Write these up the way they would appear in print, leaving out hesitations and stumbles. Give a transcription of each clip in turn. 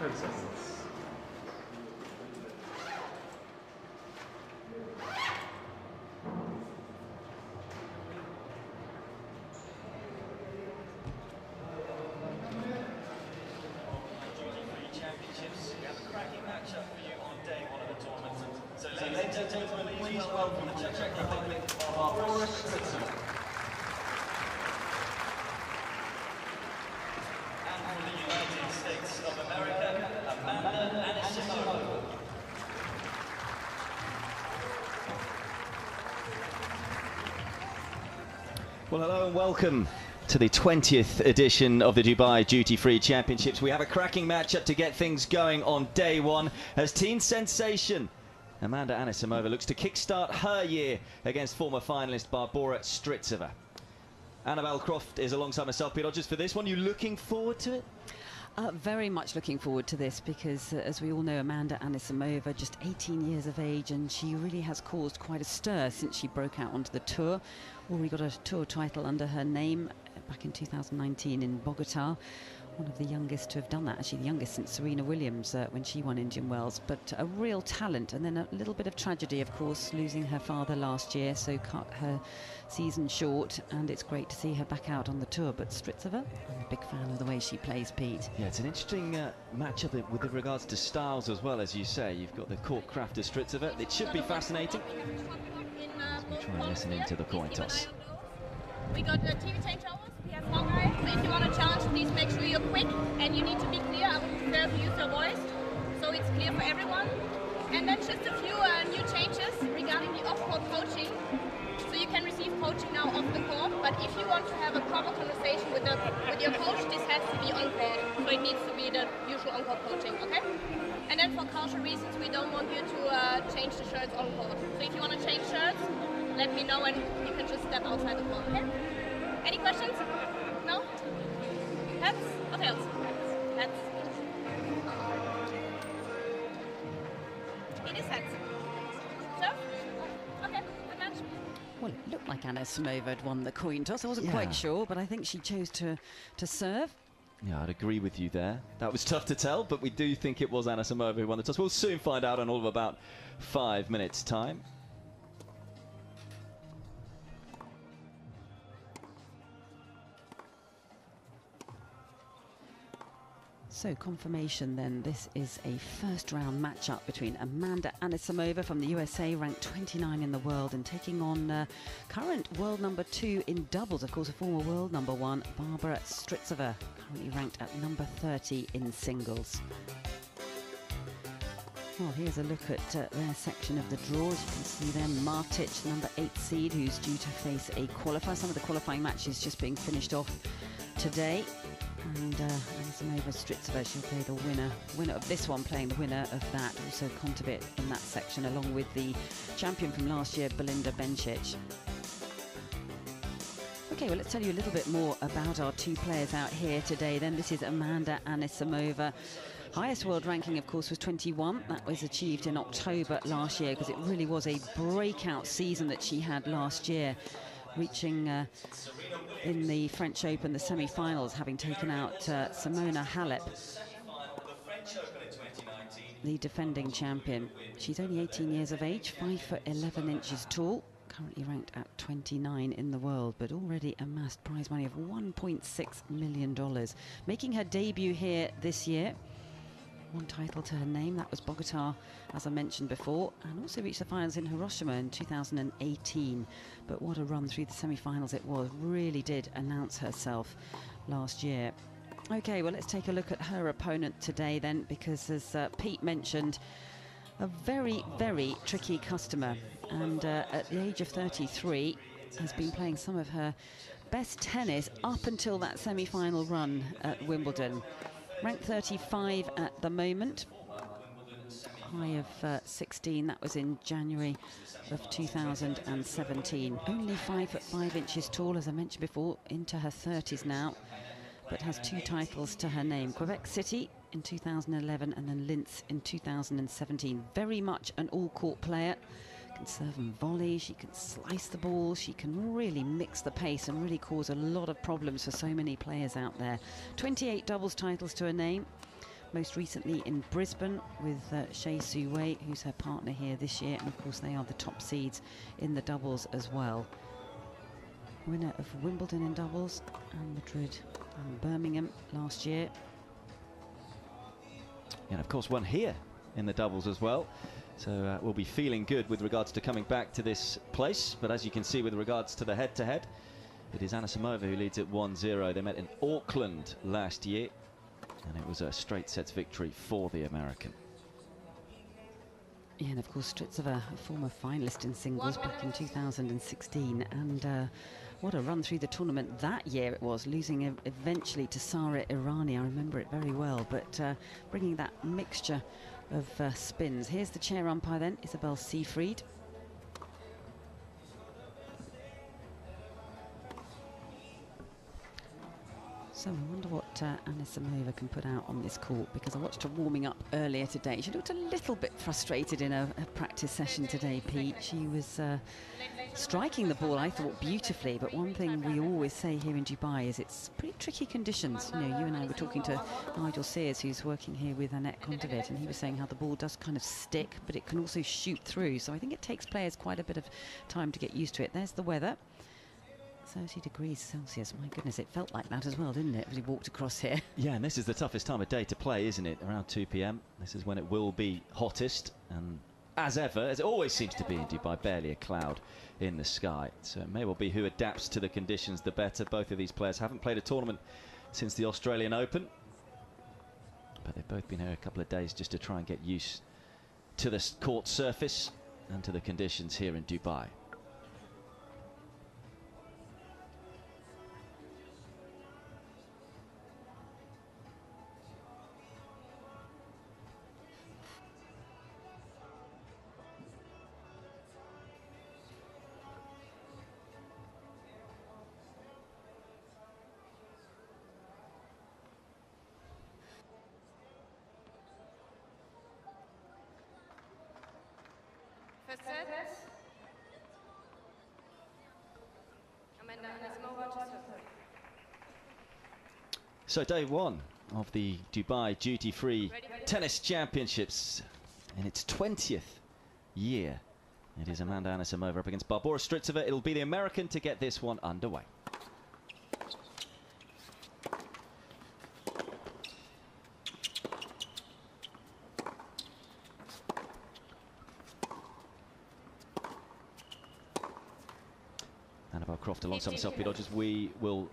10 seconds. Well, hello and welcome to the 20th edition of the Dubai Duty-Free Championships. We have a cracking matchup to get things going on day one as teen sensation Amanda Anisimova looks to kickstart her year against former finalist Barbora Strycova. Annabel Croft is alongside myself, Peter Rogers, for this one. You looking forward to it? Very much looking forward to this because, as we all know, Amanda Anisimova, just 18 years of age, and she really has caused quite a stir since she broke out onto the tour. Already got a tour title under her name back in 2019 in Bogota. One of the youngest to have done that, actually the youngest since Serena Williams when she won Indian Wells. But a real talent, and then a little bit of tragedy, of course, losing her father last year, so cut her season short, and it's great to see her back out on the tour. But Strycova, I'm a big fan of the way she plays, Pete. Yeah, it's an interesting matchup with regards to styles as well, as you say. You've got the court crafter Strycova. It should be fascinating. Let's try listening to the coin toss. We got the TV changeovers, we have long eyes, so if you want to challenge, please make sure you're quick, and you need to be clear. I would prefer to use your voice, so it's clear for everyone. And then just a few new changes regarding the off-court coaching. So you can receive coaching now off the court, but if you want to have a proper conversation with your coach, this has to be on-court. So it needs to be the usual on-court coaching, okay? And then for cultural reasons, we don't want you to change the shirts on-court. So if you want to change shirts, let me know and you can just step outside the court, okay? Any questions? No? Heads or tails? Heads. It is heads. So? Okay, good match. Well, it looked like Anisimova had won the coin toss. I wasn't quite sure, but I think she chose to serve. Yeah, I'd agree with you there. That was tough to tell, but we do think it was Anisimova who won the toss. We'll soon find out in all of about 5 minutes' time. So confirmation then, this is a first round matchup between Amanda Anisimova from the USA, ranked 29 in the world, and taking on current world #2 in doubles, of course, a former world #1, Barbora Strycova, currently ranked at number 30 in singles. Well, here's a look at their section of the draw. As you can see there, Martic, number 8 seed, who's due to face a qualifier. Some of the qualifying matches just being finished off today. And Anisimova, Strycova, she'll play the winner of this one, playing the winner of that. Also Kontaveit in that section, along with the champion from last year, Belinda Bencic. OK, well, let's tell you a little bit more about our two players out here today then. This is Amanda Anisimova. Highest world ranking, of course, was 21. That was achieved in October last year, because it really was a breakout season that she had last year, reaching in the French Open, the semi-finals, having taken out Simona Halep, the defending champion. She's only 18 years of age, 5 foot 11 inches tall, currently ranked at 29 in the world, but already amassed prize money of $1.6 million. Making her debut here this year. One title to her name, that was Bogota, as I mentioned before, and also reached the finals in Hiroshima in 2018. But what a run through the semi-finals it was. Really did announce herself last year. OK, well, let's take a look at her opponent today then, because as Pete mentioned, a very, very tricky customer. And at the age of 33, has been playing some of her best tennis up until that semi-final run at Wimbledon. Ranked 35 at the moment, high of 16, that was in January of 2017. Only 5 foot 5 inches tall, as I mentioned before, into her 30s now, but has 2 titles to her name. Quebec City in 2011 and then Linz in 2017. Very much an all-court player. Can serve and volley, she can slice the ball, she can really mix the pace and really cause a lot of problems for so many players out there. 28 doubles titles to her name, most recently in Brisbane with Hsieh Su-wei, who's her partner here this year, and of course they are the top seeds in the doubles as well. Winner of Wimbledon in doubles and Madrid and Birmingham last year. And of course one here in the doubles as well. So we'll be feeling good with regards to coming back to this place. But as you can see with regards to the head-to-head, it is Anisimova who leads at 1-0. They met in Auckland last year, and it was a straight sets victory for the American. Yeah, and of course Strycova, a former finalist in singles back in 2016, and what a run through the tournament that year it was, losing eventually to Sara Errani. I remember it very well, but bringing that mixture of spins. Here's the chair umpire then, Isabel Seyfried. So I wonder what Anisimova can put out on this court, because I watched her warming up earlier today. She looked a little bit frustrated in her practice session today, Pete. She was striking the ball, I thought, beautifully. But one thing we always say here in Dubai is it's pretty tricky conditions. You know, you and I were talking to Nigel Sears, who's working here with Anett Kontaveit, and he was saying how the ball does kind of stick, but it can also shoot through. So I think it takes players quite a bit of time to get used to it. There's the weather. 30 degrees Celsius, my goodness, it felt like that as well, didn't it, as we walked across here? Yeah, and this is the toughest time of day to play, isn't it? Around 2 p.m, this is when it will be hottest, and as ever, as it always seems to be in Dubai, barely a cloud in the sky. So it may well be who adapts to the conditions the better. Both of these players haven't played a tournament since the Australian Open, but they've both been here a couple of days just to try and get used to the court surface and to the conditions here in Dubai. So day one of the Dubai Duty-Free Tennis Championships in its 20th year. It is Amanda Anisimova up against Barbora Strycova. It'll be the American to get this one underway. Annabel Croft alongside myself, Peter Rogers. We will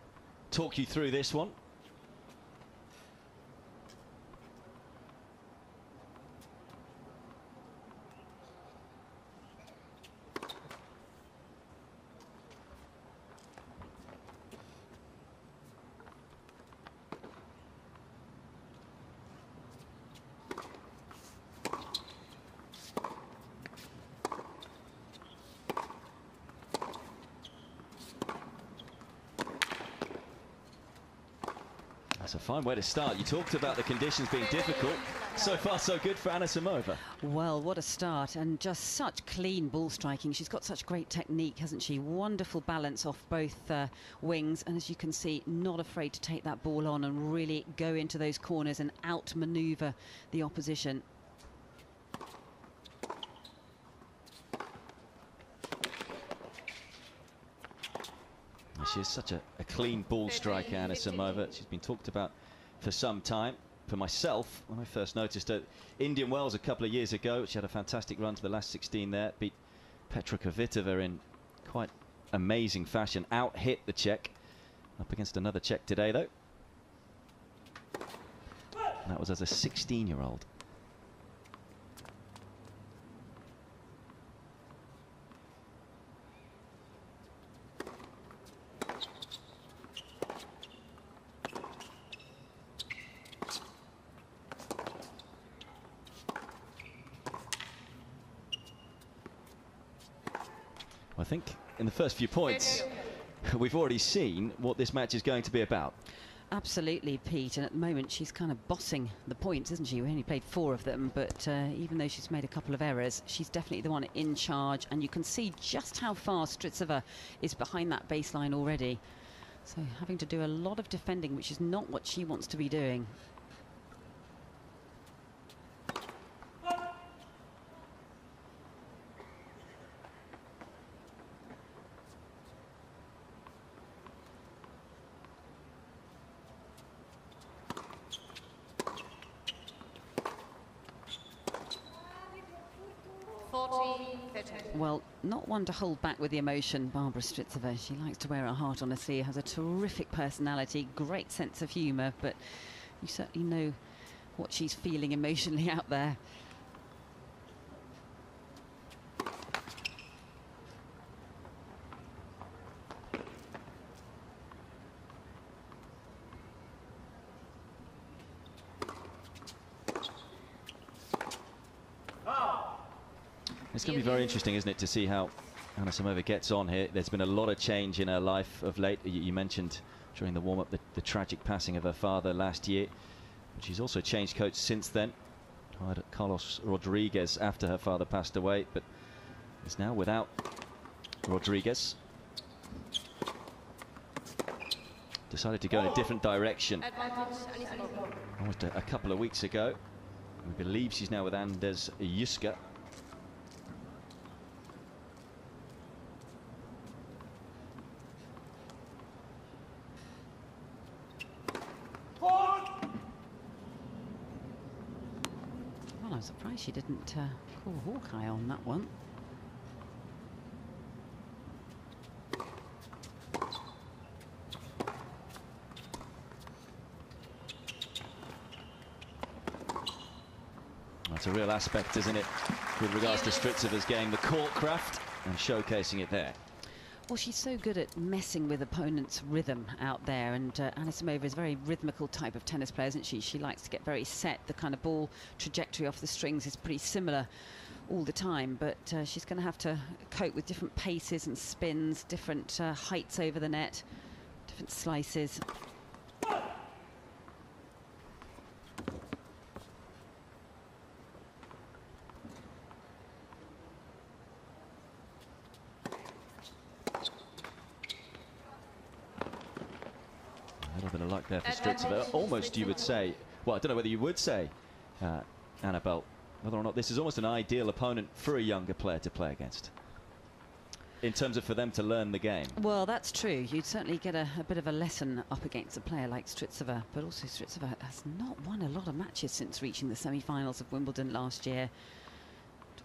talk you through this one. That's a fine way to start. You talked about the conditions being difficult. So far, so good for Anisimova. Well, what a start, and just such clean ball striking. She's got such great technique, hasn't she? Wonderful balance off both wings, and as you can see, not afraid to take that ball on and really go into those corners and outmaneuver the opposition. She is such a clean ball striker, Anisimova. She's been talked about for some time. For myself, when I first noticed her, Indian Wells a couple of years ago, she had a fantastic run to the last 16 there, beat Petra Kvitova in quite amazing fashion, out-hit the Czech. Up against another Czech today, though. And that was as a 16-year-old. I think in the first few points we've already seen what this match is going to be about. Absolutely, Pete, and at the moment she's kind of bossing the points, isn't she? We only played 4 of them, but even though she's made a couple of errors, she's definitely the one in charge, and you can see just how far Strycova is behind that baseline already. So having to do a lot of defending, which is not what she wants to be doing. Well, not one to hold back with the emotion, Barbora Strycova. She likes to wear her heart on her sleeve, has a terrific personality, great sense of humour, but you certainly know what she's feeling emotionally out there. It's going to be very interesting, isn't it, to see how Anisimova gets on here. There's been a lot of change in her life of late. You mentioned during the warm-up the tragic passing of her father last year. But she's also changed coach since then. Hired Carlos Rodriguez after her father passed away, but is now without Rodriguez. Decided to go in a different direction almost a couple of weeks ago. We believe she's now with Andis Juška. She didn't call Hawkeye on that one. That's a real aspect, isn't it, with regards to Strycova's game, the court craft, and showcasing it there. Well, she's so good at messing with opponents' rhythm out there, and Anisimova is a very rhythmical type of tennis player, isn't she? She likes to get very set. The kind of ball trajectory off the strings is pretty similar all the time, but she's going to have to cope with different paces and spins, different heights over the net, different slices. There for Strycova, almost you would say, well, I don't know whether you would say, Annabel, whether or not this is almost an ideal opponent for a younger player to play against, in terms of for them to learn the game. Well, that's true. You'd certainly get a bit of a lesson up against a player like Strycova, but also Strycova has not won a lot of matches since reaching the semi-finals of Wimbledon last year.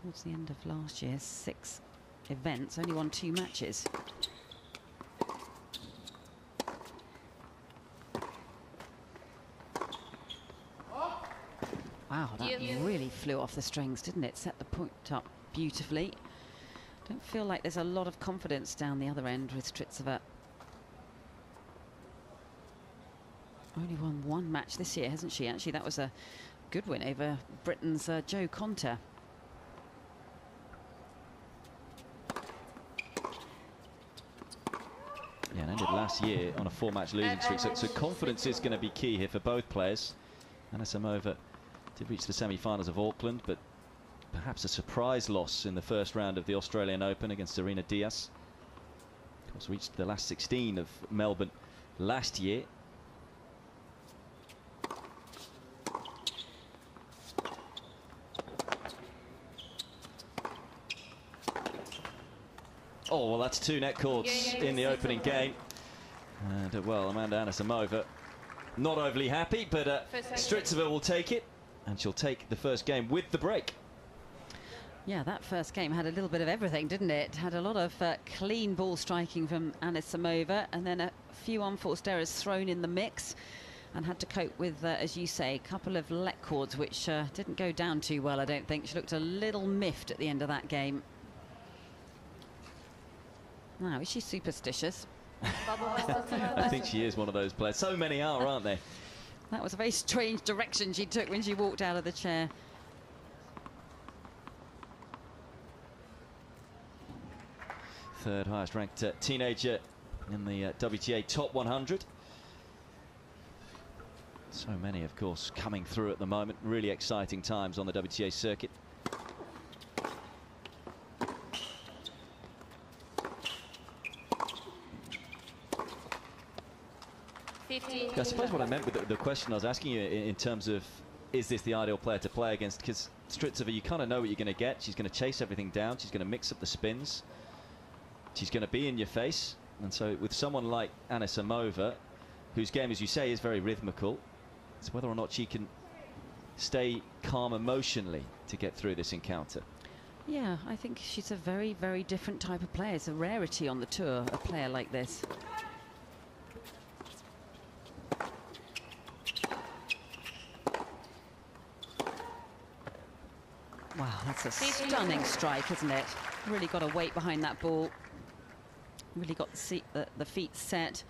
Towards the end of last year, 6 events, only won 2 matches. Wow, that really flew off the strings, didn't it? Set the point up beautifully. Don't feel like there's a lot of confidence down the other end with Strycova. Only won 1 match this year, hasn't she? Actually, that was a good win over Britain's Jo Konta. Yeah, and ended last year on a 4-match losing streak. So confidence is going to be key here for both players. Anisimova did reach the semi-finals of Auckland, but perhaps a surprise loss in the first round of the Australian Open against Serena Diaz. Of course, reached the last 16 of Melbourne last year. Oh, well, that's 2 net cords in the opening game. And, well, Amanda Anisimova not overly happy, but Strycova will take it. And she'll take the first game with the break. Yeah, that first game had a little bit of everything, didn't it? Had a lot of clean ball striking from Anisimova, and then a few unforced errors thrown in the mix, and had to cope with, as you say, a couple of let cords, which didn't go down too well, I don't think. She looked a little miffed at the end of that game. Now, is she superstitious? I think she is one of those players. So many are, aren't they? That was a very strange direction she took when she walked out of the chair. Third highest ranked teenager in the WTA top 100. So many, of course, coming through at the moment. Really exciting times on the WTA circuit. I suppose what I meant with the question I was asking you in terms of, is this the ideal player to play against? Because Strycova, you kind of know what you're going to get. She's going to chase everything down. She's going to mix up the spins. She's going to be in your face. And so with someone like Anisimova, whose game, as you say, is very rhythmical, it's whether or not she can stay calm emotionally to get through this encounter. Yeah, I think she's a very, very different type of player. It's a rarity on the tour, a player like this. Wow, that's a stunning strike, isn't it? Really got a weight behind that ball. Really got the feet set.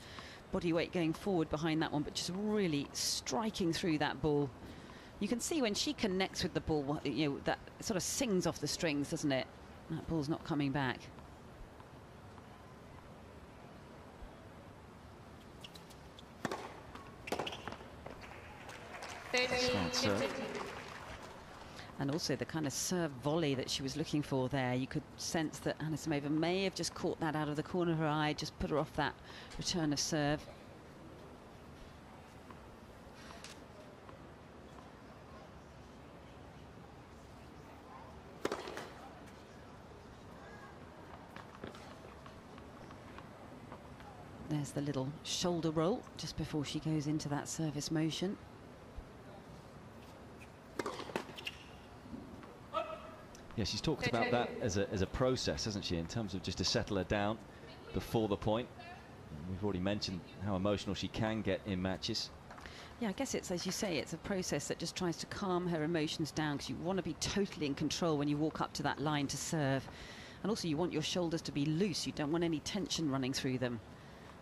Body weight going forward behind that one, but just really striking through that ball. You can see when she connects with the ball, you know, that sort of sings off the strings, doesn't it? That ball's not coming back. And also the kind of serve volley that she was looking for there. You could sense that Anisimova may have just caught that out of the corner of her eye, just put her off that return of serve. There's the little shoulder roll just before she goes into that service motion. Yeah, she's talked about that as a process, hasn't she, in terms of just to settle her down before the point. We've already mentioned how emotional she can get in matches. Yeah, I guess it's, as you say, it's a process that just tries to calm her emotions down, because you want to be totally in control when you walk up to that line to serve. And also you want your shoulders to be loose. You don't want any tension running through them.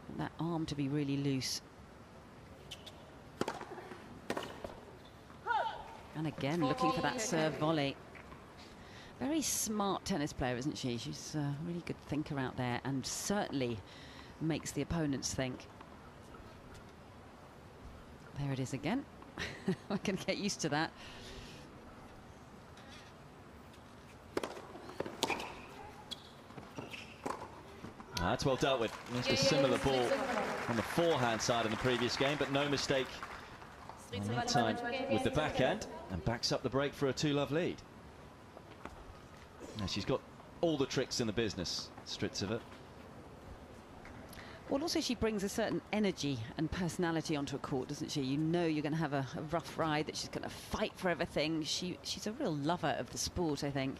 And that arm to be really loose. And again, looking for that serve volley. Very smart tennis player, isn't she? She's a really good thinker out there, and certainly makes the opponents think. There it is again. I can get used to that. That's well dealt with. Just a similar ball on the forehand side in the previous game, but no mistake on that time with the backhand, and backs up the break for a 2-love lead. Now she's got all the tricks in the business, Strycova. Well, also she brings a certain energy and personality onto a court, doesn't she? You know you're going to have a rough ride, that she's going to fight for everything. She's a real lover of the sport, I think.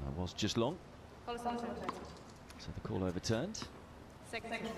That was just long. So the call overturned. 6 seconds.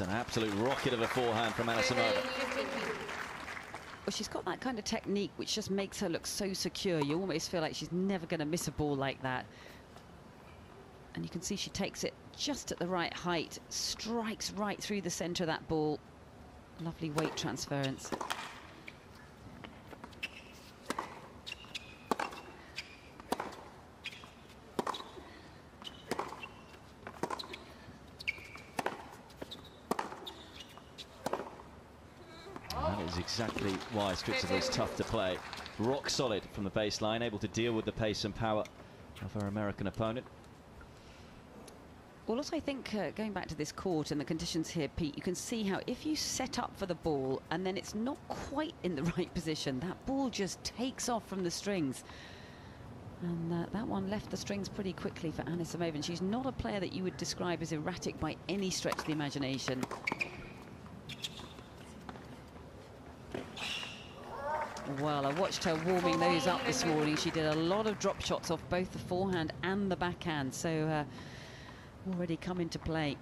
An absolute rocket of a forehand from Anisimova. Well, she's got that kind of technique which just makes her look so secure. You almost feel like she's never going to miss a ball like that. And you can see she takes it just at the right height, strikes right through the centre of that ball. Lovely weight transference. Exactly why Strycova is tough to play. Rock solid from the baseline, able to deal with the pace and power of her American opponent. Well, also, I think going back to this court and the conditions here, Pete, you can see how if you set up for the ball and then it's not quite in the right position, that ball just takes off from the strings. And that one left the strings pretty quickly for Anisimova. And she's not a player that you would describe as erratic by any stretch of the imagination. Well, I watched her warming those up this morning. She did a lot of drop shots off both the forehand and the backhand. So already come into play.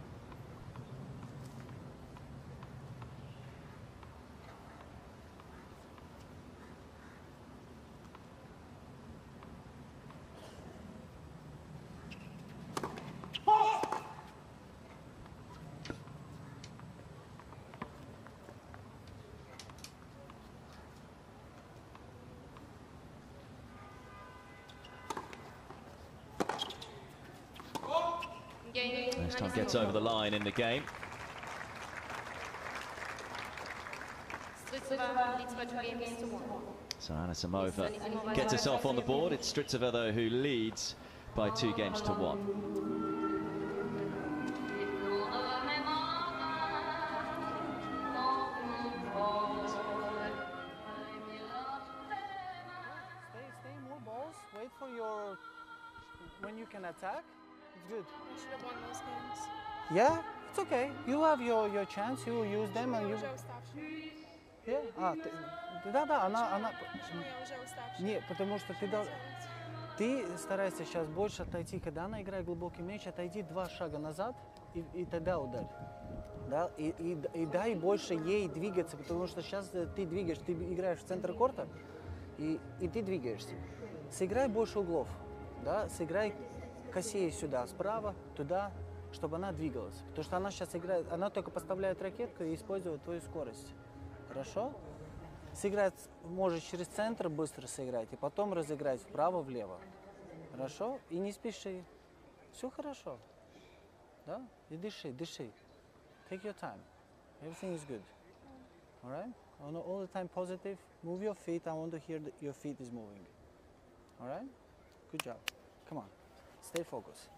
Gets over the line in the game. So Anisimova gets herself on the board. It's Strycova, though, who leads by 2 games to 1. Stay more balls. Wait for your... when you can attack. It's good. You should have won those games. Yeah, it's okay. You have your chance. You will use them, and you. Yeah. Да, она. Нет, потому что ты старайся сейчас больше отойти, когда она играет глубокий мяч, отойди 2 шага назад и тогда ударь. Да, и дай больше ей двигаться, потому что сейчас ты играешь в центр корта, и ты двигаешься. Сыграй больше углов, да, сыграй. Косея сюда, справа, туда, чтобы она двигалась. Потому что она сейчас играет, она только поставляет ракетку и использует твою скорость. Хорошо? Сыграть можешь через центр быстро сыграть, и потом разыграть вправо-влево. Хорошо? И не спеши. Все хорошо. Да? И дыши. Take your time. Everything is good. Alright? All the time positive. Move your feet. I want to hear that your feet is moving. Alright? Good job. Come on. Stay focused.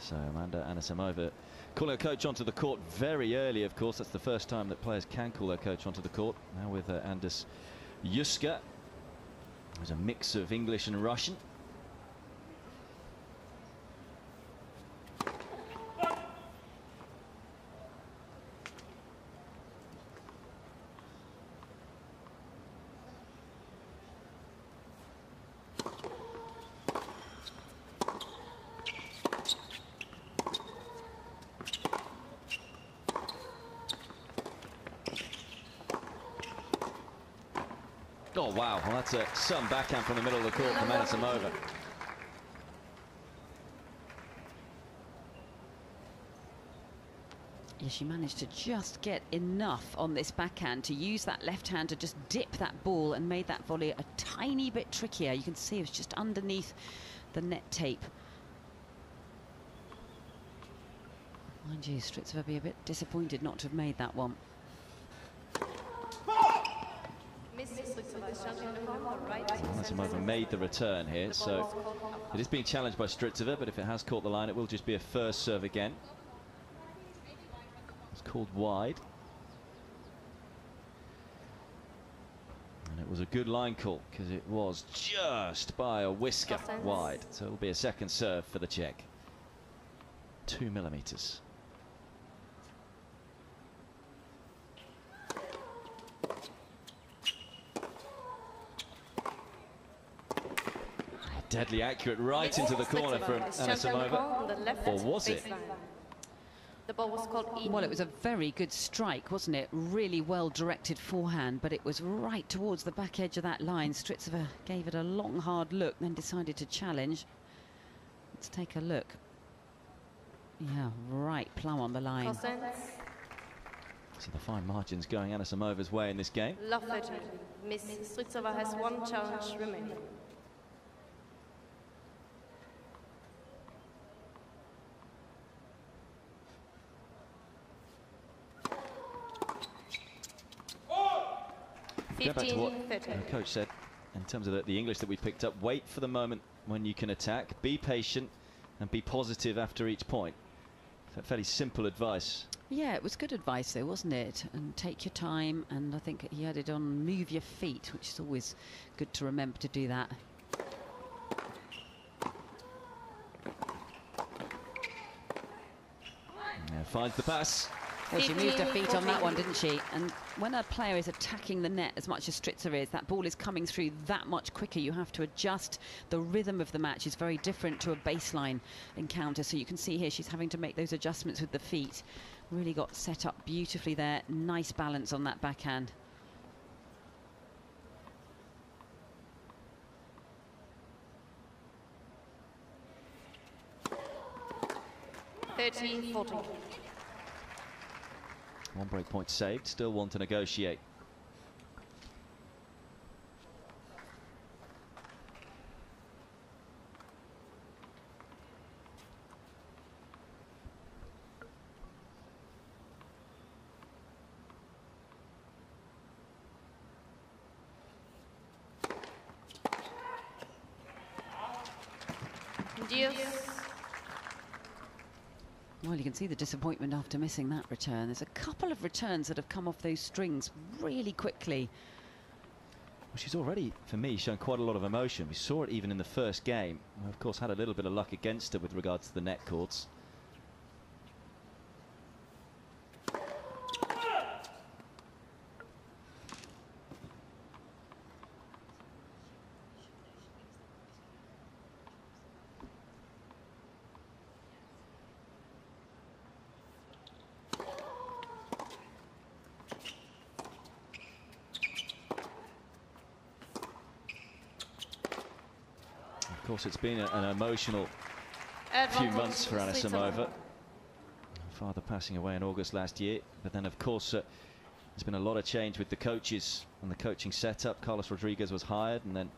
So Amanda Anisimova calling her coach onto the court very early, of course. That's the first time that players can call their coach onto the court. Now with Andis Juška. There's a mix of English and Russian. Oh, wow. Well, that's some backhand from the middle of the court from Anisimova. Yeah, she managed to just get enough on this backhand to use that left hand to just dip that ball and made that volley a tiny bit trickier. You can see it was just underneath the net tape. Mind you, Strycova would be a bit disappointed not to have made that one. Anisimova made the return here, so it is being challenged by Strycova, but if it has caught the line, it will just be a first serve again. It's called wide. And it was a good line call, because it was just by a whisker wide. So it will be a second serve for the Czech. 2 millimeters. Deadly accurate, right into the corner from Anisimova. Or was it? The ball was called in. Well, it was a very good strike, wasn't it? Really well directed forehand, but it was right towards the back edge of that line. Strycova gave it a long, hard look, then decided to challenge. Let's take a look. Yeah, right plumb on the line. So the fine margins going Anasimova's way in this game. Miss Strycova has 1 challenge remaining. get back to what the coach said in terms of the English that we picked up. Wait for the moment when you can attack, be patient and be positive after each point. So fairly simple advice. Yeah, it was good advice though, wasn't it? And take your time, and I think he had it on move your feet, which is always good to remember to do that. Finds the pass. Well, she moved her feet on that one, didn't she? And when a player is attacking the net as much as Strycova is, that ball is coming through that much quicker. You have to adjust. The rhythm of the match is very different to a baseline encounter. So you can see here she's having to make those adjustments with the feet. Really got set up beautifully there. Nice balance on that backhand. One break point saved, still one to negotiate. Well, you can see the disappointment after missing that return. There's a couple of returns that have come off those strings really quickly. Well, she's already, for me, shown quite a lot of emotion. We saw it even in the first game. We, of course, had a little bit of luck against her with regards to the net courts. It's been an emotional few months for Anisimova. Father passing away in August last year, but then of course there's been a lot of change with the coaches and the coaching setup. Carlos Rodriguez was hired, and then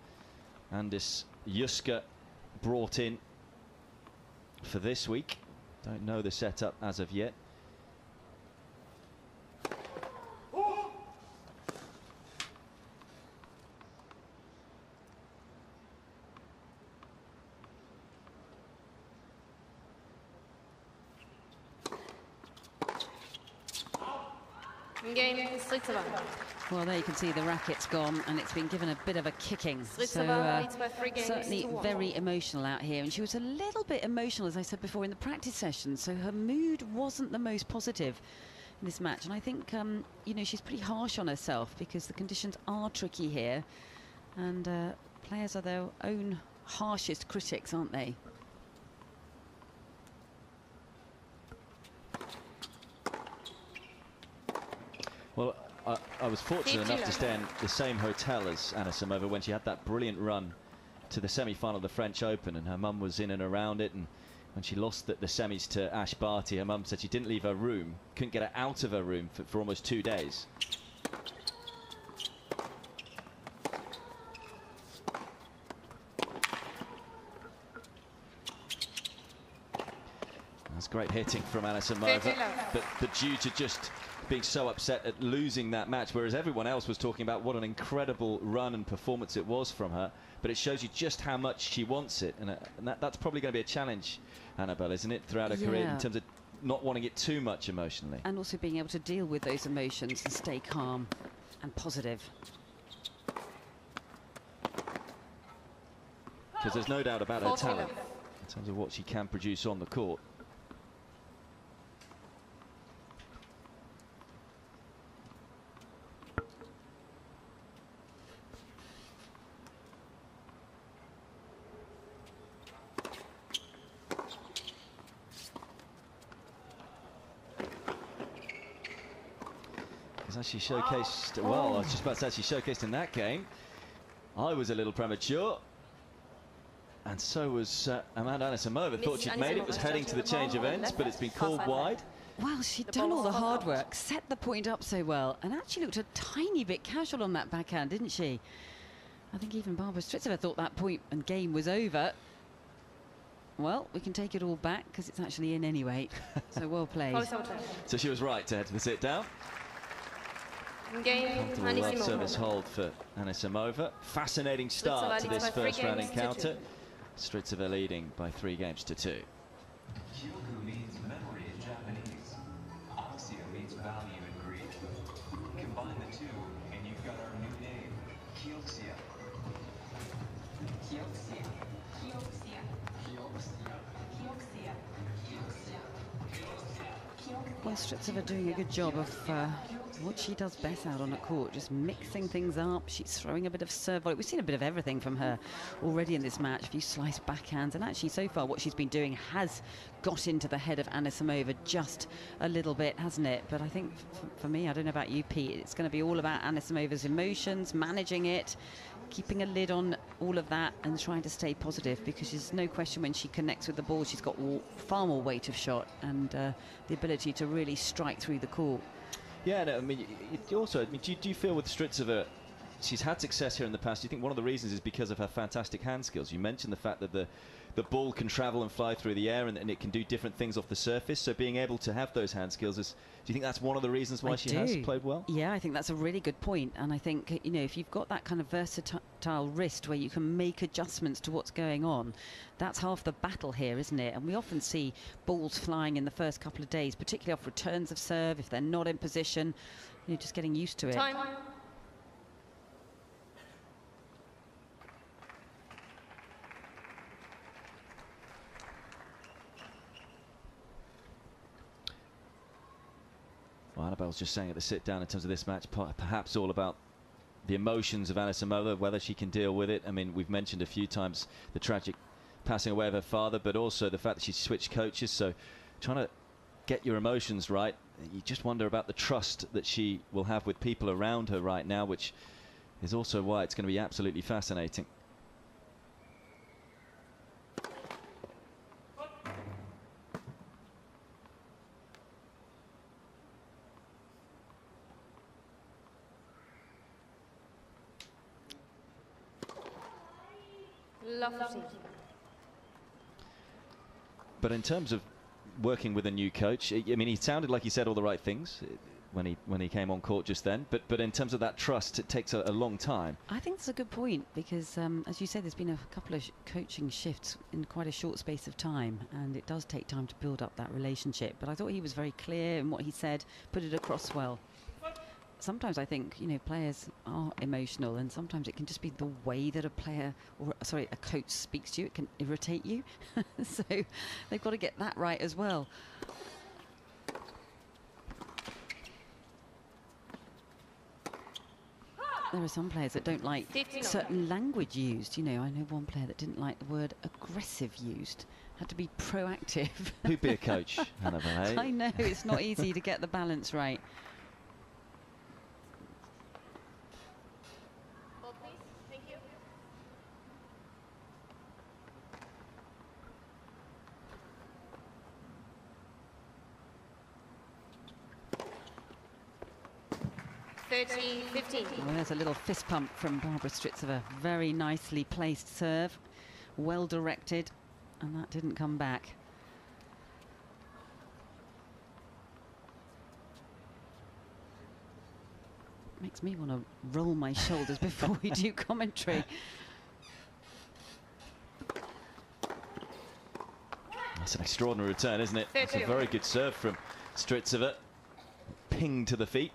Andis Juška brought in for this week. Don't know the setup as of yet. Well, there you can see the racket's gone, and it's been given a bit of a kicking. So certainly very emotional out here, and she was a little bit emotional, as I said before, in the practice session. So her mood wasn't the most positive in this match, and I think you know, she's pretty harsh on herself because the conditions are tricky here, and players are their own harshest critics, aren't they? Well, I was fortunate enough to stay in the same hotel as Anisimova when she had that brilliant run to the semi-final of the French Open, and her mum was in and around it, and when she lost the semis to Ash Barty, her mum said she didn't leave her room, couldn't get her out of her room for almost 2 days. That's great hitting from Anisimova, but due to just being so upset at losing that match, whereas everyone else was talking about what an incredible run and performance it was from her, but it shows you just how much she wants it, and that's probably going to be a challenge, Annabel, isn't it, throughout her career, in terms of not wanting it too much emotionally. And also being able to deal with those emotions and stay calm and positive. Because there's no doubt about her talent in terms of what she can produce on the court. She showcased, well, I was just about to say, she showcased in that game. I was a little premature, and so was Amanda Anisimova. Thought she'd made it, was heading to the change of ends, but it's been called wide. Well, she'd done all the hard work, set the point up so well, and actually looked a tiny bit casual on that backhand, didn't she? I think even Barbora Strycova thought that point and game was over. Well, we can take it all back, because it's actually in anyway, so well played. So she was right to head to the sit-down. Love service hold for Anisimova. Fascinating start to this first round encounter. Strycova leading by 3 games to 2. Kyoku means memory in Japanese. Oxio means value in Greek. Combine the two, and you've got our new name, Kyoxia. Kyoxia. Kyoxia. Kyoxia. Kyoxia. Kyoxia. Kyoxia. Well, Strycova doing a good job of what she does best out on the court, just mixing things up. She's throwing a bit of serve volley. We've seen a bit of everything from her already in this match, a few slice backhands, and actually so far what she's been doing has got into the head of Anisimova just a little bit, hasn't it? But I think for me, I don't know about you, Pete, it's going to be all about Anisimova's emotions, managing it, keeping a lid on all of that and trying to stay positive, because there's no question when she connects with the ball, she's got far more weight of shot and the ability to really strike through the court. Yeah, no, I mean, do you feel with Strycova, she's had success here in the past, do you think one of the reasons is because of her fantastic hand skills? You mentioned the fact that the ball can travel and fly through the air, and it can do different things off the surface, so being able to have those hand skills is... Do you think that's one of the reasons why she has played well? Yeah, I think that's a really good point, and I think, you know, if you've got that kind of versatile wrist where you can make adjustments to what's going on, that's half the battle here, isn't it? And we often see balls flying in the first couple of days, particularly off returns of serve, if they're not in position, you know, just getting used to it. Time. Well, Annabelle's just saying at the sit-down in terms of this match, perhaps all about the emotions of Anisimova, whether she can deal with it. I mean, we've mentioned a few times the tragic passing away of her father, but also the fact that she switched coaches. So trying to get your emotions right, you just wonder about the trust that she will have with people around her right now, which is also why it's going to be absolutely fascinating. But in terms of working with a new coach, I mean, he sounded like he said all the right things when he came on court just then. But in terms of that trust, it takes a long time. I think that's a good point, because as you say, there's been a couple of coaching shifts in quite a short space of time, and it does take time to build up that relationship. But I thought he was very clear in what he said, put it across well. Sometimes I think, you know, players are emotional, and sometimes it can just be the way that a player, or sorry, a coach speaks to you, it can irritate you. So they've got to get that right as well. There are some players that don't like certain language used. You know, I know one player that didn't like the word aggressive used. Had to be proactive. Who'd be a coach, Annabel, eh? I know, it's not easy to get the balance right. Well, there's a little fist pump from Barbora Strycova. Very nicely placed serve, well directed, and that didn't come back. Makes me want to roll my shoulders before we do commentary. That's an extraordinary return, isn't it? That's a very good serve from Strycova. Ping to the feet.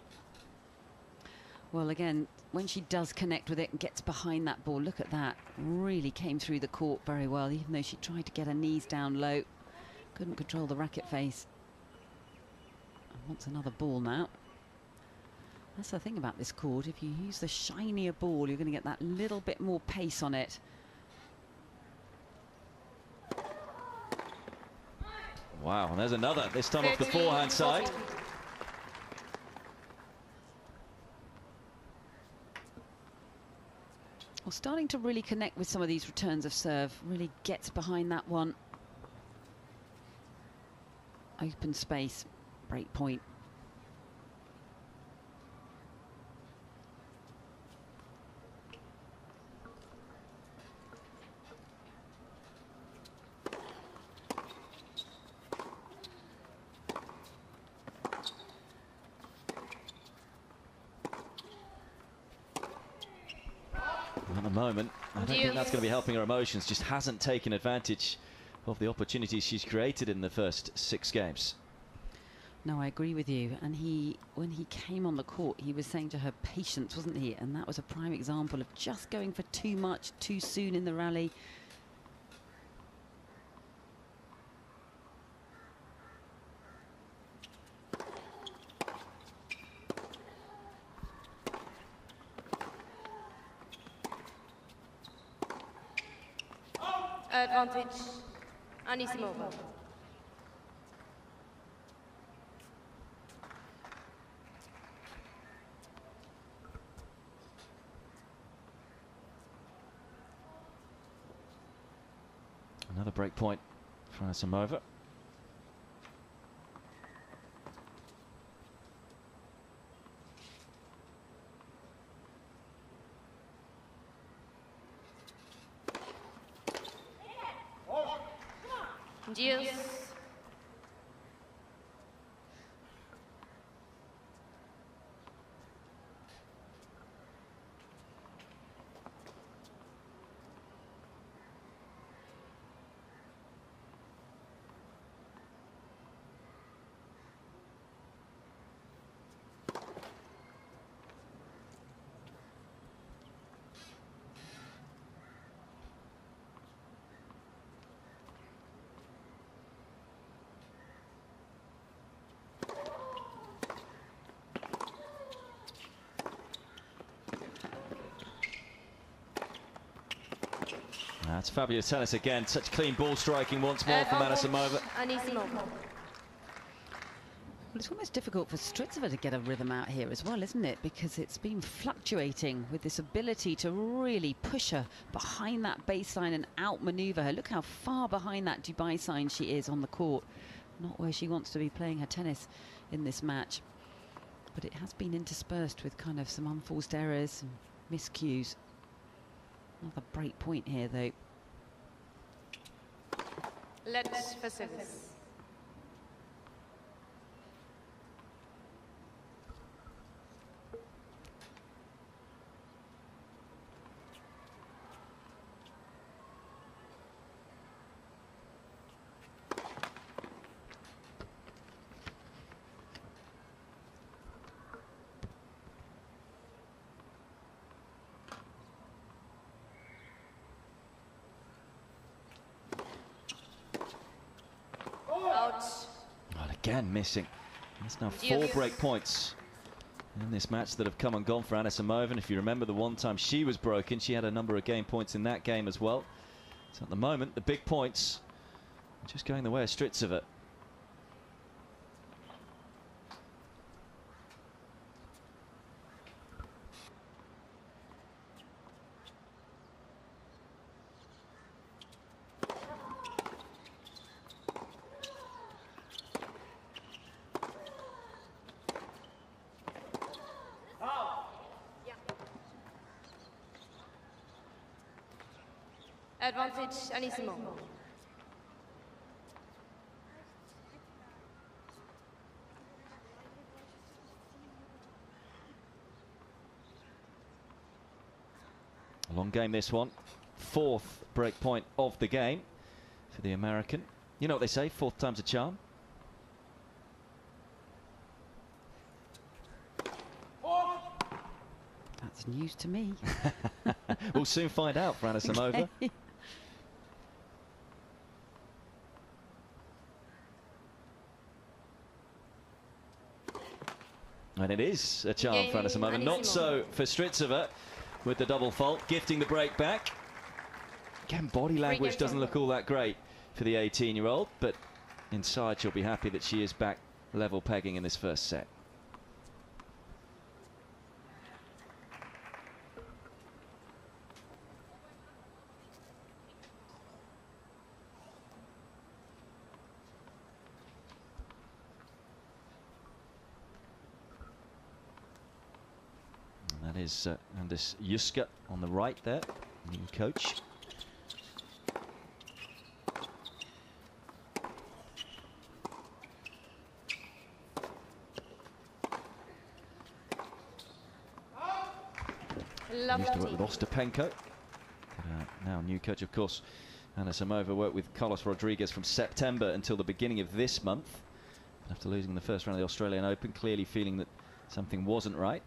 Well, again, when she does connect with it and gets behind that ball, look at that. Really came through the court very well, even though she tried to get her knees down low. Couldn't control the racket face. And wants another ball now. That's the thing about this court. If you use the shinier ball, you're going to get that little bit more pace on it. Wow, and there's another. This time off the forehand side. Well, starting to really connect with some of these returns of serve, really gets behind that one. Open space, break point. at the moment. I don't think that's going to be helping her emotions. Just hasn't taken advantage of the opportunities she's created in the first 6 games. No, I agree with you. And he, when he came on the court, he was saying to her patience, wasn't he? And that was a prime example of just going for too much too soon in the rally. Advantage, Anisimova. Another break point for Anisimova. Yes. That's fabulous tennis again. Such clean ball striking once more from Anisimova. It's almost difficult for Strycova to get a rhythm out here as well, isn't it? Because it's been fluctuating with this ability to really push her behind that baseline and outmaneuver her. Look how far behind that Dubai sign she is on the court. Not where she wants to be playing her tennis in this match. But it has been interspersed with kind of some unforced errors and miscues. Another break point here, though. Let's for service. Again missing. That's now 4 break points in this match that have come and gone for Anisimova. And if you remember the one time she was broken, she had a number of game points in that game as well. So at the moment, the big points are just going the way of Strycova. Advantage, Anisimova. A long game, this one. 4th break point of the game for the American. You know what they say, 4th time's a charm. That's news to me. We'll soon find out for Anisimova. Okay. And it is a charm for Anisimova. Not so for Strycova with the double fault, gifting the break back. Again, body language doesn't look all that great for the 18-year-old, but inside she'll be happy that she is back level pegging in this first set. Is Andis Juška on the right there, new coach. Used to work with Ostapenko. Our new coach, of course, Anisimova, worked with Carlos Rodriguez from September until the beginning of this month. After losing the first round of the Australian Open, clearly feeling that something wasn't right.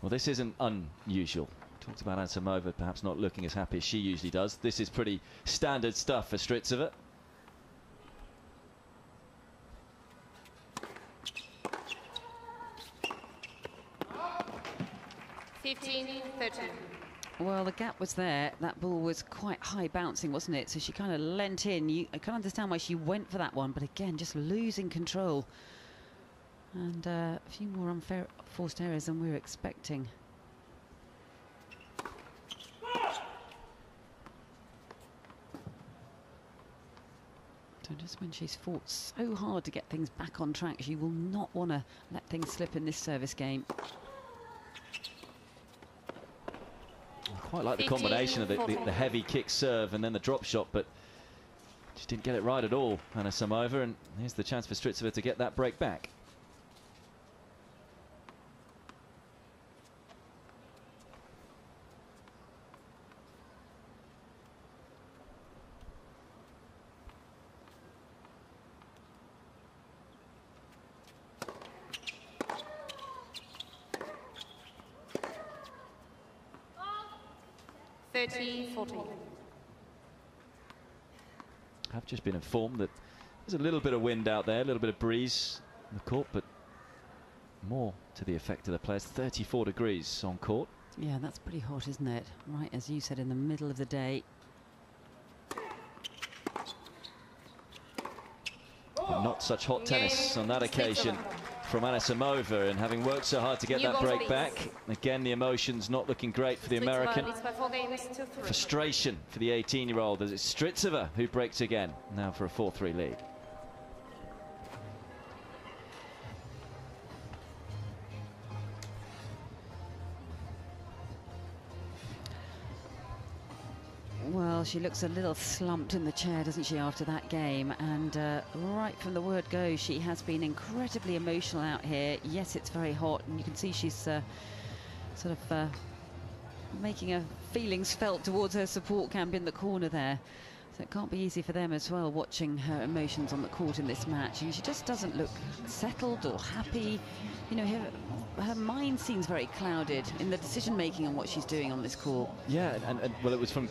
Well, this isn't unusual. Talked about Anisimova perhaps not looking as happy as she usually does. This is pretty standard stuff for Strycova. Well, the gap was there. That ball was quite high bouncing, wasn't it? So she kind of leant in. I can't understand why she went for that one, but again, just losing control. And a few more unfair forced errors than we were expecting. So just when she's fought so hard to get things back on track, she will not want to let things slip in this service game. I quite like the combination of the heavy kick serve and then the drop shot, but she didn't get it right at all, Anisimova, and here's the chance for Strycova to get that break back. I've just been informed that there's a little bit of wind out there, a little bit of breeze on the court, but more to the effect of the players. 34 degrees on court. Yeah, that's pretty hot, isn't it? Right, as you said, in the middle of the day. But not such hot tennis on that occasion from Anisimova, and having worked so hard to get that break back. Again, the emotions not looking great for the American. Frustration for the 18-year-old as it's Strycova who breaks again, now for a 4-3 lead. Well, she looks a little slumped in the chair, doesn't she, after that game? And right from the word go, she has been incredibly emotional out here. Yes, it's very hot, and you can see she's sort of making her feelings felt towards her support camp in the corner there. So it can't be easy for them as well, watching her emotions on the court in this match. And she just doesn't look settled or happy. You know, her mind seems very clouded in the decision-making on what she's doing on this court. Yeah, and well, it was from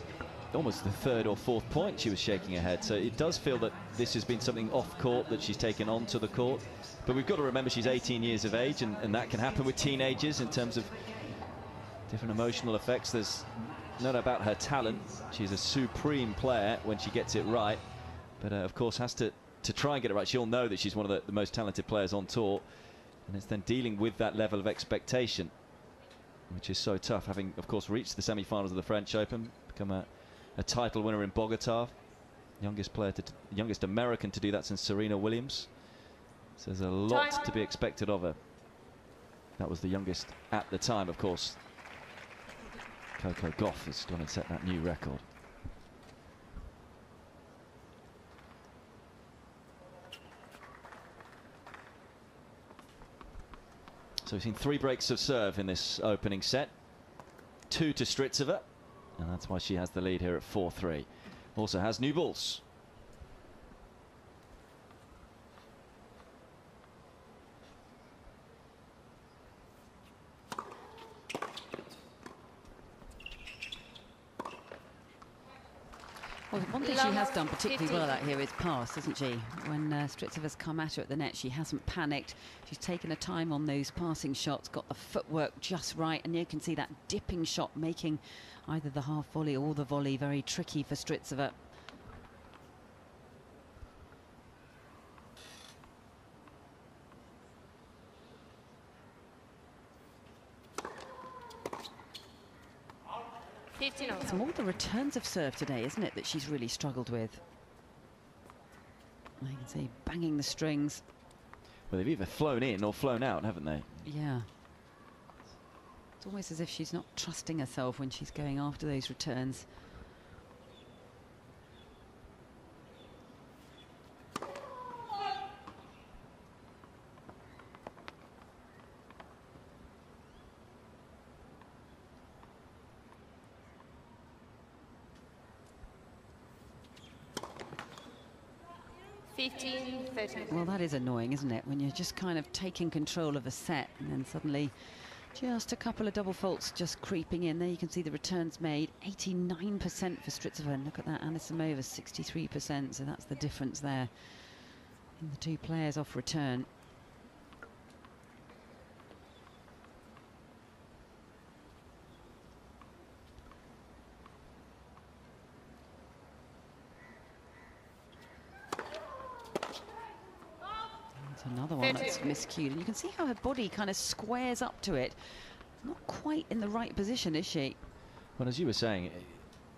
almost the third or fourth point she was shaking her head, so it does feel that this has been something off court that she's taken onto the court. But we've got to remember she's 18 years of age, and that can happen with teenagers in terms of different emotional effects. There's no doubt about her talent. She's a supreme player when she gets it right, but of course has to try and get it right. She'll know that she's one of the most talented players on tour, and it's then dealing with that level of expectation, which is so tough, having of course reached the semi-finals of the French Open, become a title winner in Bogota, youngest American to do that since Serena Williams. So there's a lot to be expected of her. That was the youngest at the time, of course. Coco Gauff has gone and set that new record. So we've seen three breaks of serve in this opening set. Two to Strycova. And that's why she has the lead here at 4-3. Also has new balls. Well, one thing she has done particularly well out here is pass, hasn't she? When Strycova's come at her at the net, she hasn't panicked. She's taken her time on those passing shots, got the footwork just right, and you can see that dipping shot making either the half volley or the volley very tricky for Strycova. It's more the returns of serve today, isn't it, that she's really struggled with. I can see banging the strings. Well, they've either flown in or flown out, haven't they? Yeah. It's almost as if she's not trusting herself when she's going after those returns. Well, that is annoying, isn't it? When you're just kind of taking control of a set and then suddenly just a couple of double faults just creeping in. There you can see the returns made, 89% for Strycova. And look at that, Anisimova, 63%. So that's the difference there in the two players off return. Another one that's miscued, and you can see how her body kind of squares up to it. Not quite in the right position, is she? Well, as you were saying,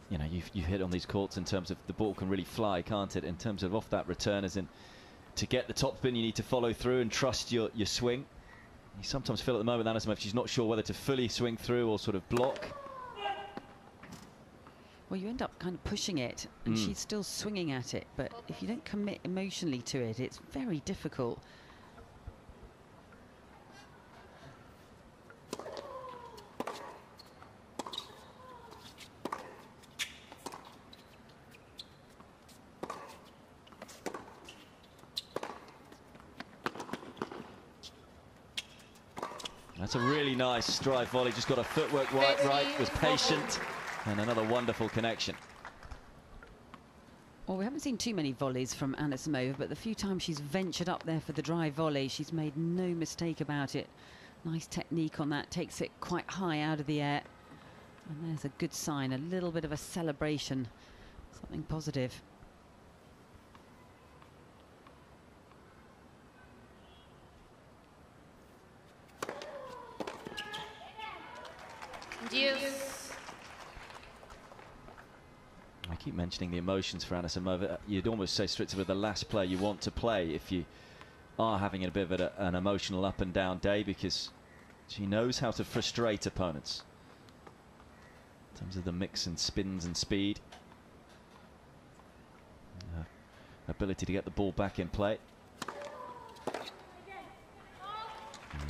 you know, you've hit on these courts in terms of the ball can really fly, can't it? In terms of off that return, as in to get the top spin, you need to follow through and trust your swing. You sometimes feel at the moment, Anisimova, she's not sure whether to fully swing through or sort of block. Well, you end up kind of pushing it, and she's still swinging at it. But if you don't commit emotionally to it, it's very difficult. That's a really nice stride volley. Just got her footwork right, was patient. And another wonderful connection. Well, we haven't seen too many volleys from Anisimova, but the few times she's ventured up there for the dry volley, she's made no mistake about it. Nice technique on that, takes it quite high out of the air. And there's a good sign, a little bit of a celebration, something positive. Keep mentioning the emotions for Anisimova. You'd almost say Strycova the last player you want to play if you are having a bit of an emotional up and down day, because she knows how to frustrate opponents in terms of the mix and spins and speed, and ability to get the ball back in play.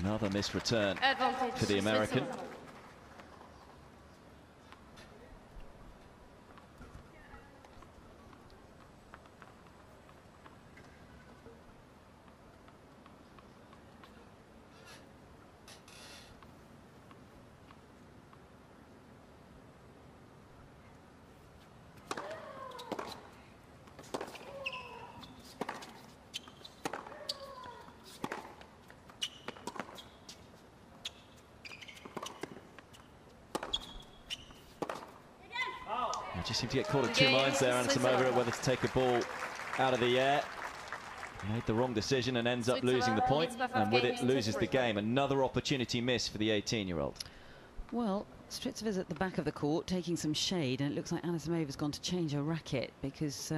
Another missed return for the American. She seemed to get caught in two minds there, Anisimova, whether to take a ball out of the air. Made the wrong decision and ends up losing the point, and with it loses the game. Another opportunity miss for the 18-year-old. Well, Strycova's at the back of the court taking some shade, and it looks like Anasimova's gone to change her racket, because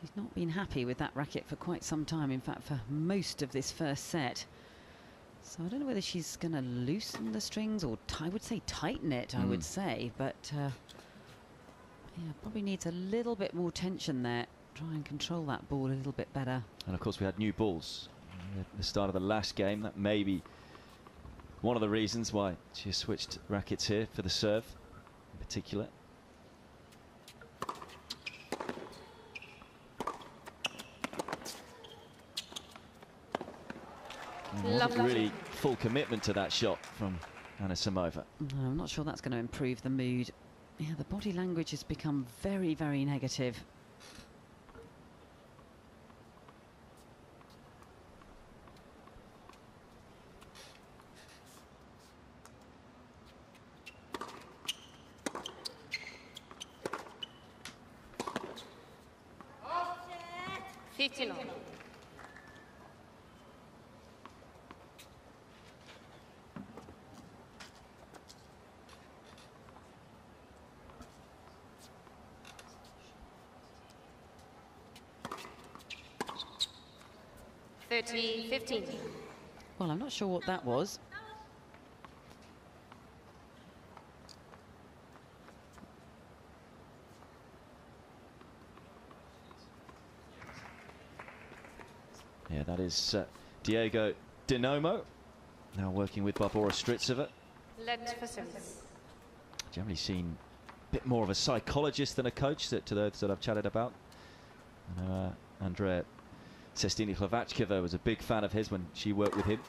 she's not been happy with that racket for quite some time, in fact for most of this first set. So I don't know whether she's going to loosen the strings or I would say tighten it, I would say, but... yeah, probably needs a little bit more tension there. Try and control that ball a little bit better. And of course we had new balls at the start of the last game. That may be one of the reasons why she switched rackets here for the serve in particular. Lovely. Really full commitment to that shot from Anisimova. No, I'm not sure that's going to improve the mood. Yeah, the body language has become very, very negative. Well, I'm not sure what that was. Yeah, that is Diego Dinomo, now working with Barbora Strycova. Generally seen a bit more of a psychologist than a coach, to those that I've chatted about. Andrea Sestini Hlaváčková was a big fan of his when she worked with him.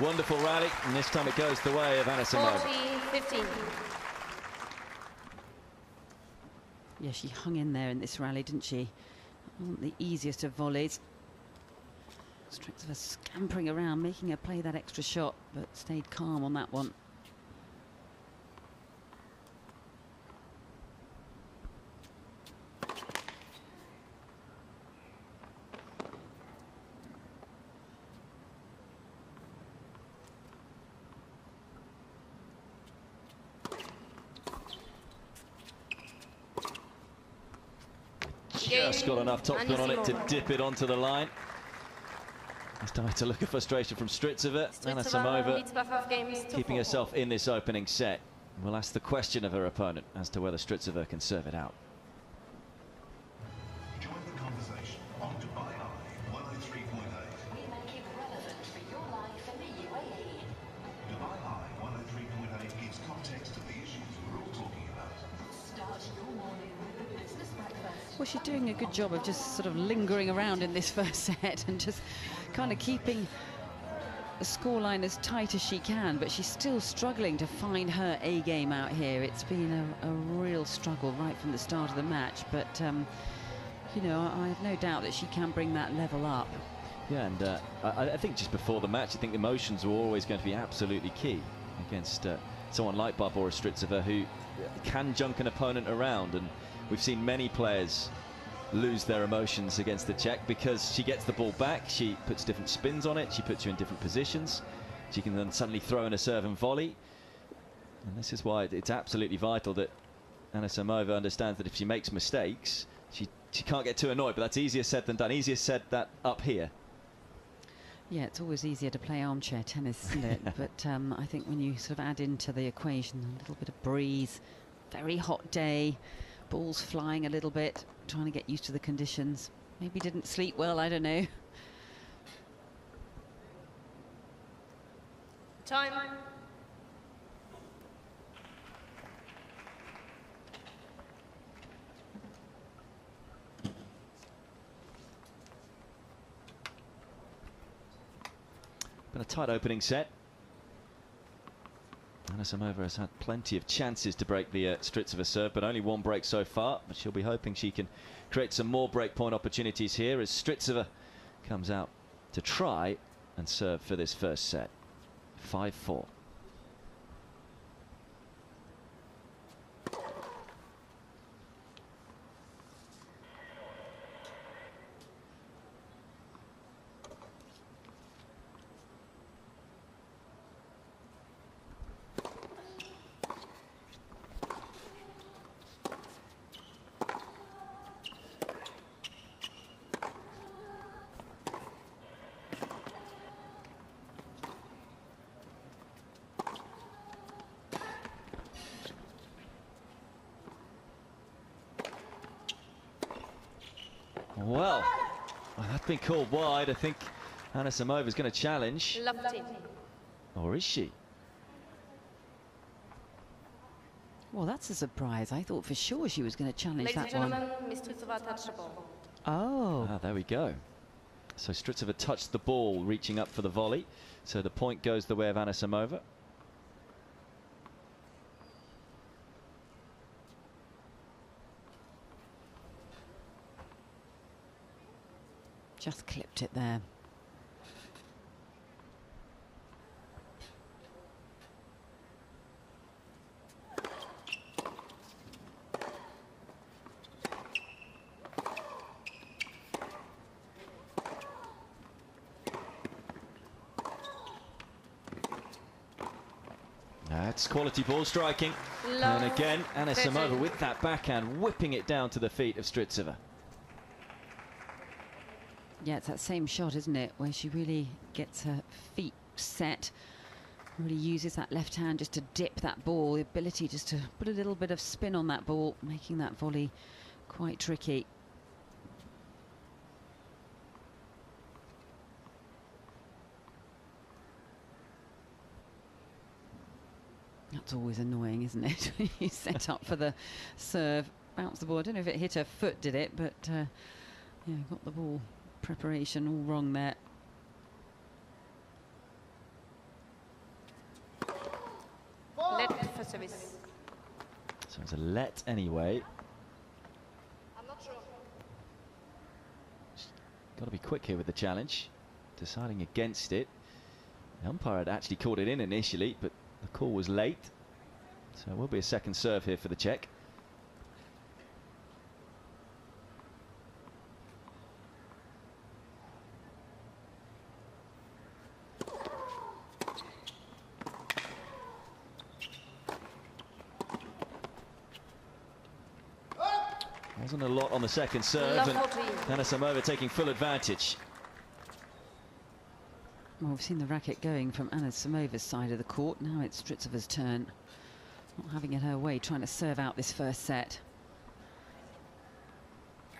Wonderful rally, and this time it goes the way of Anisimova. 40-15. Yeah, she hung in there in this rally, didn't she? Wasn't the easiest of volleys. Strength of her scampering around, making her play that extra shot, but stayed calm on that one. Just got enough topspin on it to dip it onto the line. It's time to look at frustration from Strycova. Anisimova keeping herself in this opening set. We'll ask the question of her opponent as to whether Strycova can serve it out. Join the conversation on Dubai Live 103.8. We make it relevant for your life and the UAE. Dubai Live 103.8 gives context to the issues we're all talking about. Start your morning with the business breakfast. Well, she's doing a good job of just sort of lingering around in this first set and just kind of keeping the scoreline as tight as she can, but she's still struggling to find her A game out here. It's been a real struggle right from the start of the match, but you know, I have no doubt that she can bring that level up. Yeah, and I think just before the match, I think emotions were always going to be absolutely key against someone like Barbora Strycova, who can junk an opponent around, and we've seen many players lose their emotions against the Czech because she gets the ball back, she puts different spins on it, she puts you in different positions, she can then suddenly throw in a serve and volley. And this is why it's absolutely vital that Anisimova understands that if she makes mistakes, she can't get too annoyed, but that's easier said than done. Easier said that up here. Yeah, it's always easier to play armchair tennis, isn't it? But I think when you sort of add into the equation a little bit of breeze, very hot day, balls flying a little bit, trying to get used to the conditions. Maybe didn't sleep well, I don't know. Time. Been a tight opening set. Anisimova has had plenty of chances to break the Strycova serve, but only one break so far. But she'll be hoping she can create some more break point opportunities here as Strycova comes out to try and serve for this first set. 5-4. Well, that's been called wide. I think Anisimova is going to challenge. Or is she? Well, that's a surprise. I thought for sure she was going to challenge that one. Oh. Ah, there we go. So Strycova touched the ball, reaching up for the volley. So the point goes the way of Anisimova. Just clipped it there. That's quality ball striking. Long and again, Anisimova with that backhand, whipping it down to the feet of Strycova. Yeah, it's that same shot, isn't it, where she really gets her feet set, really uses that left hand just to dip that ball, the ability just to put a little bit of spin on that ball, making that volley quite tricky. That's always annoying, isn't it? You set up for the serve, bounce the ball. I don't know if it hit her foot, did it? But yeah, got the ball preparation all wrong there. Let for service. So it's a let anyway. I'm not sure. Got to be quick here with the challenge. Deciding against it. The umpire had actually called it in initially, but the call was late, so it will be a second serve here for the Czech. Wasn't a lot on the second serve, and Anisimova taking full advantage. Well, we've seen the racket going from Anasimova's side of the court. Now it's Strycova's turn. Not having it her way, trying to serve out this first set.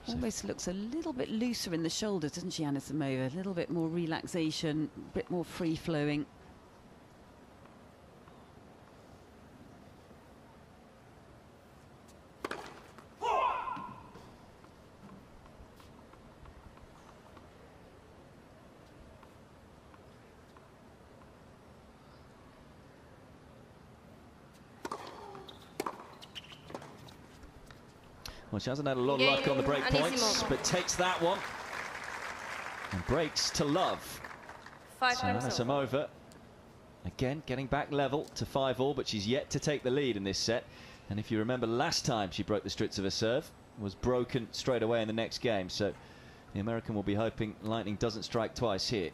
So almost looks a little bit looser in the shoulders, doesn't she, Anisimova? A little bit more relaxation, a bit more free-flowing. She hasn't had a lot of luck on the break points, but takes that one and breaks to love. So Anisimova again getting back level to 5-all, but she's yet to take the lead in this set. And if you remember, last time she broke the Strycova serve, was broken straight away in the next game. So the American will be hoping lightning doesn't strike twice here.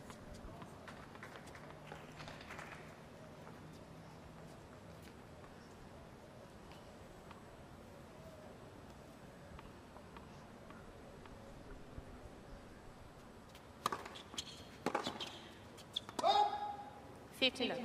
Love.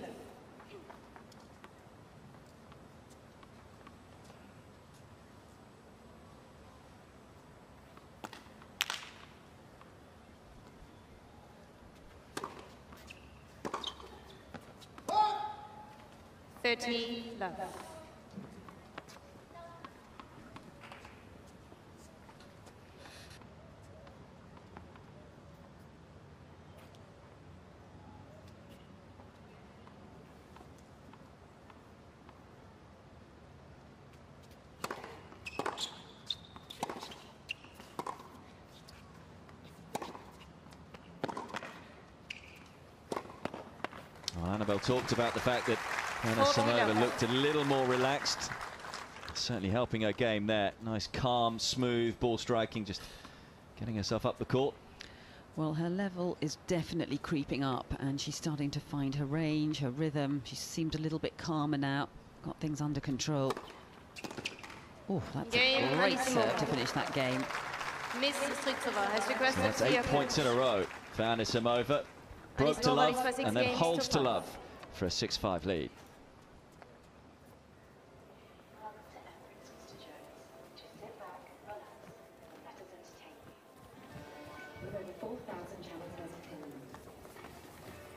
Well, Annabel talked about the fact that Anisimova looked a little more relaxed. Certainly helping her game there. Nice, calm, smooth ball striking, just getting herself up the court. Well, her level is definitely creeping up, and she's starting to find her range, her rhythm. She seemed a little bit calmer now, got things under control. Oh, that's a great serve to finish that game. Miss Strycova has requested that's 8 points in a row for Anisimova. Broke to love and then holds to love for a 6-5 lead.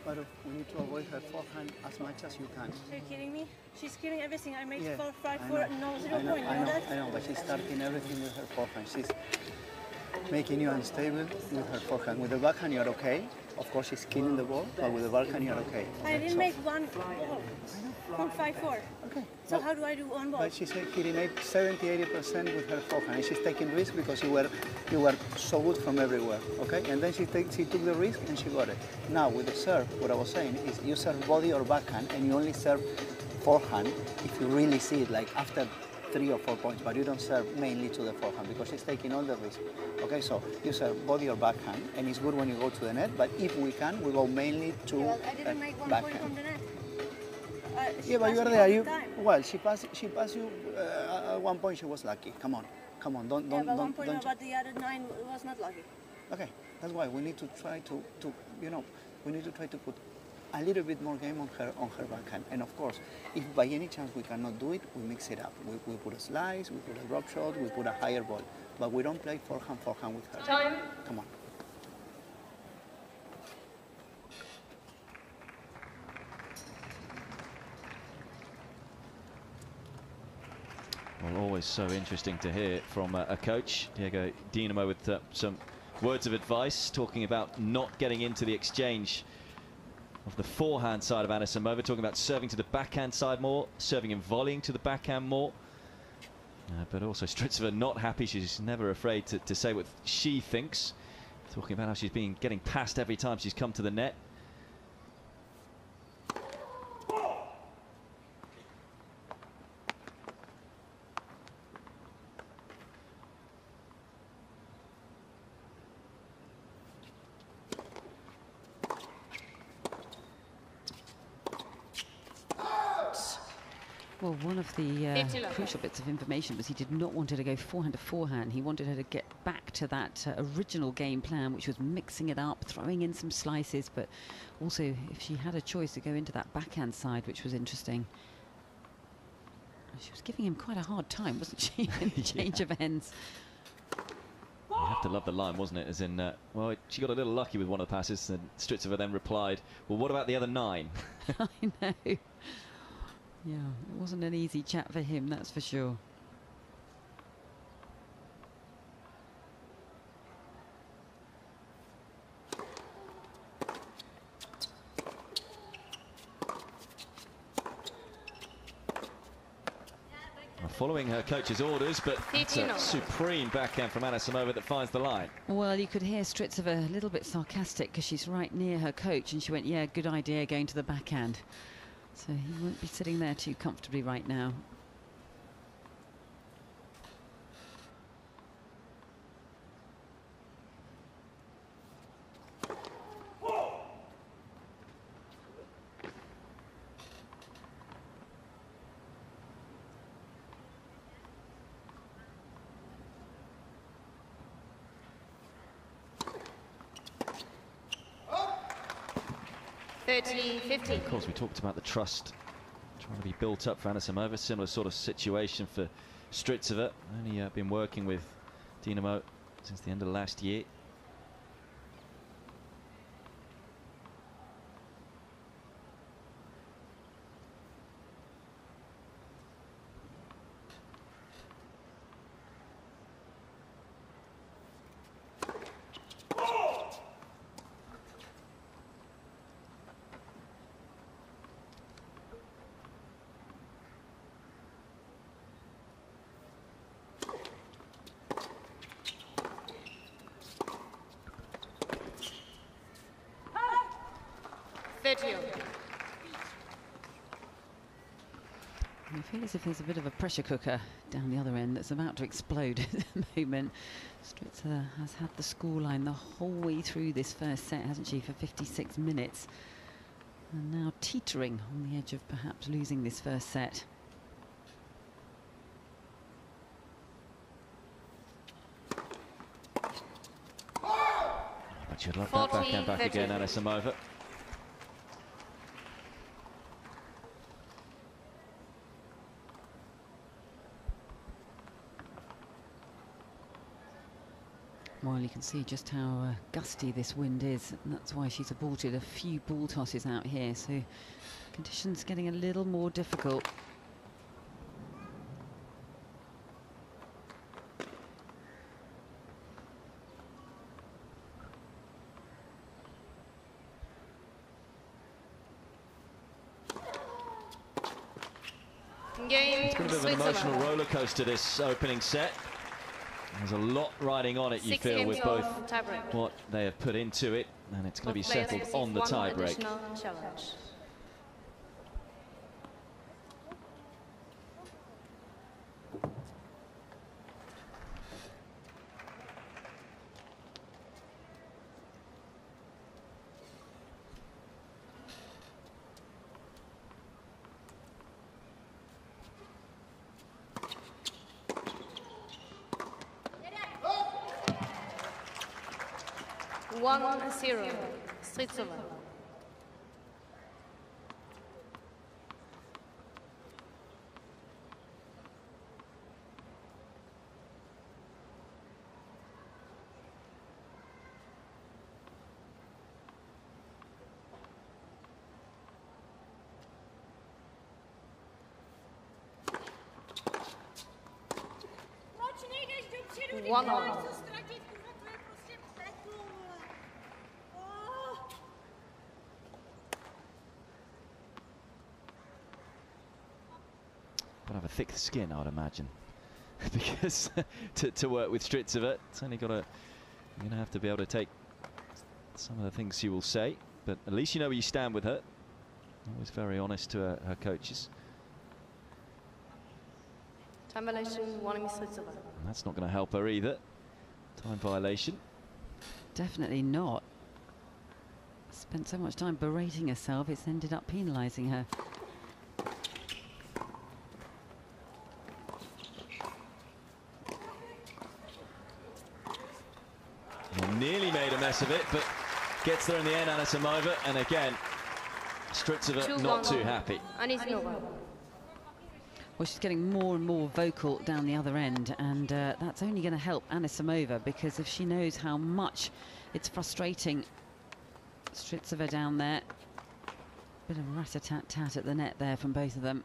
But we need to avoid her forehand as much as you can. Are you kidding me? She's killing everything. I make 4-5-4, no 0 point. I know, but she's starting everything with her forehand. She's making you unstable with her forehand. With the backhand, you're okay. Of course, she's killing the ball, but with the backhand, you're okay. I didn't make one ball. 1-5-4. Okay. So how do I do one ball? But she's killing 70-80% with her forehand. And she's taking risks because you were so good from everywhere. Okay? And then she took the risk and she got it. Now with the serve, what I was saying is you serve body or backhand and you only serve forehand if you really see it, like after 3 or 4 points, but you don't serve mainly to the forehand because she's taking all the risk. Okay, so you serve body or backhand, and it's good when you go to the net, but if we can, we go mainly to backhand. I didn't make 1 point from the net. Yeah, but you were there. Well, she passed you. At one point, she was lucky. Come on, come on. Don't. Yeah, but 1 point about the other 9 was not lucky. Okay, that's why we need to try to we need to try to put a little bit more game on her backhand. And of course, if by any chance we cannot do it, we mix it up. We put a slice, we put a drop shot, we put a higher ball, but we don't play forehand with her. Time. Come on. Well, always so interesting to hear from a coach, Diego Dinomo, with some words of advice, talking about not getting into the exchange of the forehand side of Anisimova, talking about serving to the backhand side more, serving and volleying to the backhand more. But also Strycova not happy. She's never afraid to say what she thinks, talking about how she's been getting passed every time she's come to the net. Well, one of the crucial bits of information was he did not want her to go forehand to forehand. He wanted her to get back to that original game plan, which was mixing it up, throwing in some slices, but also if she had a choice to go into that backhand side, which was interesting. She was giving him quite a hard time, wasn't she, in the change of ends. You have to love the line, wasn't it? As in, well, she got a little lucky with one of the passes, and Strycova then replied, well, what about the other 9? I know. Yeah, it wasn't an easy chat for him, that's for sure. Following her coach's orders, but it's a supreme backhand from Anisimova that finds the line. Well, you could hear Strycova a little bit sarcastic because she's right near her coach, and she went, yeah, good idea going to the backhand. So he won't be sitting there too comfortably right now. And of course, we talked about the trust trying to be built up for Anisimova. Similar sort of situation for Strycova. Only been working with Dinomo since the end of last year. I feel as if there's a bit of a pressure cooker down the other end that's about to explode at the moment. Strycova has had the scoreline the whole way through this first set, hasn't she, for 56 minutes. And now teetering on the edge of perhaps losing this first set. Oh, but she'd love that backhand back again, Anisimova. Well, you can see just how gusty this wind is, and that's why she's aborted a few ball tosses out here, so conditions getting a little more difficult. It's been a bit of an emotional roller coaster this opening set. There's a lot riding on it, you feel, with both what they have put into it, and it's going to be settled on the tiebreak. 1-0, Strycova. One on. I'd have a thick skin, I'd imagine, because to work with Strycova, it's only got to, you're gonna have to be able to take some of the things she will say, but at least you know where you stand with her. Always very honest to her coaches. Time violation, warning Strycova. That's not going to help her either. Time violation. Definitely not. Spent so much time berating herself, it's ended up penalising her. Well, nearly made a mess of it, but gets there in the end, Anisimova, and again, Strycova not too happy. Anisimova. Well, she's getting more and more vocal down the other end, and that's only going to help Anisimova, because if she knows how much it's frustrating Strycova down there. Bit of rat-a-tat-tat at the net there from both of them.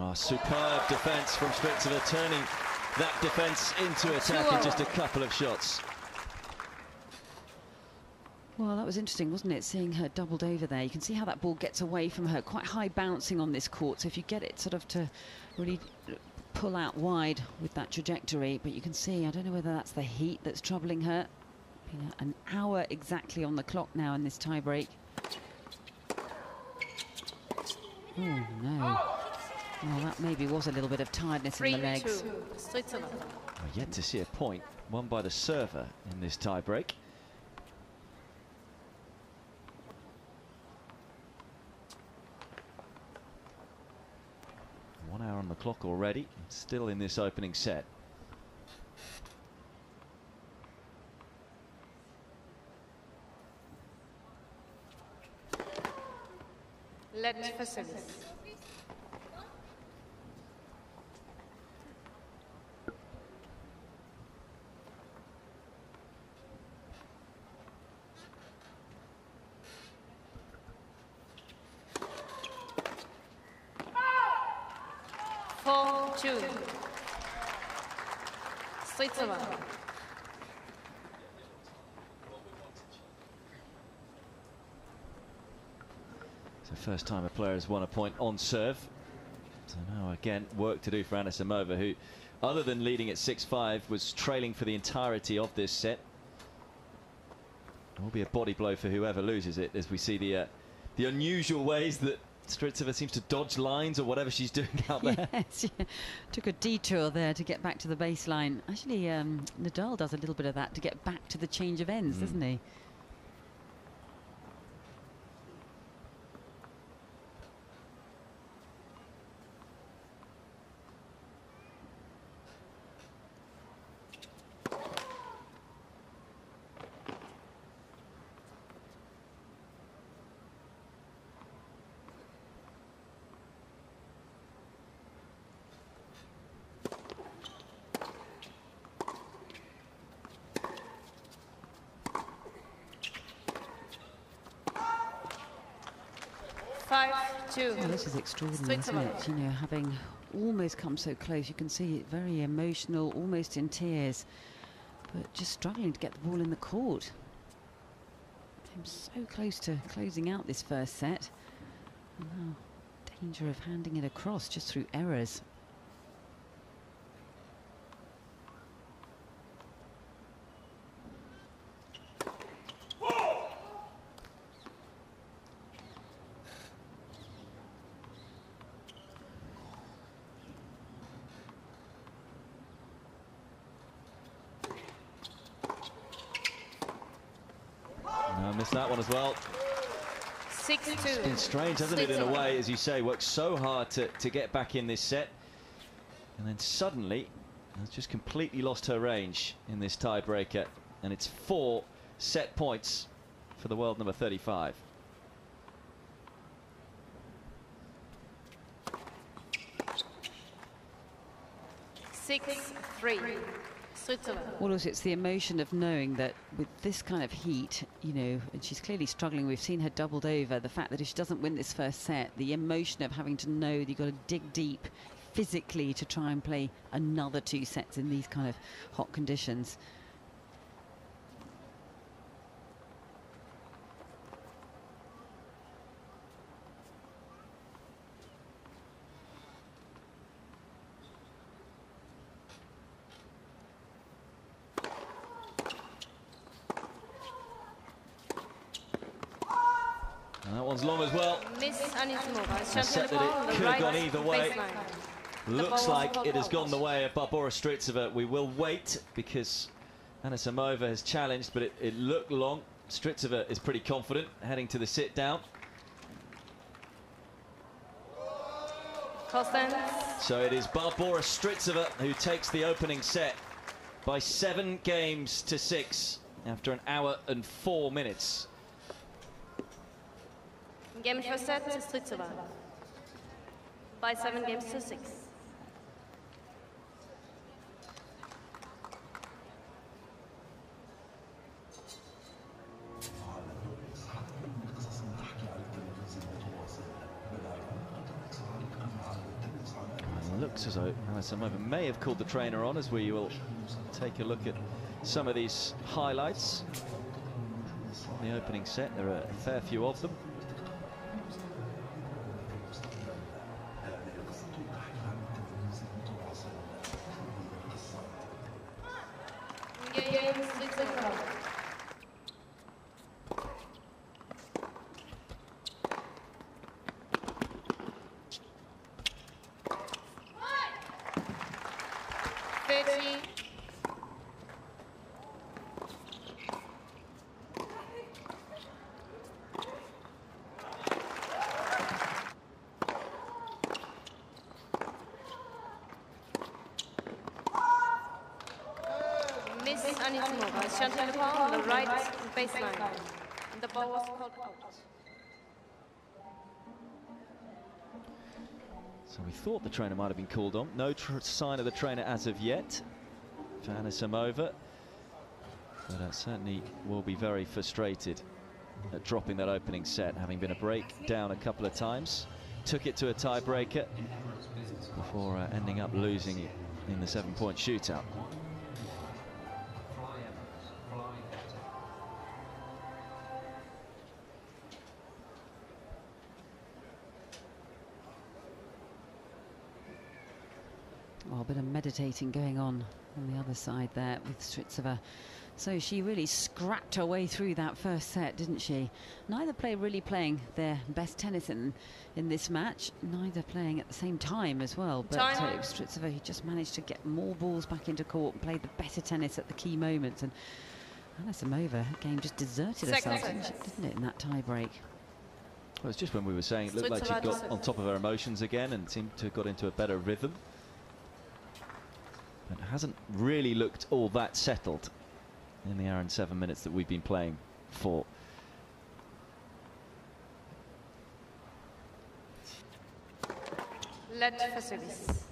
Oh, superb defence from Strycova, turning that defence into attack in just a couple of shots. Well, that was interesting, wasn't it, seeing her doubled over there. You can see how that ball gets away from her. Quite high bouncing on this court, so if you get it sort of to really pull out wide with that trajectory, but you can see, I don't know whether that's the heat that's troubling her. Been an hour exactly on the clock now in this tie break. Oh, no. Well, that maybe was a little bit of tiredness in the legs. Well, yet to see a point won by the server in this tie break. One hour on the clock already, still in this opening set. Let for service. First time a player has won a point on serve. So now again, work to do for Anisimova, who, other than leading at 6-5, was trailing for the entirety of this set. It will be a body blow for whoever loses it, as we see the unusual ways that Strycova seems to dodge lines or whatever she's doing out there. Yes, yeah. Took a detour there to get back to the baseline. Actually, Nadal does a little bit of that to get back to the change of ends, doesn't he? Well, this is extraordinary, isn't it? You know, having almost come so close, you can see it very emotional, almost in tears, but just struggling to get the ball in the court. Came so close to closing out this first set. Now, danger of handing it across just through errors. That one as well. 6-2. It's strange, hasn't it, in a way, as you say, worked so hard to get back in this set. And then suddenly, has just completely lost her range in this tiebreaker. And it's 4 set points for the world number 35. Well, also it's the emotion of knowing that with this kind of heat, you know, and she's clearly struggling. We've seen her doubled over. The fact that if she doesn't win this first set, the emotion of having to know that you've got to dig deep physically to try and play another 2 sets in these kind of hot conditions. Long as well. A set that it could have gone either way. Looks like it has gone the way of Barbora Strycova. We will wait because Anisimova has challenged, but it looked long. Strycova is pretty confident heading to the sit down. So it is Barbora Strycova who takes the opening set by 7 games to 6 after 1 hour and 4 minutes. Game first set to Strycova by 7 games to 6. It looks as though Anisimova may have called the trainer on, as we will take a look at some of these highlights. In the opening set, there are a fair few of them. On the right baseline. The ball was called out. So we thought the trainer might have been called on. No sign of the trainer as of yet for Anisimova. But certainly will be very frustrated at dropping that opening set, having been a break down a couple of times. Took it to a tiebreaker before ending up losing it in the 7-point shootout. Meditating going on the other side there with Strycova. So she really scrapped her way through that first set, didn't she? Neither player really playing their best tennis in this match, neither playing at the same time as well. But Strycova, who just managed to get more balls back into court and played the better tennis at the key moments. And Anisimova, her game just deserted herself, didn't it, in that tie break? Well, it's just when we were saying it looked like she got on top of her emotions again and seemed to have got into a better rhythm. It hasn't really looked all that settled in the hour and 7 minutes that we've been playing for. Led for service.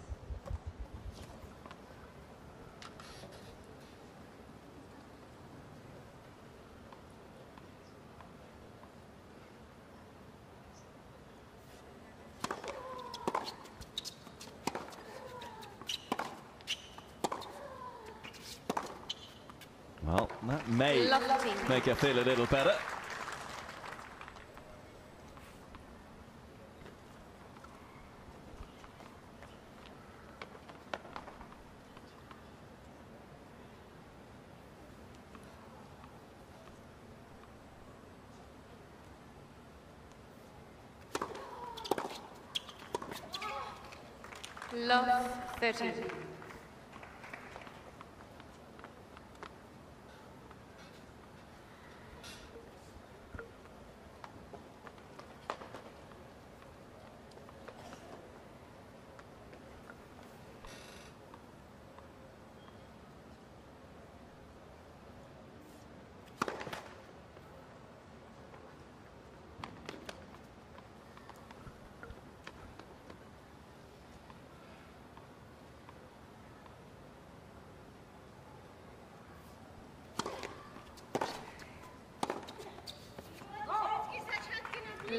May make her feel a little better. Love 30.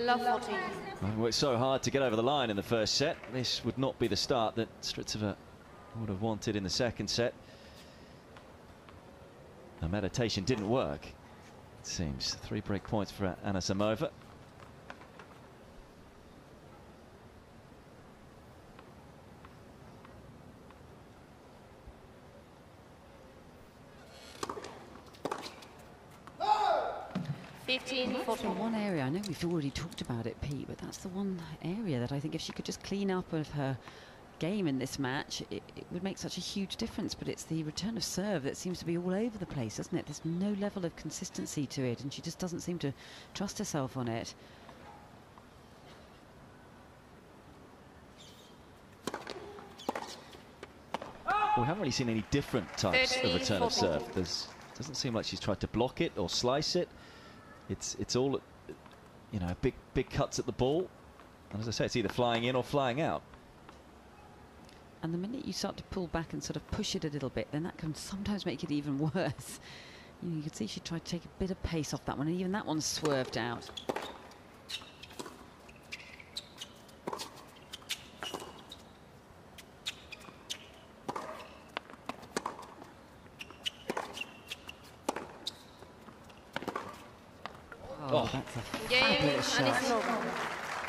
I worked so hard to get over the line in the first set. This would not be the start that Strycova would have wanted in the second set. The meditation didn't work, it seems. 3 break points for Anisimova. One area, I know we've already talked about it, Pete, but that's the one area that I think if she could just clean up of her game in this match, it would make such a huge difference. But it's the return of serve that seems to be all over the place, doesn't it? There's no level of consistency to it, and she just doesn't seem to trust herself on it. Well, we haven't really seen any different types of return of serve. It doesn't seem like she's tried to block it or slice it. It's all, you know, big cuts at the ball, and as I say, it's either flying in or flying out. And the minute you start to pull back and sort of push it a little bit, then that can sometimes make it even worse. You know, you can see she tried to take a bit of pace off that one, and even that one swerved out.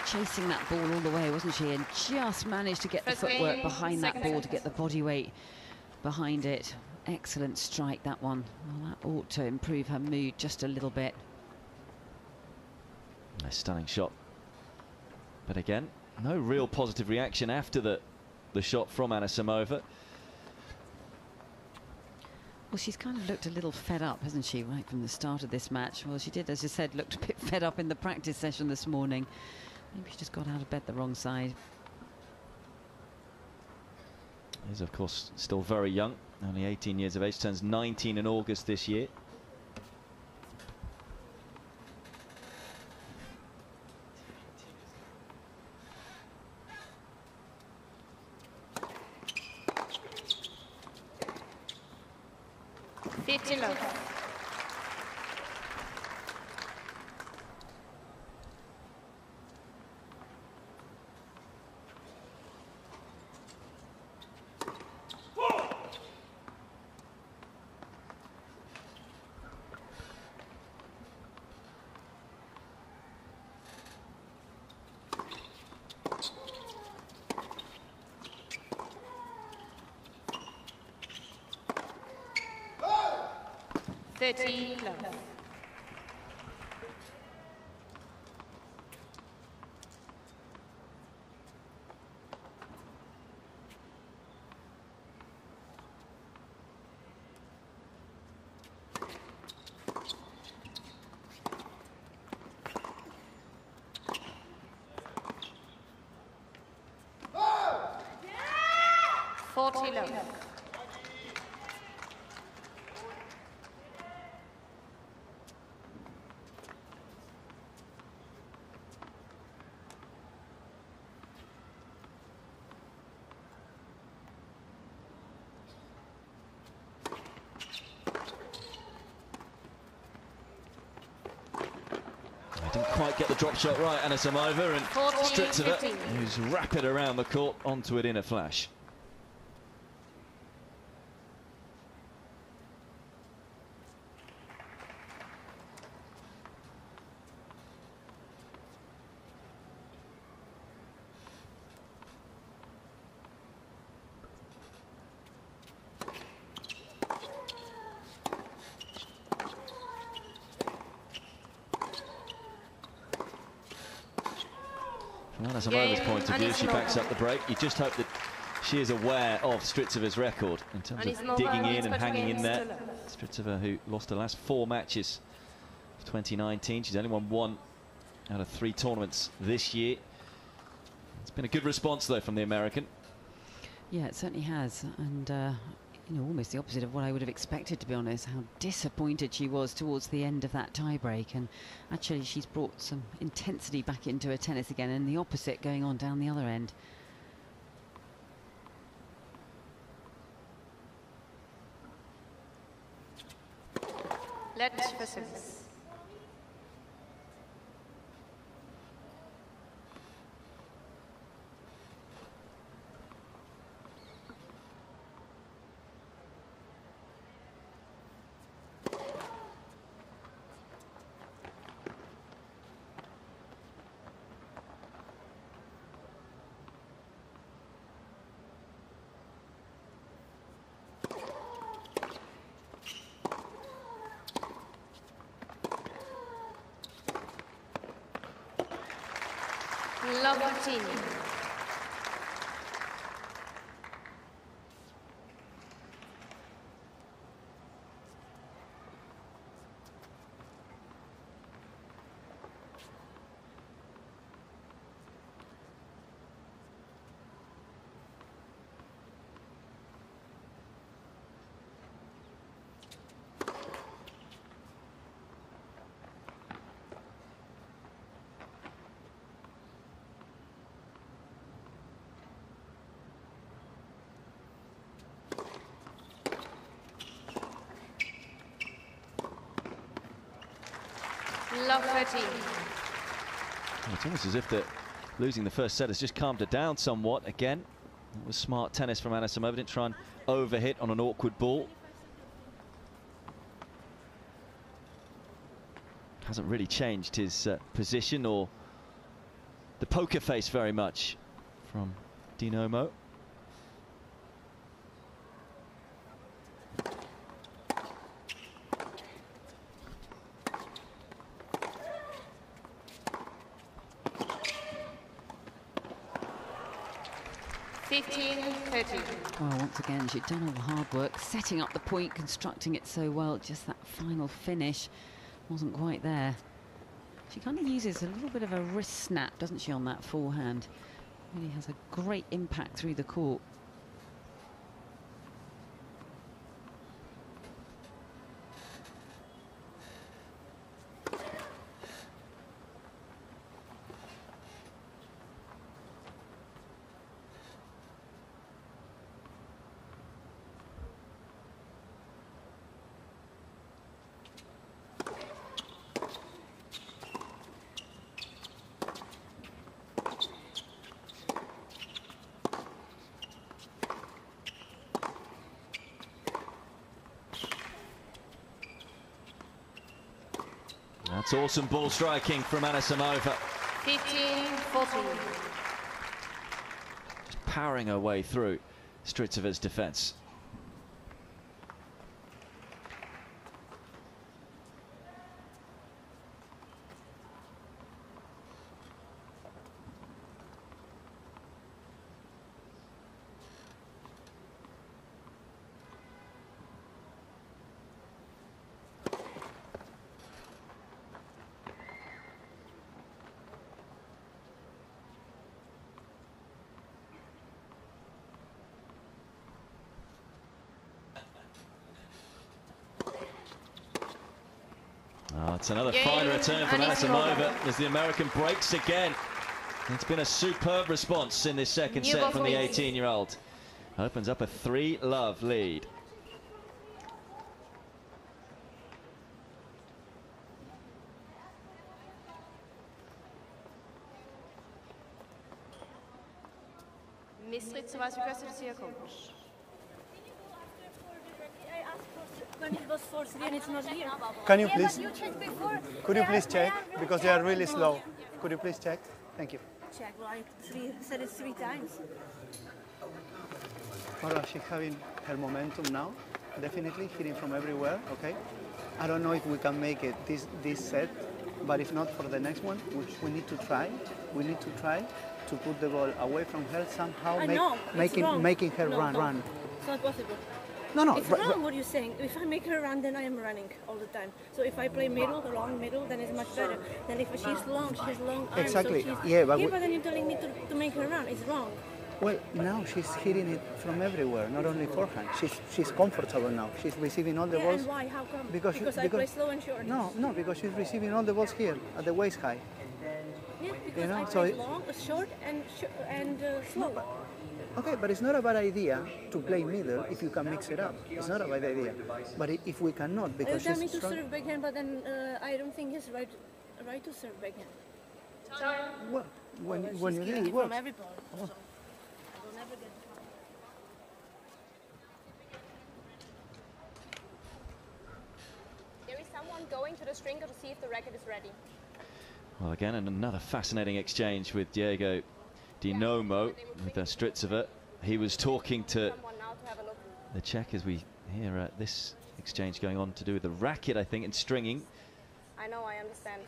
Chasing that ball all the way, wasn't she? And just managed to get the footwork behind that ball to get the body weight behind it. Excellent strike, that one. Well, that ought to improve her mood just a little bit. A stunning shot. But again, no real positive reaction after the shot from Anisimova. Well, she's kind of looked a little fed up, hasn't she, right from the start of this match? Well, she did, as you said, looked a bit fed up in the practice session this morning. Maybe she just got out of bed the wrong side. Is, of course, still very young, only 18 years of age, turns 19 in August this year. Quite get the drop shot right, Anisimova, and Strycova, who's rapid around the court, onto it in a flash. Anisimovas' point of view, she backs up the break. You just hope that she is aware of Strycova's record in terms of digging in and hanging in there. Strycova, who lost her last 4 matches of 2019. She's only won 1 out of 3 tournaments this year. It's been a good response, though, from the American. Yeah, it certainly has. And, you know, almost the opposite of what I would have expected, to be honest, how disappointed she was towards the end of that tie-break. And actually, she's brought some intensity back into her tennis again, and the opposite going on down the other end. Let's Hlaváčková. It's almost as if that losing the first set has just calmed her down somewhat. Again, it was smart tennis from Anisimova, didn't try and overhit on an awkward ball. Hasn't really changed his position or the poker face very much from Dinomo. Again, she'd done all the hard work, setting up the point, constructing it so well. Just that final finish wasn't quite there. She kind of uses a little bit of a wrist snap, doesn't she, on that forehand. Really has a great impact through the court. It's awesome ball striking from Anisimova. 15-14. Just powering her way through Strycova's defense. It's another fine return from Anisimova as the American breaks again. It's been a superb response in this second set from the 18-year-old. Opens up a 3-love lead. Can you please? Could you please check? Because they are really slow. Could you please check? Thank you. Check like three times. Well, she's having her momentum now. Definitely hitting from everywhere. Okay. I don't know if we can make it this set, but if not for the next one, which we need to try. We need to try to put the ball away from her somehow, making her run. It's not possible. No, no. It's wrong what you're saying. If I make her run, then I am running all the time. So if I play middle, long middle, then it's much better. Then if she's long arms. Exactly. So yeah, but... Yeah, but then you're telling me to make her run. It's wrong. Well, now she's hitting it from everywhere, not only forehand. She's comfortable now. She's receiving all the balls. And why? How come? Because I play slow and short. No, because she's receiving all the balls here, at the waist high. Yeah, because I play long, short, and slow. Okay, but it's not a bad idea to play middle if you can mix it up. It's not a bad idea. But if we cannot, because she's strong... You tell me to serve backhand, but then I don't think it's right to serve backhand. Well, when you're doing it works. From every ball, so I will never get it. There is someone going to the stringer to see if the racket is ready. Well, again, another fascinating exchange with Diego Dinomo with Strycova. He was talking to the Czech as we hear this exchange going on to do with the racket, I think, and stringing. I know, I understand.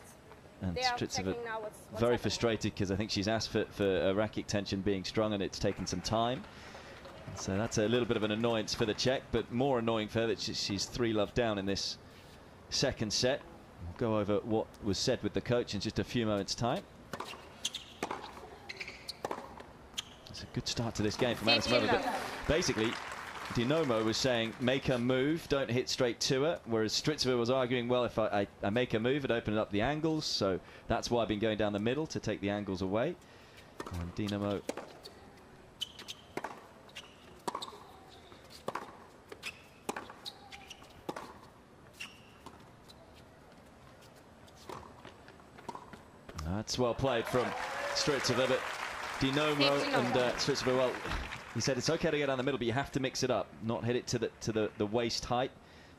And Strycova very frustrated because I think she's asked for a racket tension being strung, and it's taken some time. So that's a little bit of an annoyance for the Czech, but more annoying for her that she's 3-love down in this second set. We'll go over what was said with the coach in just a few moments' time. It's a good start to this game from Anisimova, but basically Dinomo was saying, make her move, don't hit straight to her, whereas Strycova was arguing, well, if I make her move, it opens up the angles, so that's why I've been going down the middle, to take the angles away. And Dinomo that's well played from Strycova, but Dinomo and Strycova, well, he said it's okay to go down the middle, but you have to mix it up, not hit it to the waist height,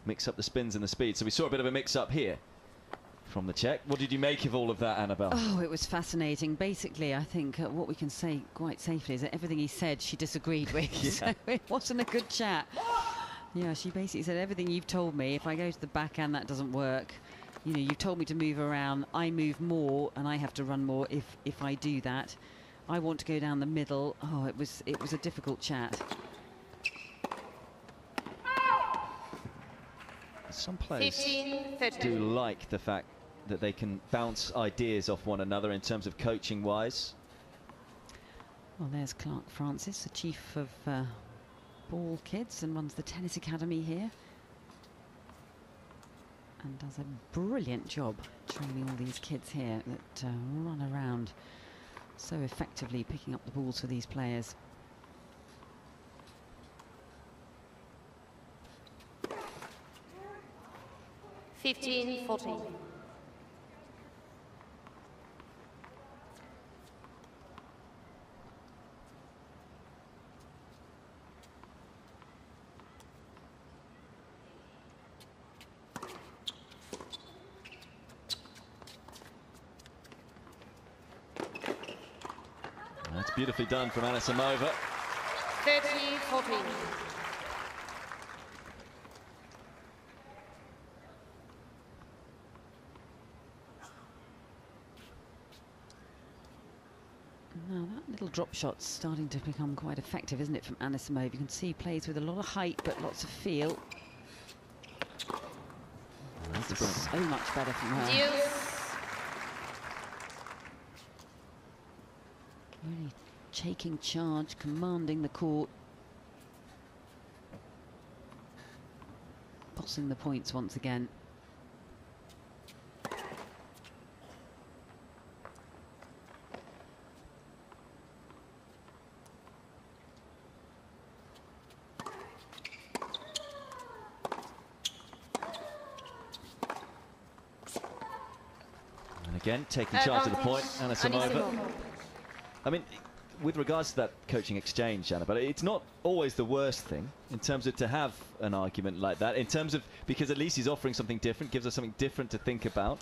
mix up the spins and the speed. So we saw a bit of a mix-up here from the Czech. What did you make of all of that, Annabel? Oh, it was fascinating. Basically, I think what we can say quite safely is that everything he said she disagreed with. Yeah. So it wasn't a good chat. Yeah, she basically said, everything you've told me, if I go to the backhand, that doesn't work. You know, you've told me to move around, I move more and I have to run more if I do that. I want to go down the middle. Oh, it was a difficult chat. Some players 15, do like the fact that they can bounce ideas off one another in terms of coaching wise. Well, there's Clark Francis, the chief of Ball Kids and runs the tennis academy here. And does a brilliant job training all these kids here that run around so effectively, picking up the balls for these players. (15-14) Beautifully done from Anisimova. 30-14. Now that little drop shot's starting to become quite effective, isn't it, from Anisimova? You can see plays with a lot of height but lots of feel. That's so much better from her. Really taking charge, commanding the court, bossing the points once again. And again, taking charge of the point, Anisimova. I mean, with regards to that coaching exchange, Anna, but it's not always the worst thing in terms of to have an argument like that, in terms of, because at least he's offering something different, gives us something different to think about.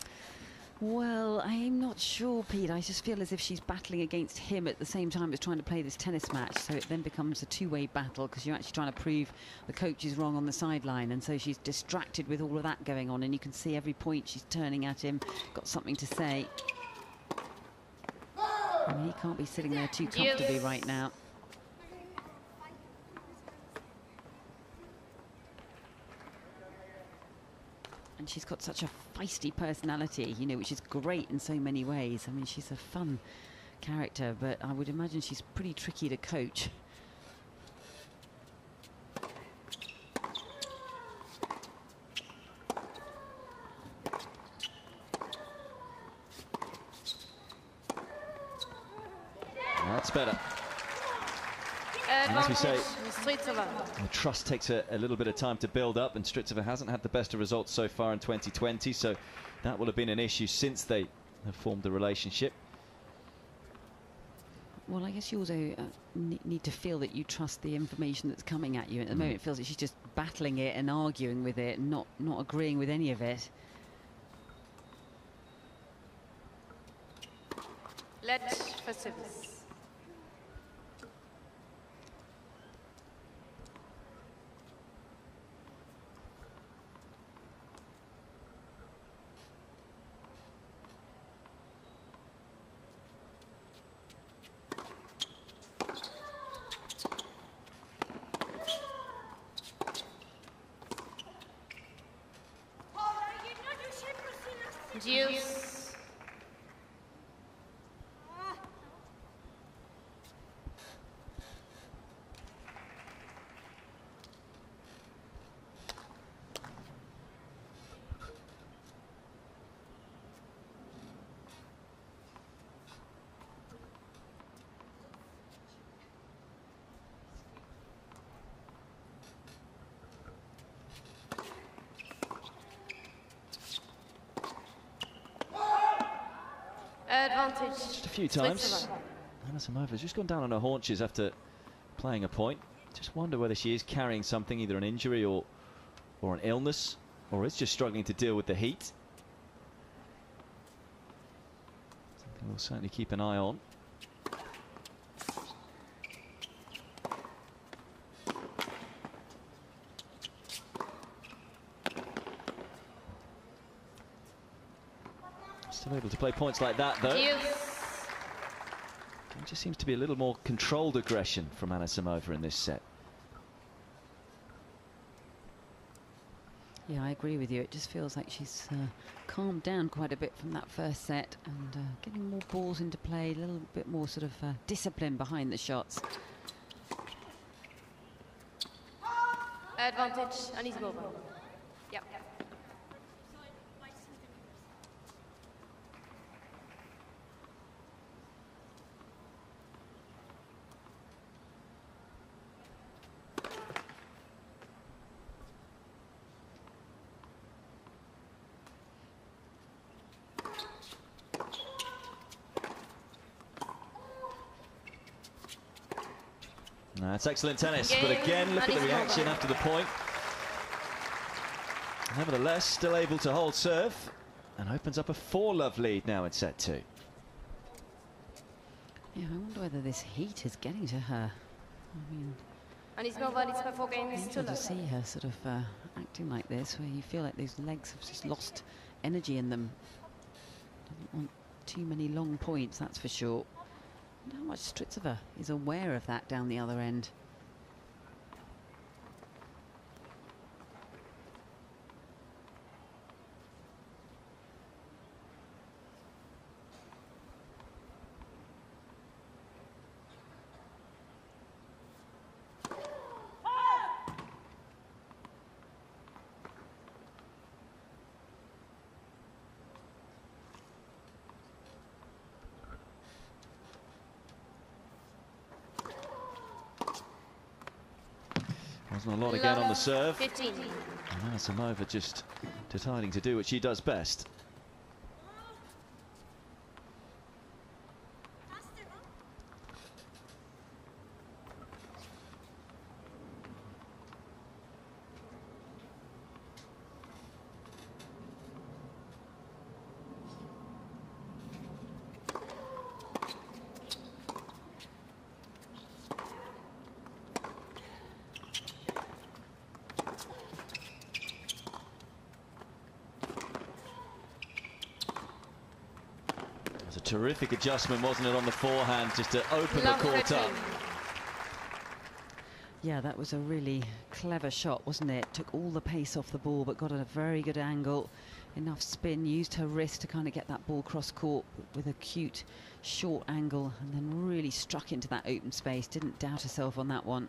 Well, I'm not sure, Pete. I just feel as if she's battling against him at the same time as trying to play this tennis match, so it then becomes a two-way battle because you're actually trying to prove the coach is wrong on the sideline, and so she's distracted with all of that going on, and you can see every point she's turning at him, got something to say. I mean, he can't be sitting there too comfortably right now. And she's got such a feisty personality, you know, which is great in so many ways. I mean, she's a fun character, but I would imagine she's pretty tricky to coach. Better. And as we say, the trust takes a little bit of time to build up, and Strycova hasn't had the best of results so far in 2020, so that will have been an issue since they have formed the relationship. Well, I guess you also need to feel that you trust the information that's coming at you. At the moment, it feels like she's just battling it and arguing with it, not agreeing with any of it. Let's for service. Deuce. Just a few times. Anisimova's just gone down on her haunches after playing a point. Just wonder whether she is carrying something, either an injury or an illness, or is just struggling to deal with the heat. Something we'll certainly keep an eye on. Able to play points like that, though. Yes. It just seems to be a little more controlled aggression from Anisimova in this set. Yeah, I agree with you. It just feels like she's calmed down quite a bit from that first set and getting more balls into play, a little bit more sort of discipline behind the shots. Advantage, Anisimova. Yep. That's excellent tennis, but again, look at the reaction after the point. Nevertheless, still able to hold serve and opens up a 4-love lead now in set two. Yeah, I wonder whether this heat is getting to her. I mean, it's to see her sort of acting like this, where you feel like these legs have just lost energy in them. Doesn't want too many long points, that's for sure. How much Strycova is aware of that down the other end. Wasn't a lot again on the serve. 15. And Anisimova just deciding to do what she does best. Terrific adjustment, wasn't it, on the forehand, just to open the court up. Yeah, that was a really clever shot, wasn't it? Took all the pace off the ball, but got at a very good angle. Enough spin, used her wrist to kind of get that ball cross court with a cute, short angle, and then really struck into that open space. Didn't doubt herself on that one.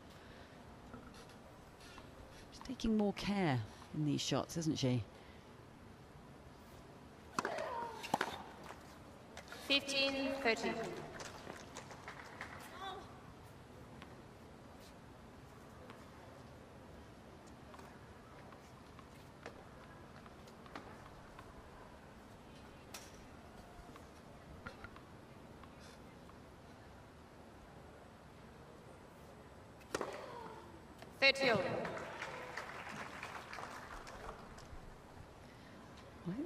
She's taking more care in these shots, isn't she? 15-13.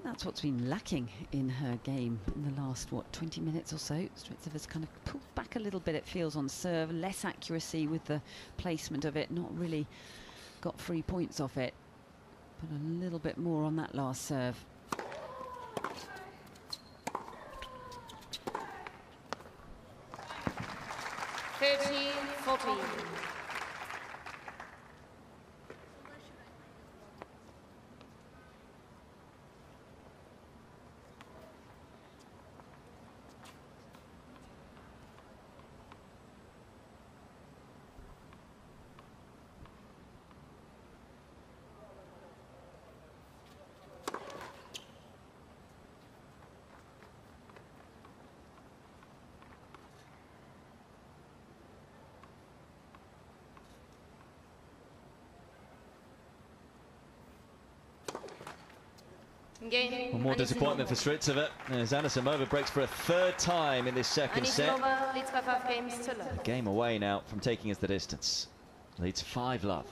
That's what's been lacking in her game in the last, what, 20 minutes or so. Strycova's kind of pulled back a little bit, it feels, on serve. Less accuracy with the placement of it. Not really got free points off it. But a little bit more on that last serve. Well, more disappointment for Strycova as Anisimova breaks for a third time in this second set. A game away now from taking us the distance. Leads 5-love.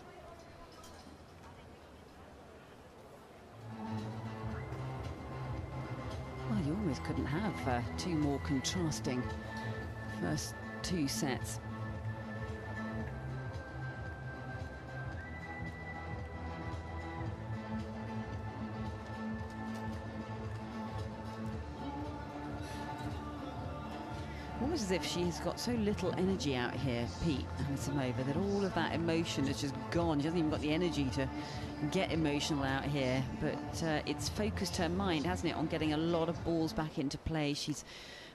Well, you almost couldn't have two more contrasting first two sets. Almost as if she's got so little energy out here, Pete Anisimova, that all of that emotion is just gone. She hasn't even got the energy to get emotional out here, but it's focused her mind, hasn't it, on getting a lot of balls back into play. She's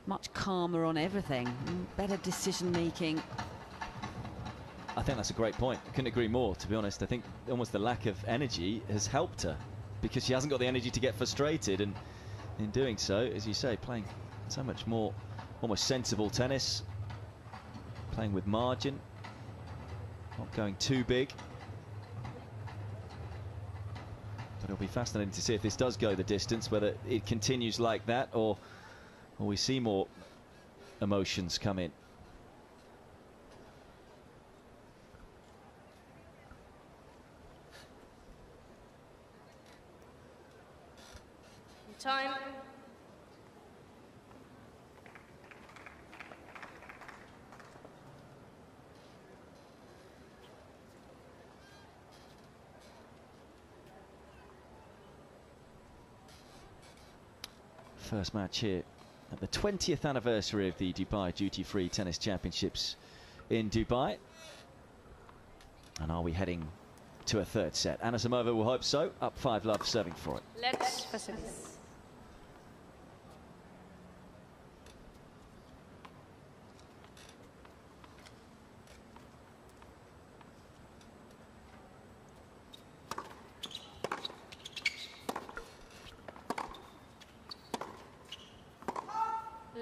much calmer on everything, better decision making. I think that's a great point. I couldn't agree more, to be honest. I think almost the lack of energy has helped her because she hasn't got the energy to get frustrated, and in doing so, as you say, playing so much more almost sensible tennis, playing with margin, not going too big. But it'll be fascinating to see if this does go the distance, whether it continues like that or we see more emotions come in. Time. First match here at the 20th anniversary of the Dubai Duty-Free Tennis Championships in Dubai. And are we heading to a third set? Anisimova will hope so. Up 5-love, serving for it. Let's facilitate.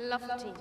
Love 30.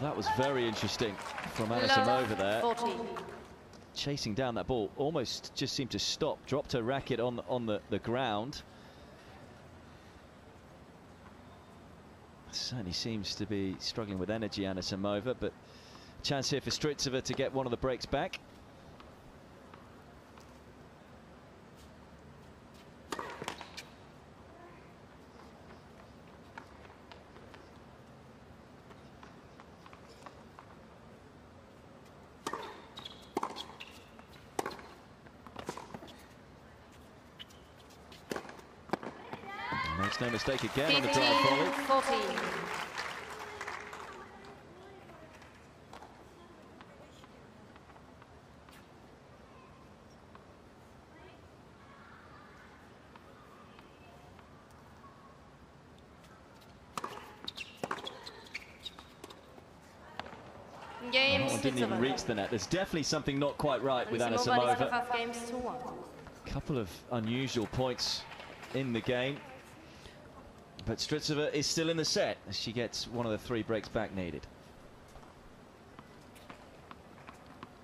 That was very interesting from Anisimova there. 40. Chasing down that ball, almost just seemed to stop, dropped her racket on the ground. Certainly seems to be struggling with energy, Anisimova, but chance here for Strycova to get one of the breaks back. No mistake again 15, on the drive volley. 14. Game. Oh, didn't even reach the net. There's definitely something not quite right with Anisimova. A couple of unusual points in the game. But Strycova is still in the set as she gets one of the three breaks back needed.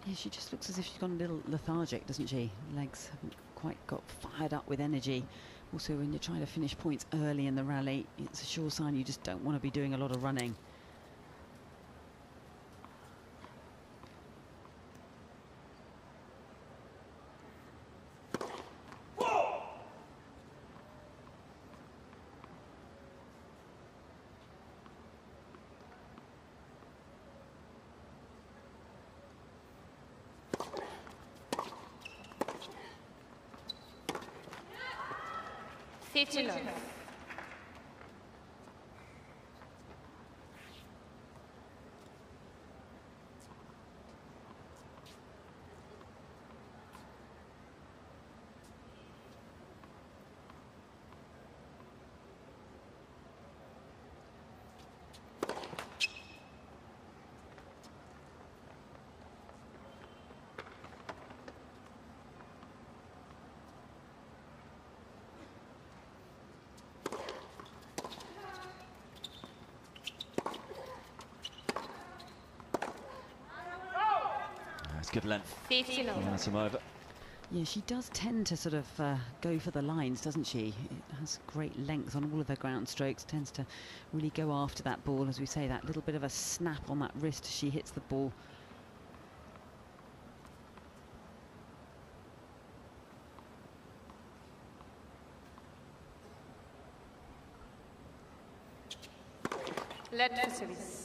Yeah, she just looks as if she's gone a little lethargic, doesn't she? Legs haven't quite got fired up with energy. Also, when you're trying to finish points early in the rally, it's a sure sign you just don't want to be doing a lot of running. Safety love. Good length. Anisimova. Yeah, she does tend to sort of go for the lines, doesn't she? It has great length on all of her ground strokes, tends to really go after that ball, as we say, that little bit of a snap on that wrist as she hits the ball. Let service.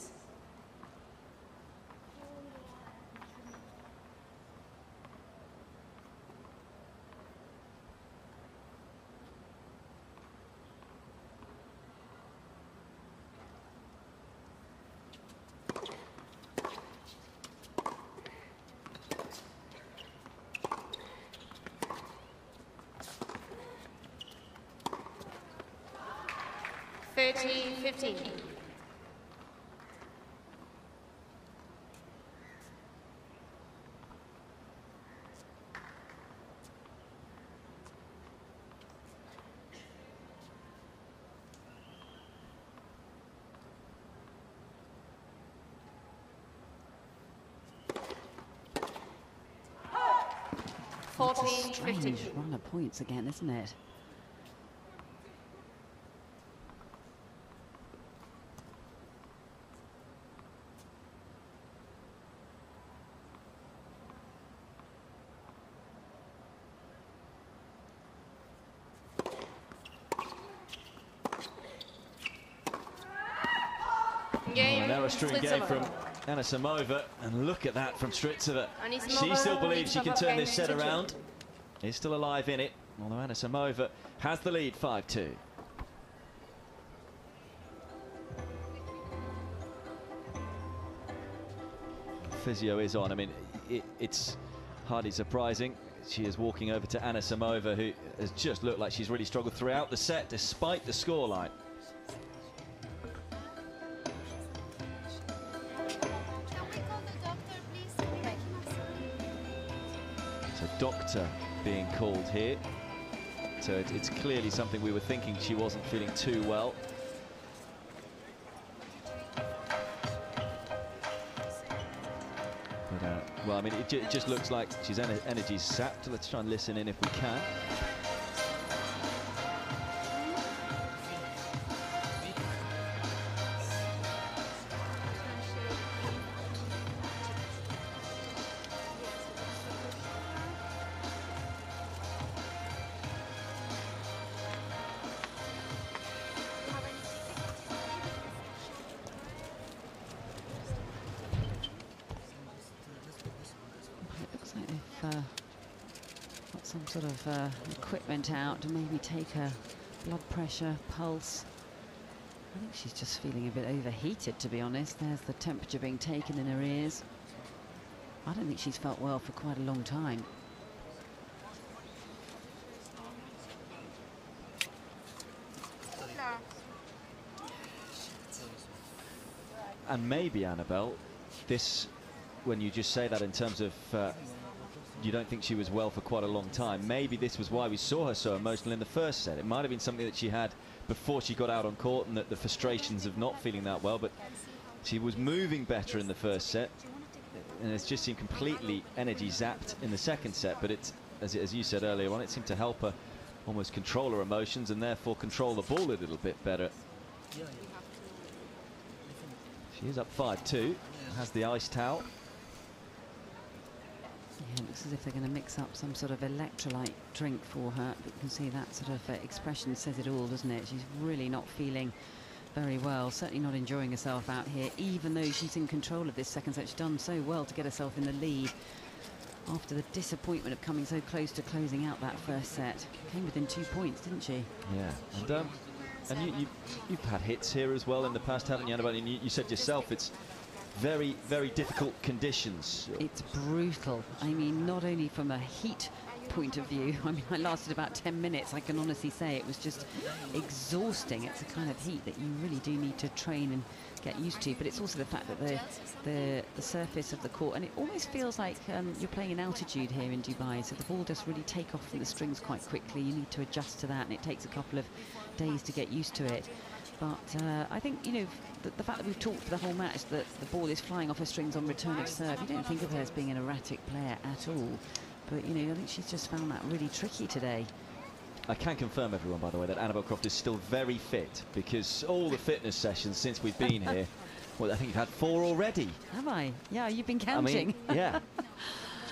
Strange run of points again, isn't it? Game from Anisimova, and look at that from Strycova. She still believes she can turn this set around. Is still alive in it, although Anisimova has the lead 5-2. Physio is on. I mean, it's hardly surprising. She is walking over to Anisimova, who has just looked like she's really struggled throughout the set despite the scoreline. Doctor being called here, so it's clearly something we were thinking. She wasn't feeling too well. But, well, I mean, it just looks like she's energy sapped. Let's try and listen in if we can. Equipment out to maybe take her blood pressure, pulse. I think she's just feeling a bit overheated, to be honest. There's the temperature being taken in her ears. I don't think she's felt well for quite a long time. And maybe, Annabel, this, when you just say that in terms of you don't think she was well for quite a long time, maybe this was why we saw her so emotional in the first set. It might have been something that she had before she got out on court, and that the frustrations of not feeling that well, but she was moving better in the first set, and it's just seemed completely energy zapped in the second set. But it's, as you said earlier on, it seemed to help her almost control her emotions and therefore control the ball a little bit better. She is up 5-2, has the ice towel. Yeah, it looks as if they're going to mix up some sort of electrolyte drink for her. But you can see that sort of expression says it all, doesn't it? She's really not feeling very well, certainly not enjoying herself out here, even though she's in control of this second set. She's done so well to get herself in the lead. after the disappointment of coming so close to closing out that first set. Came within 2 points, didn't she? Yeah. And you've had hits here as well in the past, haven't you, Annabel? And you said yourself it's very, very difficult conditions. It's brutal. I mean, not only from a heat point of view. I mean, I lasted about 10 minutes. I can honestly say it was just exhausting. It's a kind of heat that you really do need to train and get used to, but it's also the fact that the surface of the court, and it almost feels like you're playing in altitude here in Dubai, so the ball does really take off from the strings quite quickly. You need to adjust to that, and it takes a couple of days to get used to it. But I think, you know, the fact that we've talked for the whole match that the ball is flying off her strings on return of serve, you don't think of her as being an erratic player at all. But, you know, I think she's just found that really tricky today. I can confirm, everyone, by the way, that Annabel Croft is still very fit, because all the fitness sessions since we've been here, well, I think you've had 4 already. Have I? Yeah, you've been counting. I mean, yeah.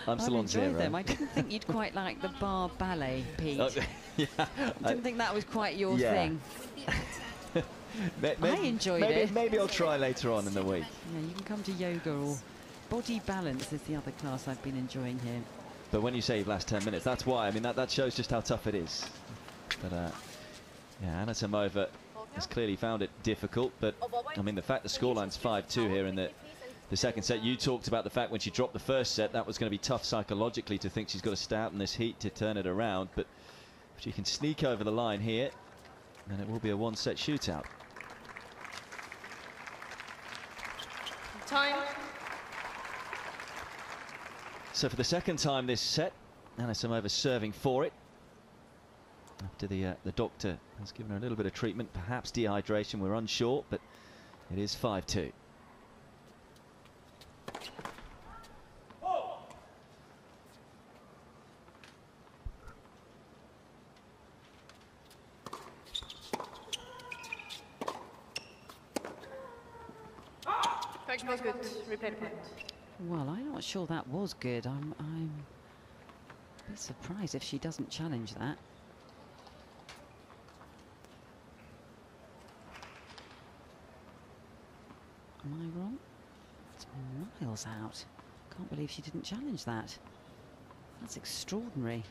I'm still on 0. Them. I didn't think you'd quite like the bar ballet, Pete. Yeah, I didn't think that was quite your thing. I enjoyed it. Maybe I'll try later on in the week. Yeah, you can come to yoga, or body balance is the other class I've been enjoying here. But when you say last 10 minutes, that's why. I mean, that shows just how tough it is. But, yeah, Anisimova has clearly found it difficult. But, I mean, the fact the scoreline's 5-2 here in the second set, you talked about the fact when she dropped the first set, that was going to be tough psychologically to think she's got to stay out in this heat to turn it around. But if she can sneak over the line here, then it will be a one-set shootout. Time. So for the second time this set, Anisimova serving for it. After the doctor has given her a little bit of treatment, perhaps dehydration, we're unsure, but it is 5-2. Oh. Well, I'm not sure that was good. I'm a bit surprised if she doesn't challenge that. Am I wrong? It's miles out. Can't believe she didn't challenge that. That's extraordinary.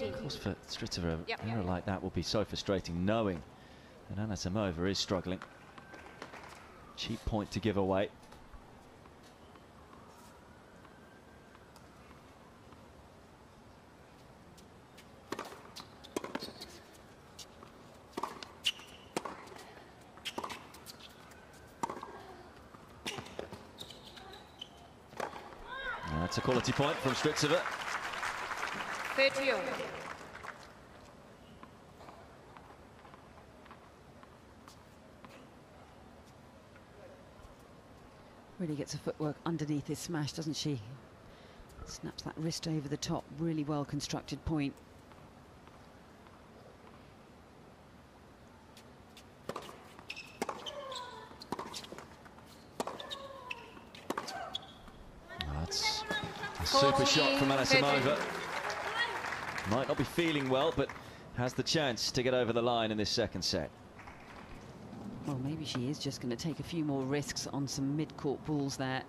Of course, for Strycova, an error like that will be so frustrating, knowing that Anisimova is struggling. Cheap point to give away. Now, that's a quality point from Strycova. 30. Really gets her footwork underneath his smash, doesn't she? Snaps that wrist over the top. Really well constructed point. That's a super shot from Anisimova. Might not be feeling well, but has the chance to get over the line in this second set. Well, maybe she is just going to take a few more risks on some mid-court balls there.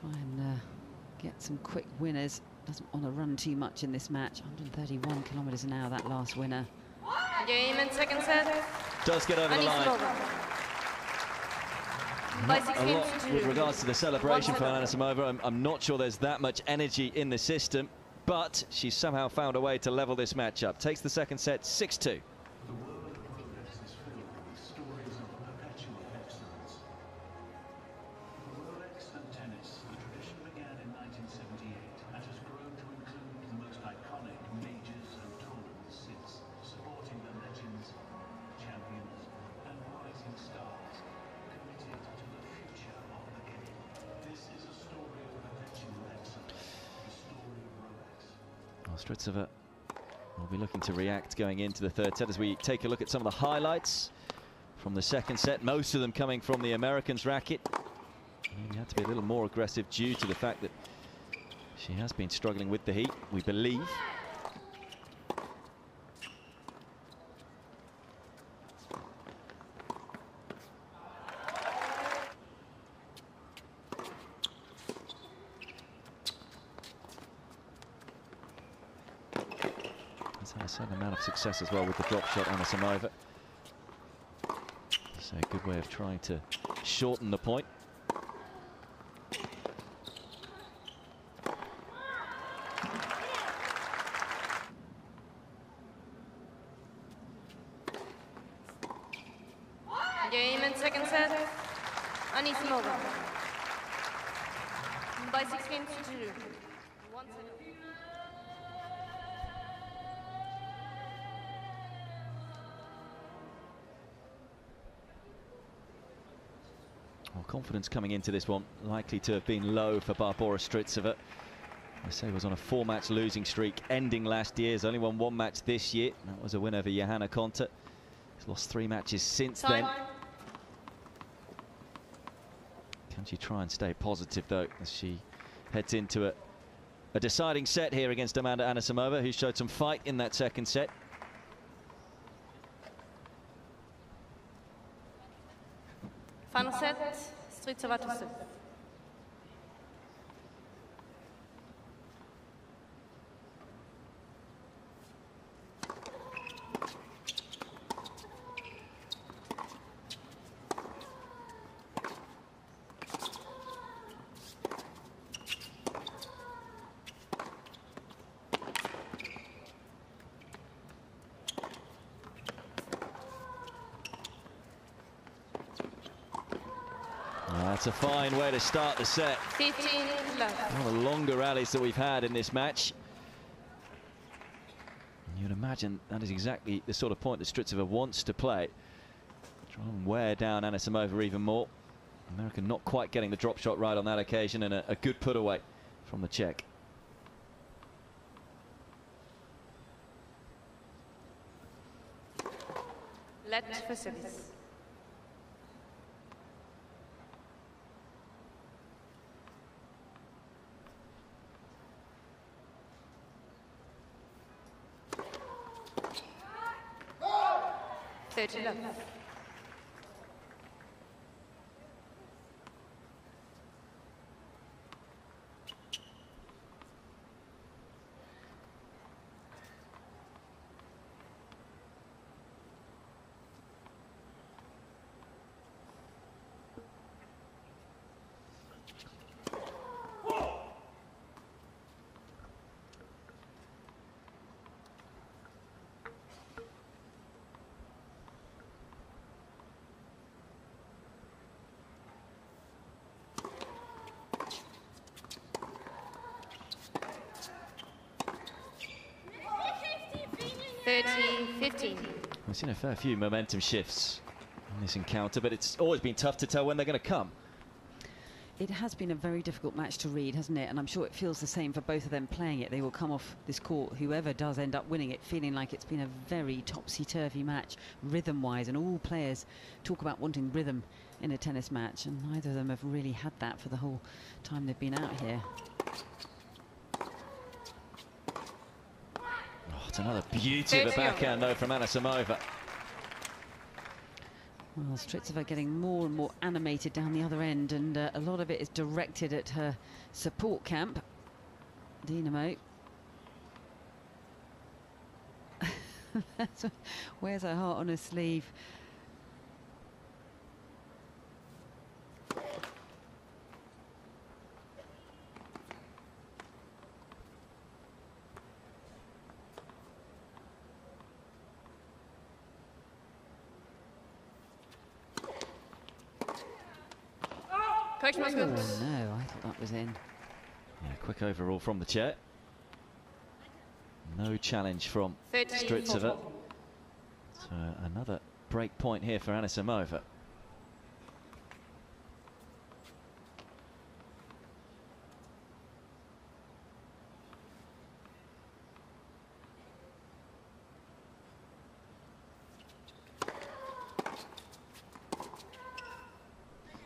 Try and get some quick winners. Doesn't want to run too much in this match. 131 kilometers an hour, that last winner. Game and second set. Does get over the line. Not a lot with regards to the celebration for Anisimova. I'm not sure there's that much energy in the system, but she's somehow found a way to level this match up. Takes the second set 6-2. Strycova will be looking to react going into the third set as we take a look at some of the highlights from the second set, most of them coming from the Americans' racket. She had to be a little more aggressive due to the fact that she has been struggling with the heat, we believe. Success as well with the drop shot, Anisimova. So a good way of trying to shorten the point. Game and second set. Anisimova by 6 games to 2. Confidence coming into this one, likely to have been low for Barbora Strycova. I say was on a 4-match losing streak, ending last year. Has only won 1 match this year. That was a win over Johanna Konta. He's lost 3 matches since then. Can she try and stay positive, though, as she heads into a deciding set here against Amanda Anisimova, who showed some fight in that second set. Final set. Strycova to serve. That's a fine way to start the set. 15 left. One of the longer rallies that we've had in this match. You'd imagine that is exactly the sort of point that Strycova wants to play. Try and wear down Anisimova even more. America not quite getting the drop shot right on that occasion, and a good put away from the Czech. Let for service. We've seen a fair few momentum shifts in this encounter, but it's always been tough to tell when they're going to come. It has been a very difficult match to read, hasn't it? And I'm sure it feels the same for both of them playing it. They will come off this court, whoever does end up winning it, feeling like it's been a very topsy-turvy match, rhythm-wise. And all players talk about wanting rhythm in a tennis match, and neither of them have really had that for the whole time they've been out here. Another beauty of a backhand, though, from Anisimova. Well, Strycova getting more and more animated down the other end, and a lot of it is directed at her support camp. Dinomo. Wears her heart on her sleeve. Oh, no, I thought that was in. Yeah, quick overall from the chair. No challenge from Strycova. So another break point here for Anisimova.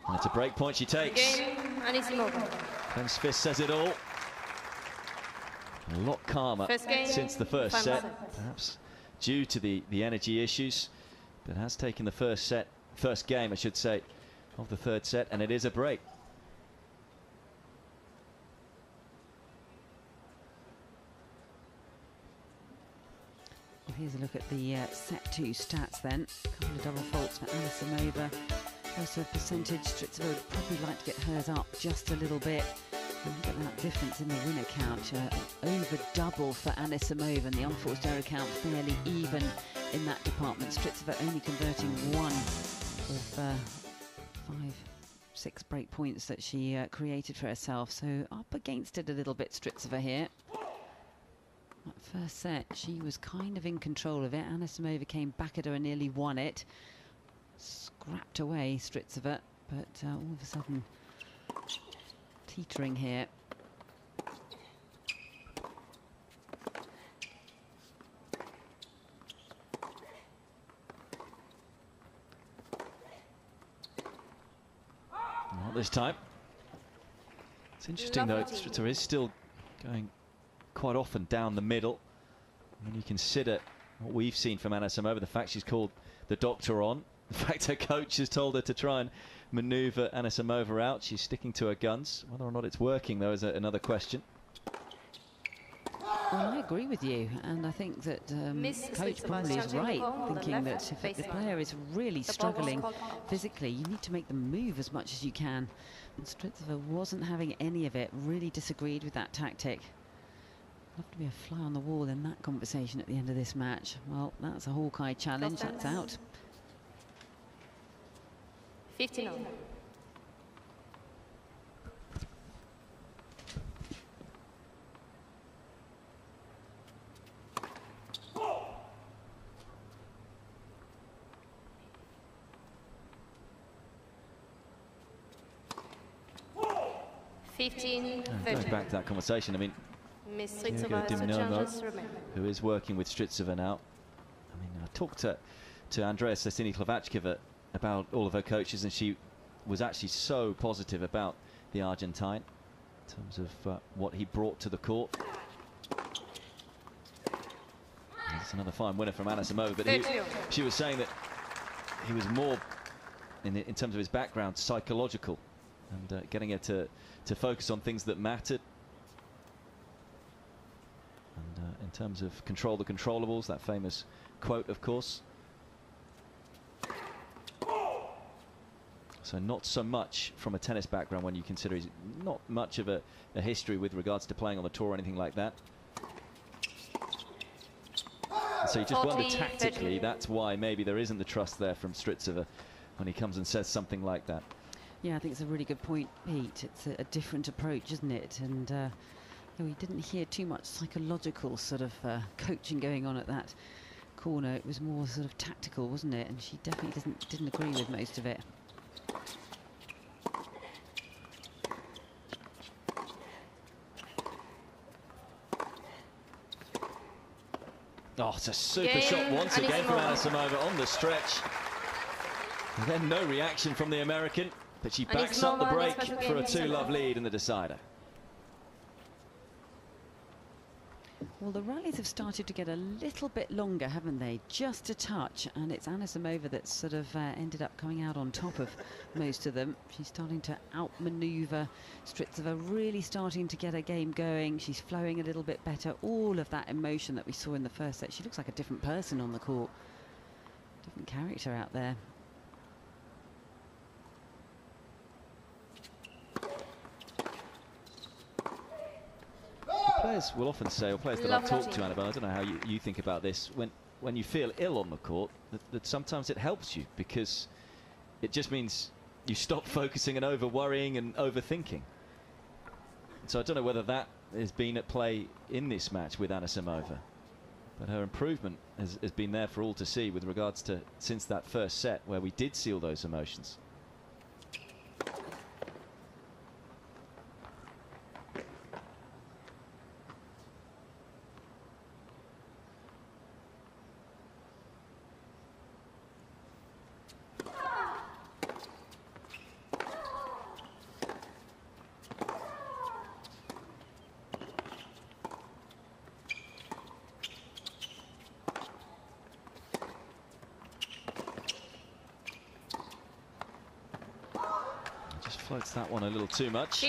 That's a break point she takes. French fist says it all. A lot calmer since the first set, perhaps due to the energy issues, but has taken the first game, I should say, of the third set, and it is a break. Well, here's a look at the set two stats then. A couple of double faults for Anisimova. Also, percentage, Strycova would probably like to get hers up just a little bit. And look at that difference in the winner count. Over double for Anisimova, and the unforced error count fairly even in that department. Strycova only converting one of 5, 6 break points that she created for herself. So up against it a little bit, Strycova here. That first set, she was kind of in control of it. Anisimova came back at her and nearly won it. Scrapped away Strycova, but all of a sudden teetering here. Not this time. It's interesting though, Strycova is still going quite often down the middle. When you consider what we've seen from Anisimova, the fact she's called the doctor on. In fact, her coach has told her to try and manoeuvre Anisimova out. She's sticking to her guns. Whether or not it's working, though, is another question. Well, I agree with you, and I think that coach probably is right, thinking that if the player is really struggling physically, you need to make them move as much as you can. And Strycova wasn't having any of it, really disagreed with that tactic. Love to be a fly on the wall in that conversation at the end of this match. Well, that's a Hawkeye challenge. That's out. 15 over. Going back to that conversation, I mean, Diego Dinomo, who is working with Strycova now. I mean, I talked to Andrea Sestini Hlaváčková about all of her coaches, and she was actually so positive about the Argentine in terms of what he brought to the court. That's another fine winner from Anisimova, but she was saying that he was more, in terms of his background, psychological, and getting her to focus on things that mattered. And in terms of control the controllables, that famous quote, of course. So not so much from a tennis background when you consider he's not much of a history with regards to playing on the tour or anything like that. And so you just wonder tactically, that's why maybe there isn't the trust there from Strycova when he comes and says something like that. Yeah, I think it's a really good point, Pete. It's a different approach, isn't it? And we didn't hear too much psychological sort of coaching going on at that corner. It was more sort of tactical, wasn't it? And she definitely didn't agree with most of it. Oh, it's a super shot once again from Anisimova on the stretch. And then no reaction from the American, but she backs up the break for a 2-love lead in the decider. Well, the rallies have started to get a little bit longer, haven't they? Just a touch, and it's Anisimova that's sort of ended up coming out on top of most of them. She's starting to outmaneuver Strycova, really starting to get her game going. She's flowing a little bit better. All of that emotion that we saw in the first set, she looks like a different person on the court. Different character out there. Players will often say, or players that I've talked to, Annabel, I don't know how you think about this, when you feel ill on the court, that sometimes it helps you, because it just means you stop focusing and over-worrying and overthinking. So I don't know whether that has been at play in this match with Anisimova, but her improvement has been there for all to see with regards to since that first set where we did see all those emotions. Floats that one a little too much.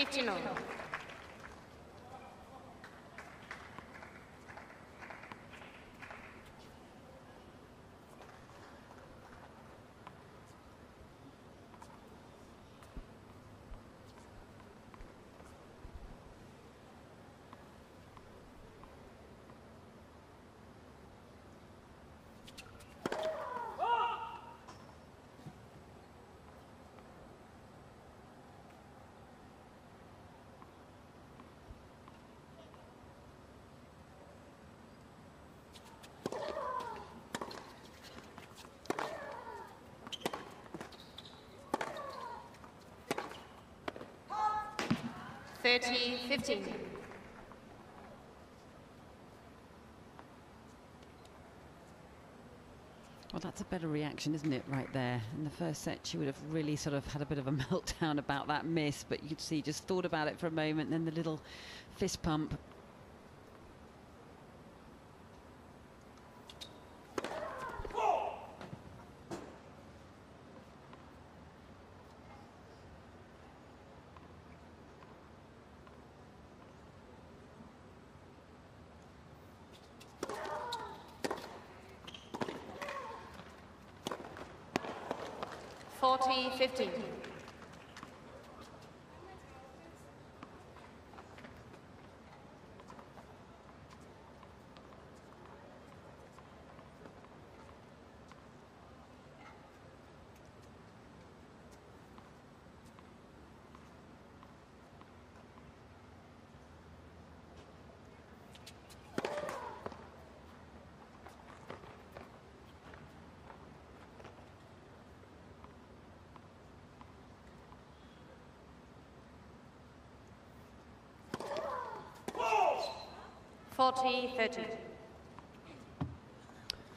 Well, that's a better reaction, isn't it, right there? In the first set, she would have really sort of had a bit of a meltdown about that miss, but you'd see, just thought about it for a moment, and then the little fist pump.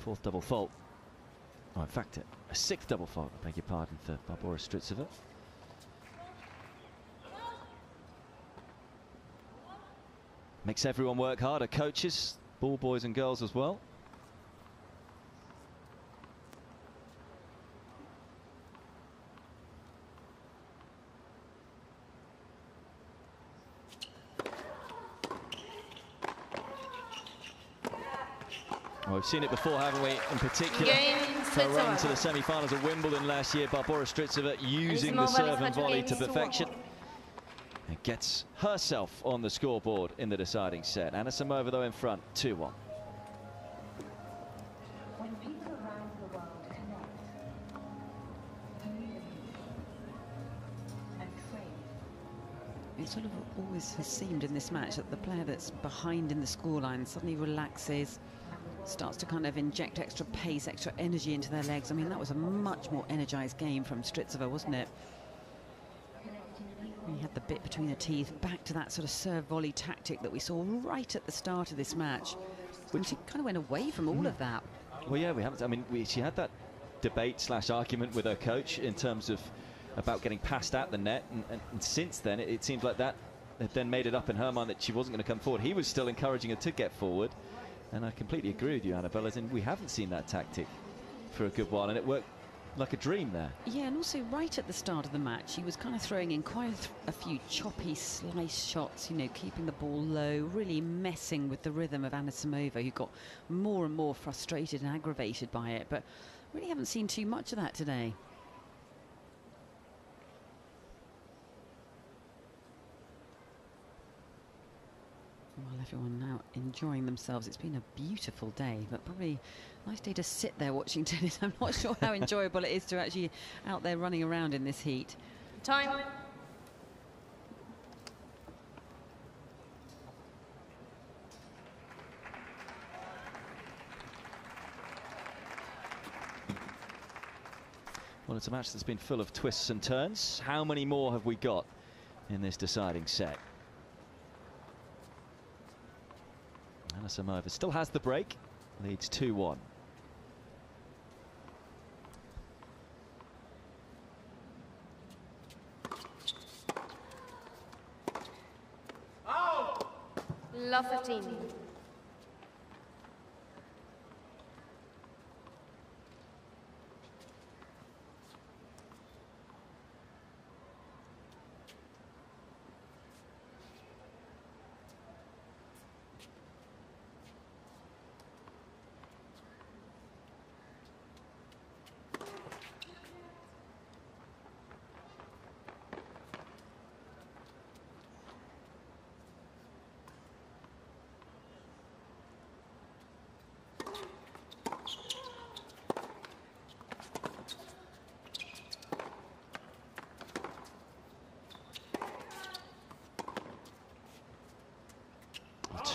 Fourth double fault. Oh, in fact, a sixth double fault, I beg your pardon, for Barbora Strycova. Makes everyone work harder, coaches, ball boys and girls as well. We've seen it before, haven't we? In particular, her run to the semi-finals at Wimbledon last year, Barbora Strycova using the serve and volley to perfection. And gets herself on the scoreboard in the deciding set. Anisimova, though, in front, 2-1. It sort of always has seemed in this match that the player that's behind in the scoreline suddenly relaxes, starts to kind of inject extra pace, extra energy into their legs. I mean, that was a much more energised game from Strycova, wasn't it? He had the bit between the teeth, back to that sort of serve volley tactic that we saw right at the start of this match. And she kind of went away from all of that. Well, yeah, we haven't. I mean, she had that debate/argument with her coach in terms of about getting passed at the net, and since then it seems like that had then made it up in her mind that she wasn't going to come forward. He was still encouraging her to get forward. And I completely agree with you, Annabel, as in we haven't seen that tactic for a good while, and it worked like a dream there. Yeah, and also right at the start of the match, he was kind of throwing in quite a few choppy slice shots, you know, keeping the ball low, really messing with the rhythm of Anisimova, who got more and more frustrated and aggravated by it. But really haven't seen too much of that today. Well, everyone now enjoying themselves. It's been a beautiful day, but probably a nice day to sit there watching tennis. I'm not sure how enjoyable it is to actually out there running around in this heat. Time. Well, it's a match that's been full of twists and turns. How many more have we got in this deciding set? Anisimova still has the break, leads 2-1. Oh! Love 15.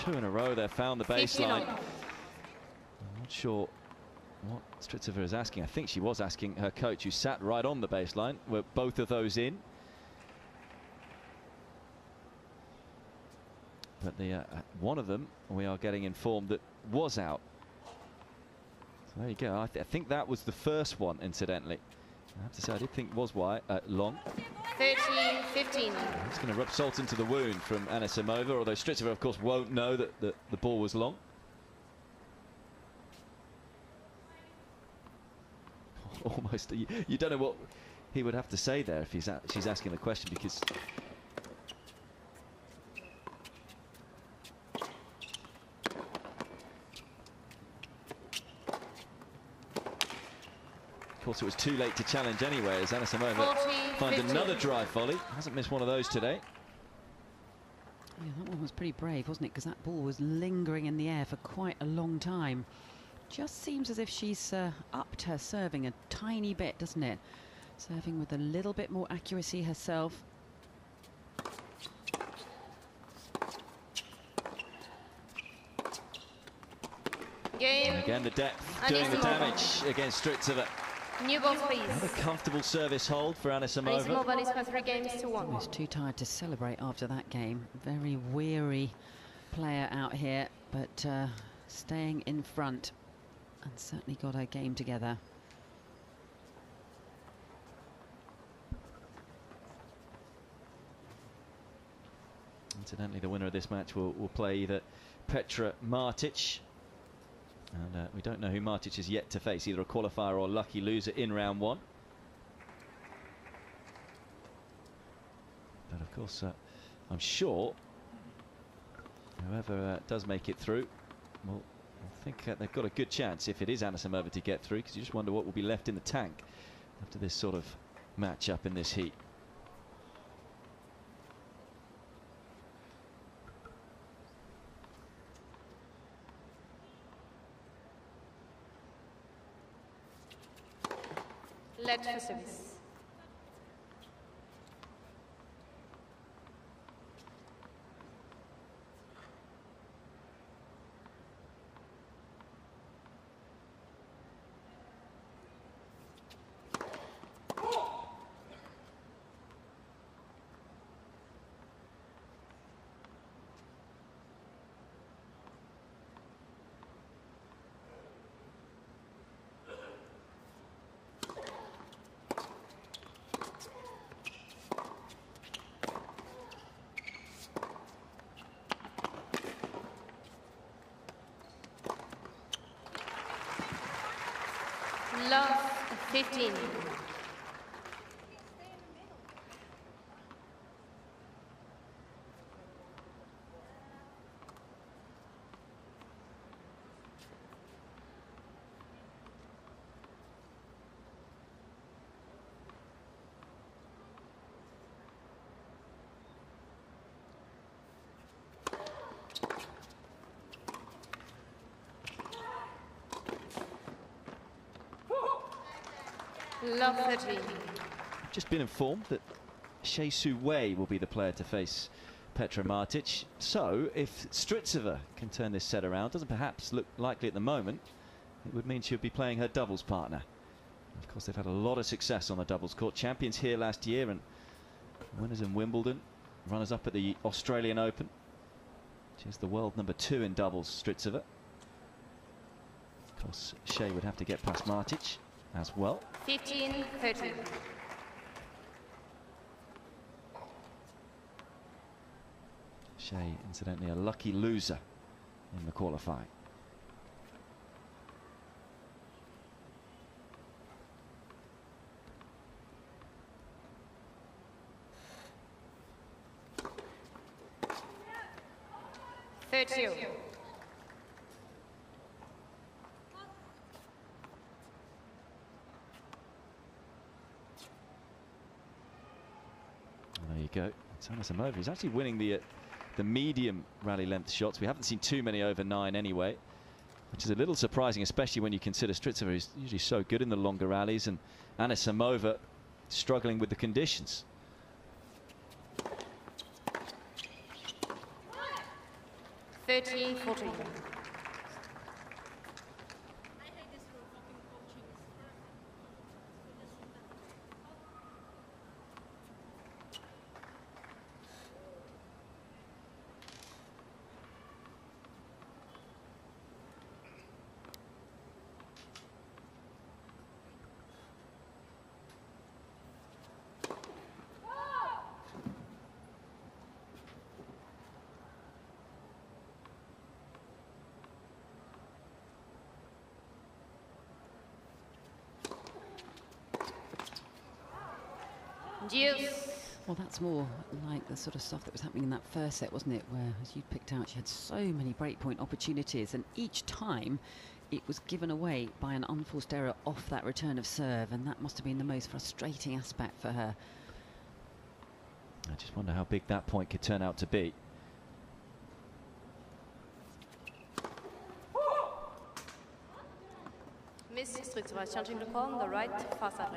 Two in a row there, found the baseline. I'm not sure what Strycova is asking. I think she was asking her coach, who sat right on the baseline. Were both of those in? But the one of them, we are getting informed, that was out. So there you go. I think that was the first one, incidentally. I have to say, I did think was wide, long. 13-15. It's going to rub salt into the wound from Anisimova, although Strycova, of course, won't know that the ball was long. Almost. You don't know what he would have to say there if she's asking the question, because... Of course, it was too late to challenge anyway, as Anisimova finds another drive volley. Hasn't missed one of those today. Yeah, that one was pretty brave, wasn't it? Because that ball was lingering in the air for quite a long time. Just seems as if she's upped her serving a tiny bit, doesn't it? Serving with a little bit more accuracy herself. Game. And again, the depth doing the damage against Strycova. New ball, please. Another comfortable service hold for Anisimova. Anisimova is for 3 games to 1. Almost too tired to celebrate after that game. Very weary player out here, but staying in front, and certainly got her game together. Incidentally, the winner of this match will play either Petra Martic. And we don't know who Martic is yet to face, either a qualifier or a lucky loser in round one. But of course, I'm sure whoever does make it through, well, I think they've got a good chance if it is Anisimova to get through, because you just wonder what will be left in the tank after this sort of match-up in this heat. Let for service. medals, 15. Just been informed that Hsieh Su-wei will be the player to face Petra Martic. So if Strycova can turn this set around, doesn't perhaps look likely at the moment, it would mean she'll be playing her doubles partner. Of course, they've had a lot of success on the doubles court. Champions here last year and winners in Wimbledon, runners-up at the Australian Open. She's the world #2 in doubles, Strycova. Of course, Hsieh would have to get past Martic as well. 15-13. Hsieh, incidentally, a lucky loser in the qualifying. Anisimova, he's actually winning the medium rally length shots. We haven't seen too many over 9 anyway, which is a little surprising, especially when you consider Strycova is usually so good in the longer rallies, and Anisimova struggling with the conditions. Well, that's more like the sort of stuff that was happening in that first set, wasn't it? Where, as you picked out, she had so many breakpoint opportunities, and each time it was given away by an unforced error off that return of serve, and that must have been the most frustrating aspect for her. I just wonder how big that point could turn out to be. 4. Miss Strycova challenging the call on the right fast lane.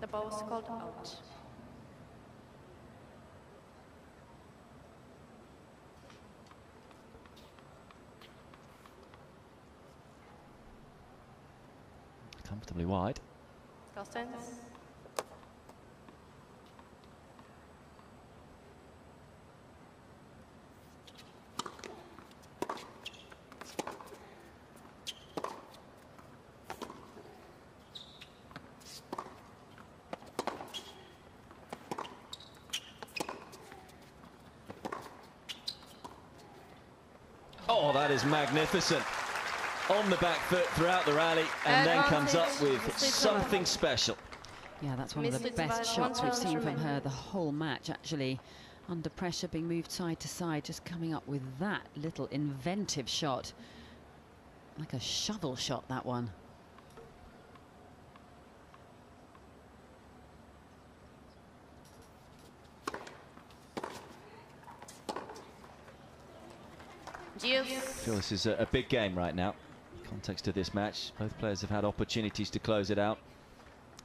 The ball was called out. Comfortably wide. Costens. Oh, that is magnificent. On the back foot throughout the rally, and then comes up with something special. Yeah, that's one of the best shots we've seen from her the whole match, actually. Under pressure, being moved side to side, just coming up with that little inventive shot. Like a shovel shot, that one. I feel this is a big game right now. Context of this match, both players have had opportunities to close it out.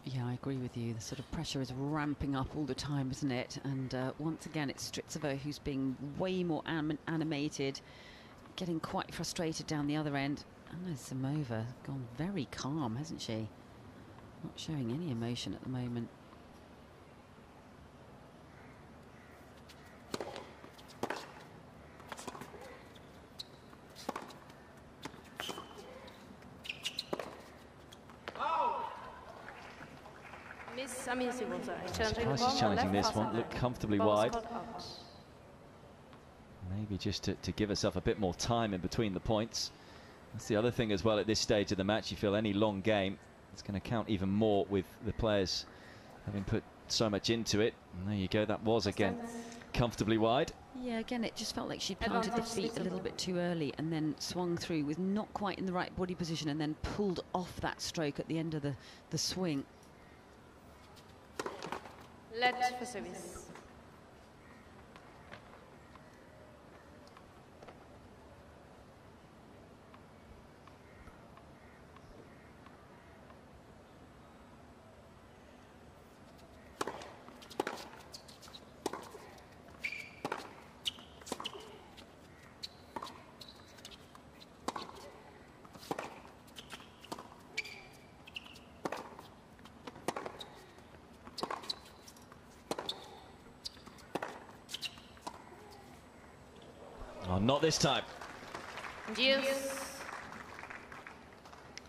Yeah, I agree with you. The sort of pressure is ramping up all the time, isn't it? And once again, it's Strycova who's being way more animated, getting quite frustrated down the other end. Anisimova gone very calm, hasn't she? Not showing any emotion at the moment. 's challenging this one, looked comfortably wide. Maybe just to give herself a bit more time in between the points. That's the other thing as well at this stage of the match. You feel any long game, It's going to count even more with the players having put so much into it. And there you go. That was, again, comfortably wide. Yeah, again, it just felt like she planted the feet a little bit too early and then swung through with not quite in the right body position and then pulled off that stroke at the end of the swing. Left for service. Not this time. Yes.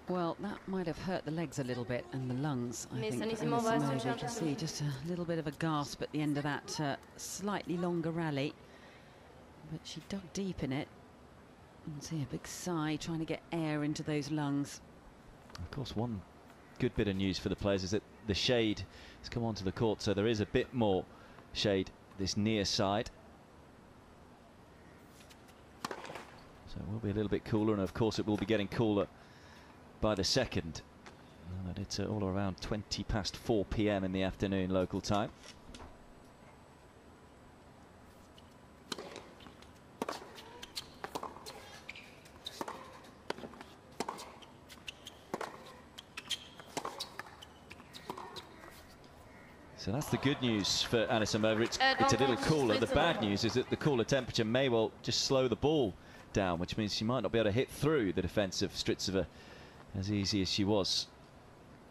Well, that might have hurt the legs a little bit and the lungs. I think you can see just a little bit of a gasp at the end of that slightly longer rally. But she dug deep in it. You can see a big sigh, trying to get air into those lungs. Of course, one good bit of news for the players is that the shade has come onto the court, so there is a bit more shade this near side. So it will be a little bit cooler, and of course it will be getting cooler by the second. And it's all around 4:20 p.m. in the afternoon local time. So that's the good news for Anisimova. It's a little cooler. The bad news is that the cooler temperature may well just slow the ball down, which means she might not be able to hit through the defense of Strycova as easy as she was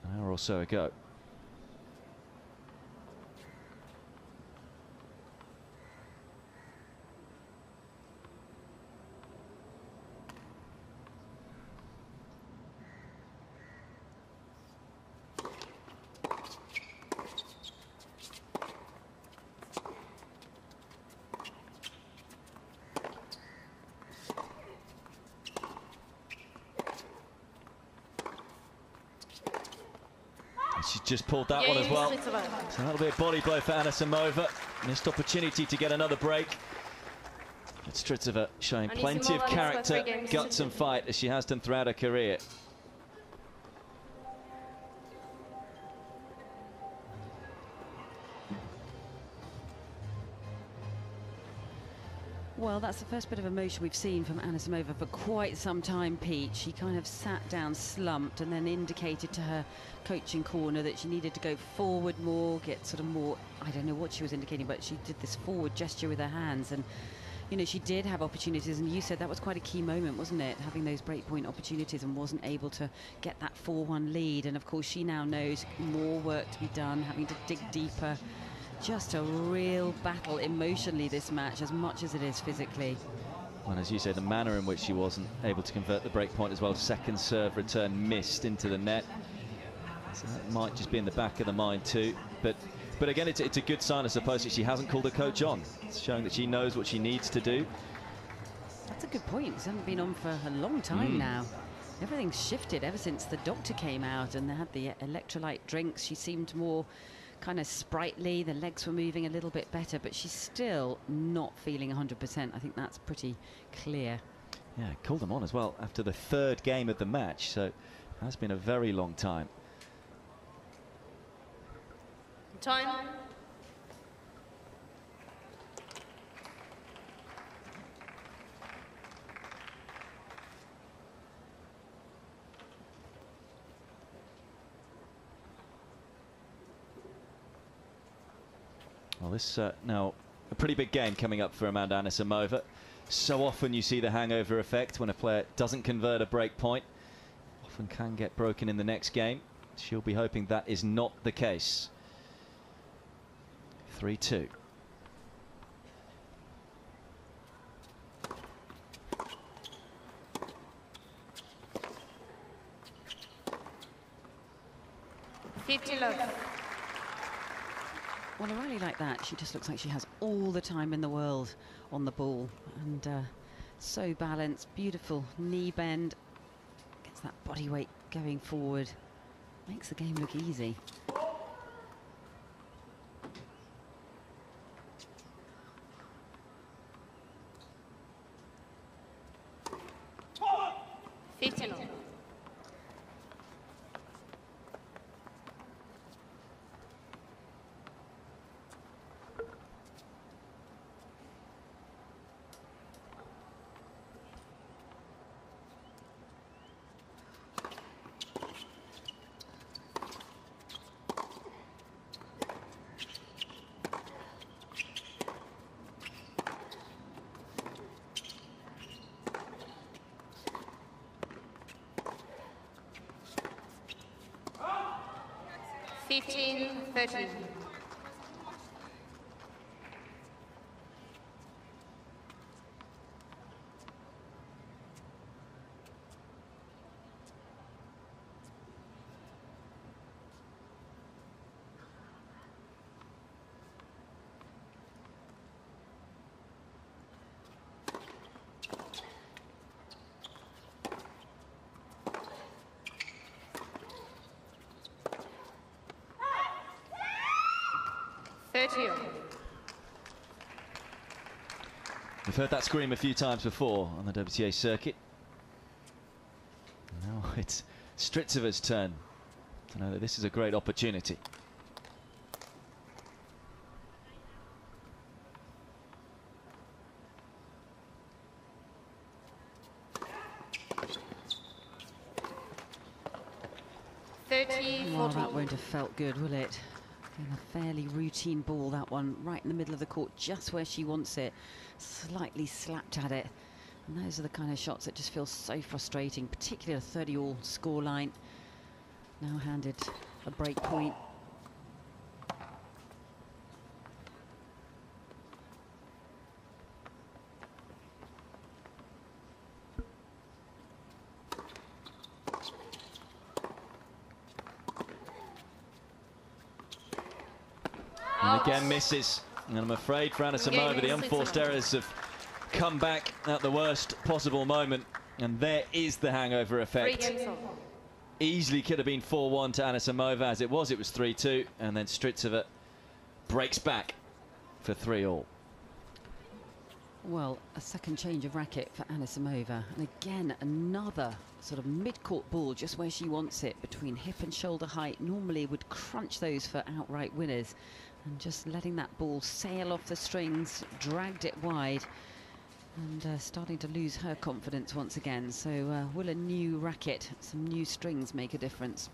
an hour or so ago. Just pulled that one as well. So that'll be a body blow for Anisimova. Missed opportunity to get another break. But Strycova showing plenty of character, guts and fight as she has done throughout her career. Well, that's the first bit of emotion we've seen from Anisimova for quite some time, Pete. She kind of sat down, slumped, and then indicated to her coaching corner that she needed to go forward more, get sort of more, I don't know what she was indicating, but she did this forward gesture with her hands. And, you know, she did have opportunities, and you said that was quite a key moment, wasn't it? Having those breakpoint opportunities and wasn't able to get that 4-1 lead. And, of course, she now knows more work to be done, having to dig deeper. Just a real battle emotionally, this match, as much as it is physically. And as you say, the manner in which she wasn't able to convert the break point as well. Second serve return missed into the net. So that might just be in the back of the mind too. But again, it's a good sign, I suppose, that she hasn't called her coach on. It's showing that she knows what she needs to do. That's a good point. She hasn't been on for a long time now. Everything's shifted ever since the doctor came out and they had the electrolyte drinks. She seemed more kind of sprightly, the legs were moving a little bit better, but she's still not feeling 100%. I think that's pretty clear. Yeah, called them on as well after the third game of the match, so that's been a very long time. Time. Well, this now a pretty big game coming up for Amanda Anisimova. So often you see the hangover effect when a player doesn't convert a break point. Often can get broken in the next game. She'll be hoping that is not the case. 3-2. Well, a rally like that, she just looks like she has all the time in the world on the ball. And so balanced, beautiful knee bend. Gets that body weight going forward. Makes the game look easy. We've heard that scream a few times before on the WTA circuit. Now it's Strycova's turn to know that this is a great opportunity. Well, that won't have felt good, will it? A fairly routine ball, that one, right in the middle of the court, just where she wants it. Slightly slapped at it. And those are the kind of shots that just feel so frustrating, particularly a 30-all scoreline. Now handed a break point. Again misses, and I'm afraid for Anisimova, the unforced errors have come back at the worst possible moment, and there is the hangover effect. Easily could have been 4-1 to Anisimova. As it was 3-2, and then Strycova breaks back for 3-all. Well, a second change of racket for Anisimova, and again another sort of mid-court ball just where she wants it, between hip and shoulder height. Normally would crunch those for outright winners. And just letting that ball sail off the strings, dragged it wide, and starting to lose her confidence once again. So will a new racket, some new strings make a difference?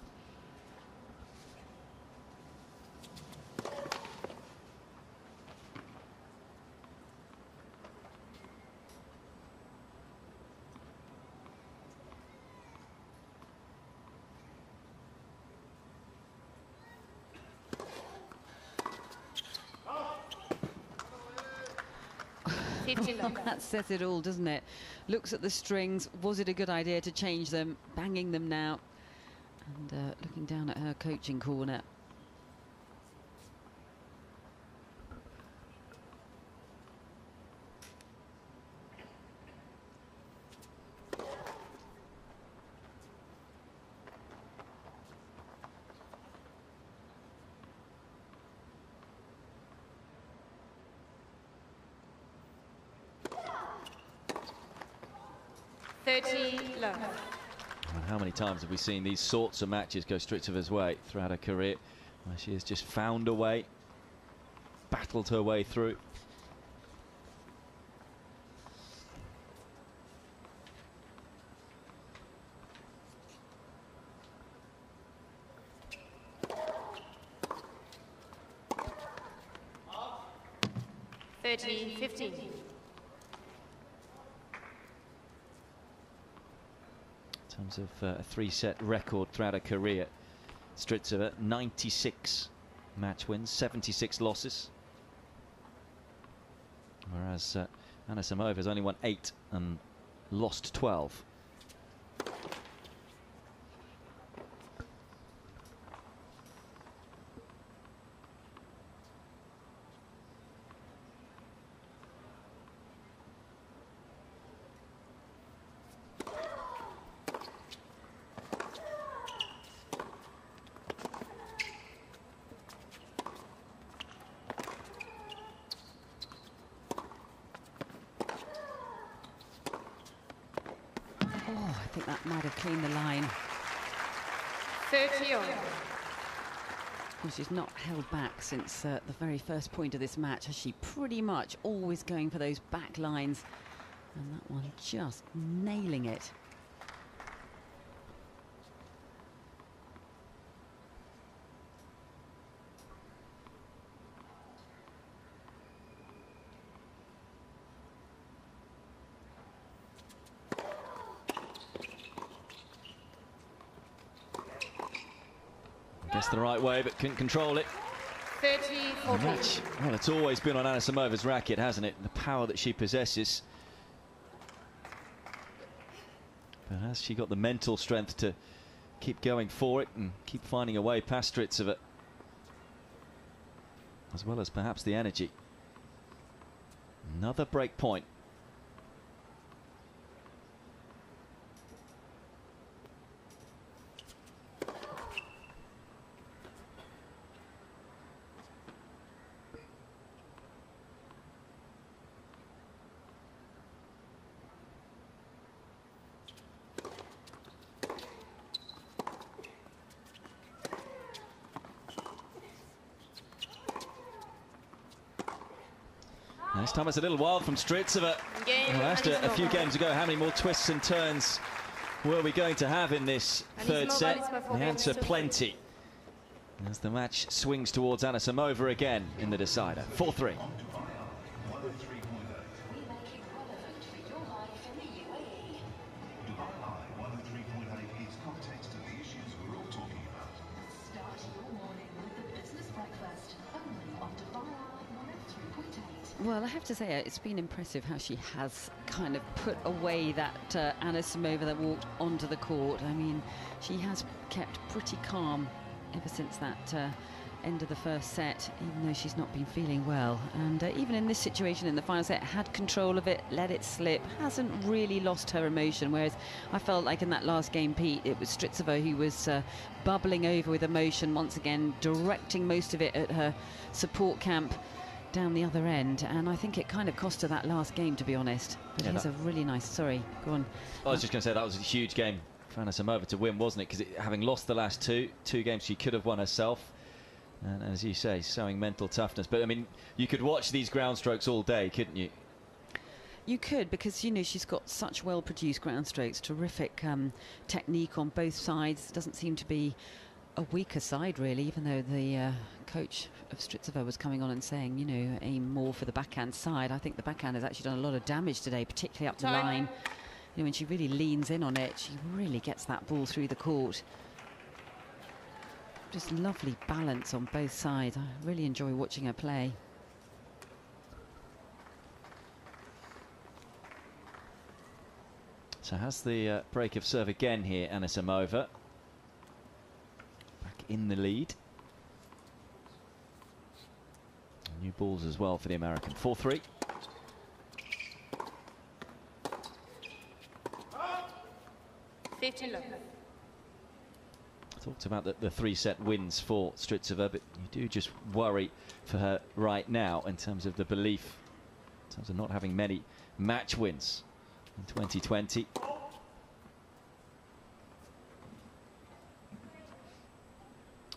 That says it all, doesn't it? Looks at the strings. Was it a good idea to change them? Banging them now. And looking down at her coaching corner. How many times have we seen these sorts of matches go Strycova's way throughout her career? Well, she has just found a way, battled her way through. Of a three-set record throughout her career. Strycova, 96 match wins, 76 losses. Whereas Anisimova has only won 8 and lost 12. think that might have cleaned the line. 30 on. Well, she's not held back since the very first point of this match, as she pretty much always going for those back lines. And that one just nailing it. The right way, but couldn't control it. 30, 40. Well, it's always been on Anisimova's racket, hasn't it? The power that she possesses. But has she got the mental strength to keep going for it and keep finding a way past Strycova of it? As well as perhaps the energy. Another break point. This time it's a little wild from Strycova. Last a few games ago, how many more twists and turns were we going to have in this third set? The answer, plenty. As the match swings towards Anisimova again in the decider. 4-3. Well, I have to say, it's been impressive how she has kind of put away that Anisimova that walked onto the court. I mean, she has kept pretty calm ever since that end of the first set, even though she's not been feeling well. And even in this situation in the final set, had control of it, let it slip, hasn't really lost her emotion, whereas I felt like in that last game, Pete, it was Strycova who was bubbling over with emotion, once again directing most of it at her support camp down the other end, and I think it kind of cost her that last game, to be honest. But yeah, it was a really nice... Sorry, go on. I was just going to say that was a huge game for Anisimova to win, wasn't it? Because having lost the last two games, she could have won herself. And as you say, sowing mental toughness. But I mean, you could watch these ground strokes all day, couldn't you? You could, because, you know, she's got such well-produced ground strokes, terrific technique on both sides. Doesn't seem to be a weaker side, really, even though the coach of Strycova was coming on and saying, you know, aim more for the backhand side. I think the backhand has actually done a lot of damage today, particularly up the line. You know, when she really leans in on it, she really gets that ball through the court. Just lovely balance on both sides. I really enjoy watching her play. So has the break of serve again here, Anisimova. In the lead. New balls as well for the American. 4-3. Talked about the three-set wins for Strycova, but you do just worry for her right now in terms of the belief, in terms of not having many match wins in 2020.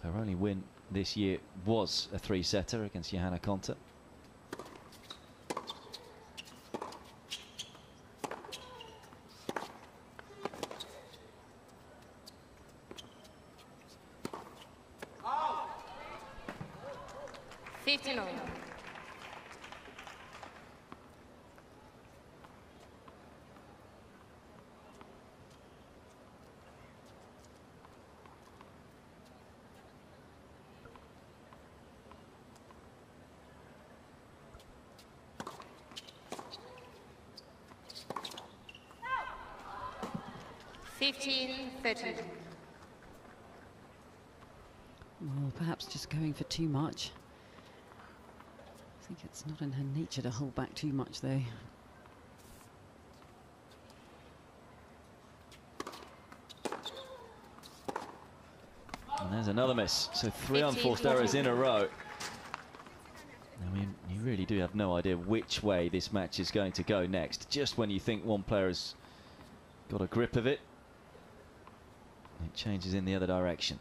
Her only win this year was a three-setter against Johanna Konta. Well, perhaps just going for too much. I think it's not in her nature to hold back too much, though. And there's another miss. So three unforced errors in a row. I mean, you really do have no idea which way this match is going to go next. Just when you think one player has got a grip of it, It changes in the other direction.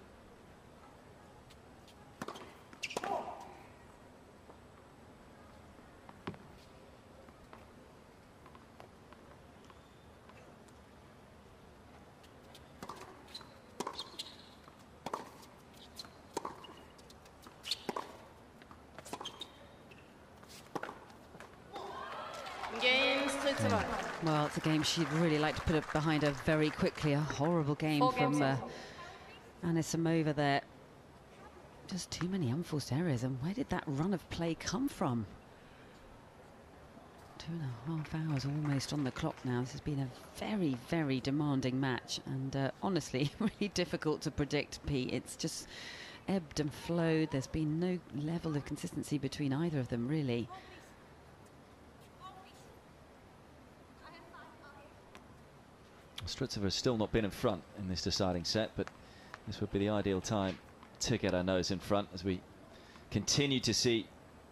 Well, it's a game she'd really like to put it behind her very quickly. A horrible game from Anisimova there. Just too many unforced errors. And where did that run of play come from? 2.5 hours almost on the clock now. This has been a very, very demanding match. And honestly, really difficult to predict, Pete. It's just ebbed and flowed. There's been no level of consistency between either of them, really. Strycova has still not been in front in this deciding set, but this would be the ideal time to get her nose in front as we continue to see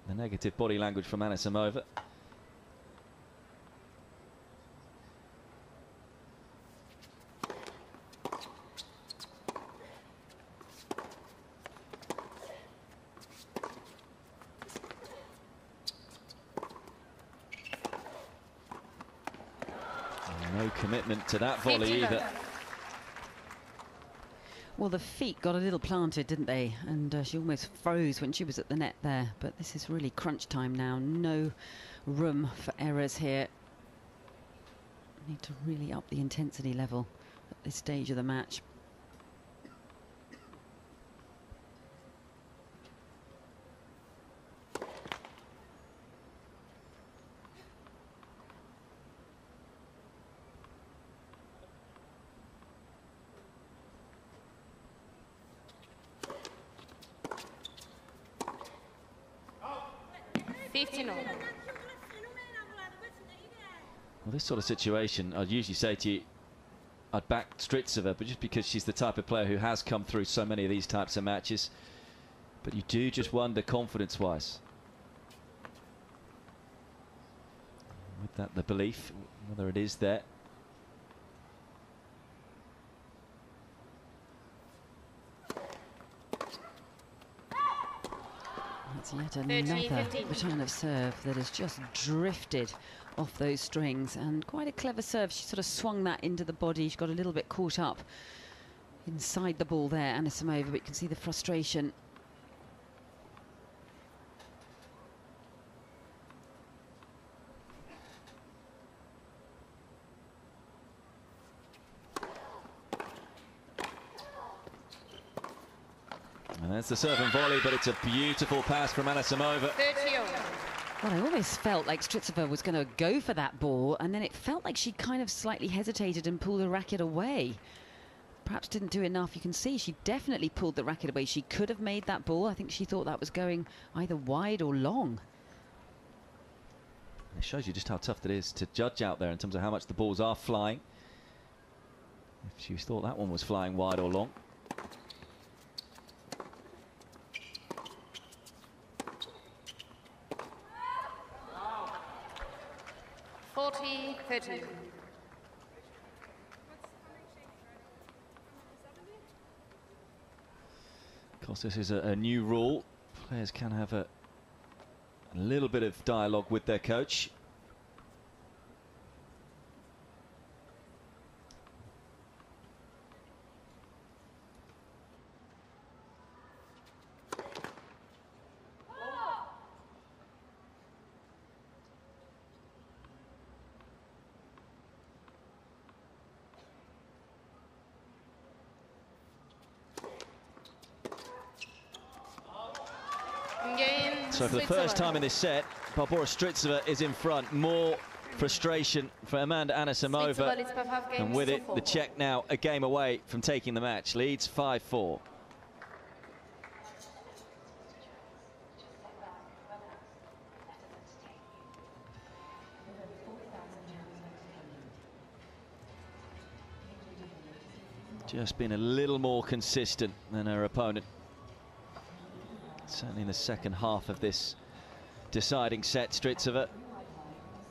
the negative body language from Anisimova. Commitment to that volley either. Well, the feet got a little planted, didn't they? And she almost froze when she was at the net there. But this is really crunch time now. No room for errors here. Need to really up the intensity level at this stage of the match. This sort of situation, I'd usually say to you, I'd back Strycova, but just because she's the type of player who has come through so many of these types of matches. But you do just wonder confidence-wise. With that, the belief, whether it is there. That's yet another return of serve that has just drifted off those strings, and quite a clever serve. She sort of swung that into the body. She got a little bit caught up inside the ball there, Anisimova, but you can see the frustration. And there's the serve and volley, but it's a beautiful pass from Anisimova. Well, I always felt like Strycova was going to go for that ball, and then it felt like she kind of slightly hesitated and pulled the racket away. Perhaps didn't do enough. You can see she definitely pulled the racket away. She could have made that ball. I think she thought that was going either wide or long. It shows you just how tough that is to judge out there in terms of how much the balls are flying. If she thought that one was flying wide or long. Of course, this is a new rule. Players can have a little bit of dialogue with their coach. So for the first time in this set, Barbora Strycova is in front. More frustration for Amanda Anisimova. And with it, the Czech now a game away from taking the match. Leads 5-4. Just been a little more consistent than her opponent. Certainly in the second half of this deciding set, Strycova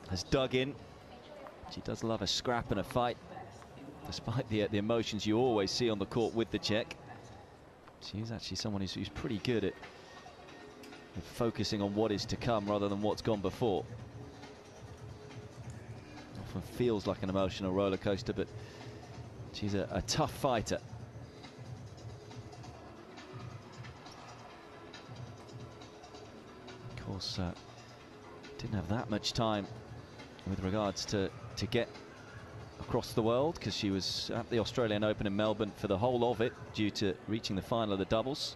has dug in. She does love a scrap and a fight. despite the emotions you always see on the court with the Czech. She's actually someone who's pretty good at focusing on what is to come rather than what's gone before. Often feels like an emotional roller coaster, but she's a tough fighter. Of course, didn't have that much time with regards to get across the world, because she was at the Australian Open in Melbourne for the whole of it due to reaching the final of the doubles.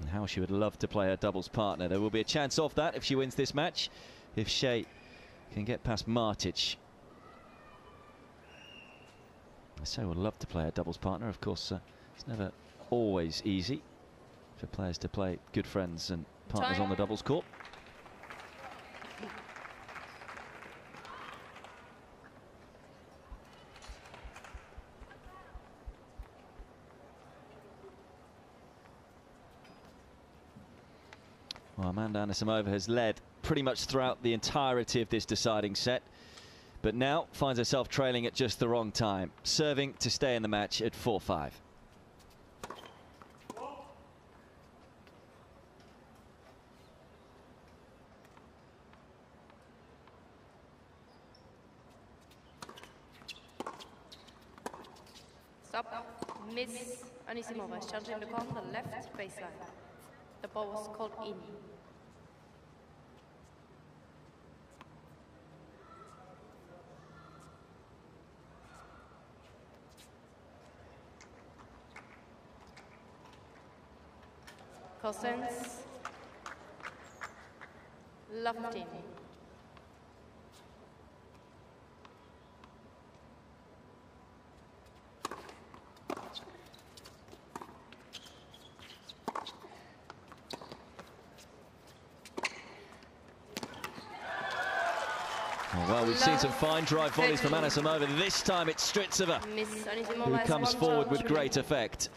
And how she would love to play her doubles partner. There will be a chance of that if she wins this match, if Hsieh can get past Martic. So would love to play her doubles partner. Of course, it's never always easy for players to play good friends and partners on the doubles court. Well, Amanda Anisimova has led pretty much throughout the entirety of this deciding set, but now finds herself trailing at just the wrong time, serving to stay in the match at 4-5. Stop. Miss Anisimova is challenging the call on the left baseline. The ball was called in. Cousins. Lofting. We've seen some fine drive volleys from Anisimova. This time it's Strycova who comes forward with great effect.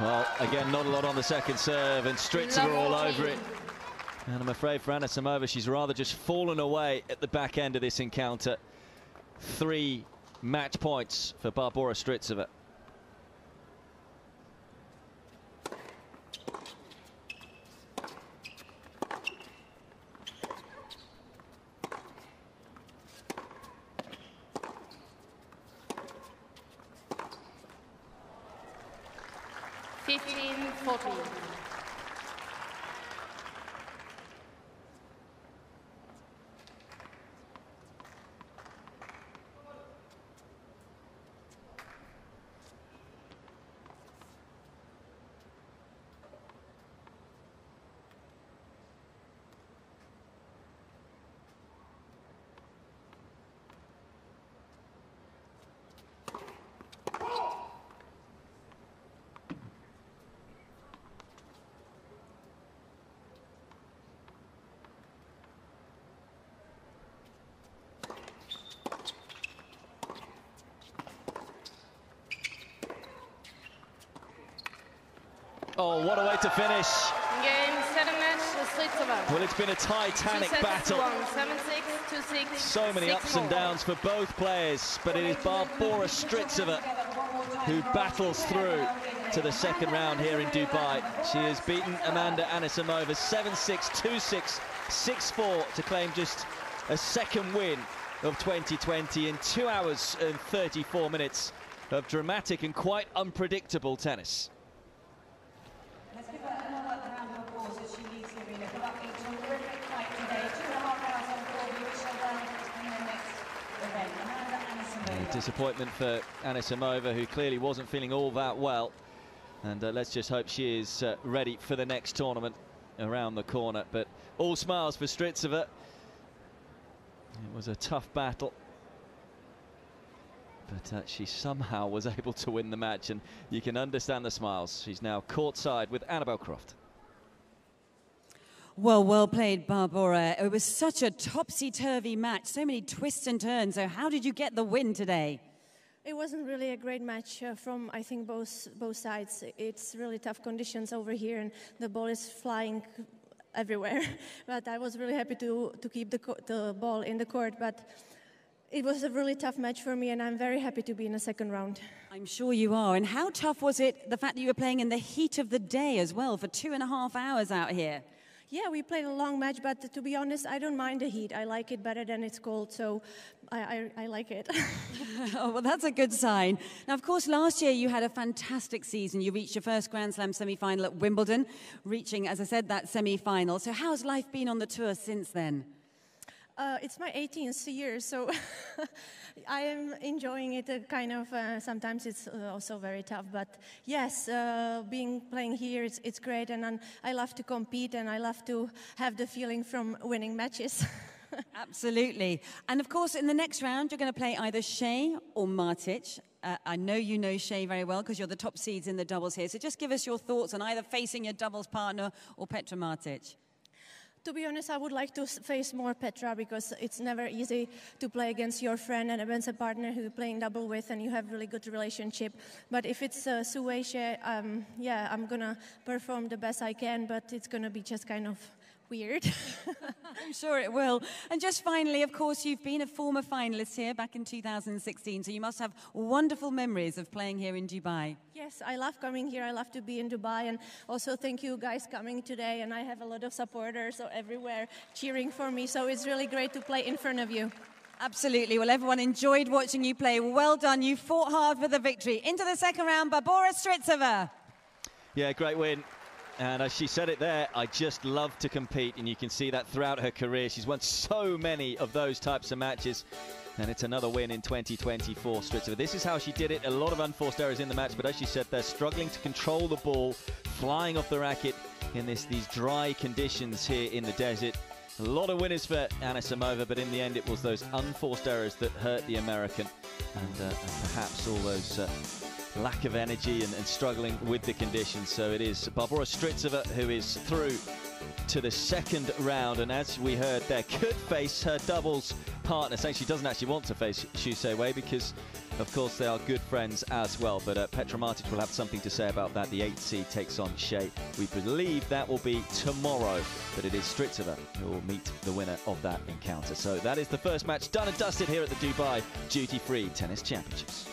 Well, again, not a lot on the second serve, and Strycova all over it. And I'm afraid for Anisimova, she's rather just fallen away at the back end of this encounter. 3 match points for Barbora Strycova. Oh, what a way to finish. Game, seven match, Strycova. Well, it's been a titanic battle. 7-6, 2-6, so many ups and downs for both players, but it is Barbora Strycova who battles through to the second round here in Dubai. She has beaten Amanda Anisimova 7-6, 2-6, 6-4 to claim just a second win of 2020 in 2 hours and 34 minutes of dramatic and quite unpredictable tennis. Disappointment for Anisimova, who clearly wasn't feeling all that well, and let's just hope she is ready for the next tournament. around the corner, but all smiles for Strycova. It was a tough battle, but she somehow was able to win the match, and you can understand the smiles. She's now courtside with Annabel Croft. Well, well played, Barbora. It was such a topsy-turvy match, so many twists and turns. So how did you get the win today? It wasn't really a great match from, I think, both sides. It's really tough conditions over here, and the ball is flying everywhere. But I was really happy to keep the ball in the court. But it was a really tough match for me, and I'm very happy to be in the second round. I'm sure you are. And how tough was it, the fact that you were playing in the heat of the day as well, for 2.5 hours out here? Yeah, we played a long match, but to be honest, I don't mind the heat. I like it better than it's cold, so I like it. Oh, well, that's a good sign. Now, of course, last year you had a fantastic season. You reached your first Grand Slam semi-final at Wimbledon, reaching, as I said, that semi-final. So how's life been on the tour since then? It's my 18th year, so I am enjoying it. Sometimes it's also very tough, but yes, playing here, it's great, and I love to compete, and I love to have the feeling from winning matches. Absolutely, and of course, in the next round, you're going to play either Hsieh or Martic. I know you know Hsieh very well because you're the top seeds in the doubles here. So just give us your thoughts on either facing your doubles partner or Petra Martic. To be honest, I would like to face more Petra, because it's never easy to play against your friend and against a partner who you're playing double with and you have really good relationship. But if it's Su-wei, yeah, I'm going to perform the best I can, but it's going to be just kind of weird. I'm sure it will. And just finally, of course, you've been a former finalist here back in 2016, so you must have wonderful memories of playing here in Dubai. Yes, I love coming here. I love to be in Dubai, and also thank you guys coming today, and I have a lot of supporters everywhere cheering for me, so it's really great to play in front of you. Absolutely. Well, everyone enjoyed watching you play. Well done. You fought hard for the victory. Into the second round, Barbora Strycova. Yeah, great win. And as she said it there, I just love to compete, and you can see that throughout her career. She's won so many of those types of matches. And it's another win in 2024, Strycova. This is how she did it. A lot of unforced errors in the match, but as she said, they're struggling to control the ball, flying off the racket in these dry conditions here in the desert. A lot of winners for Anisimova, but in the end, it was those unforced errors that hurt the American. And perhaps all those lack of energy and struggling with the conditions. So it is Barbora Strycova who is through to the second round, and as we heard there, could face her doubles partner, saying she doesn't actually want to face Hsieh Su-wei because of course they are good friends as well, but Petra Martic will have something to say about that. The 8 seed takes on Hsieh. We believe that will be tomorrow, but it is Strycova who will meet the winner of that encounter. So that is the first match done and dusted here at the Dubai Duty Free Tennis Championships.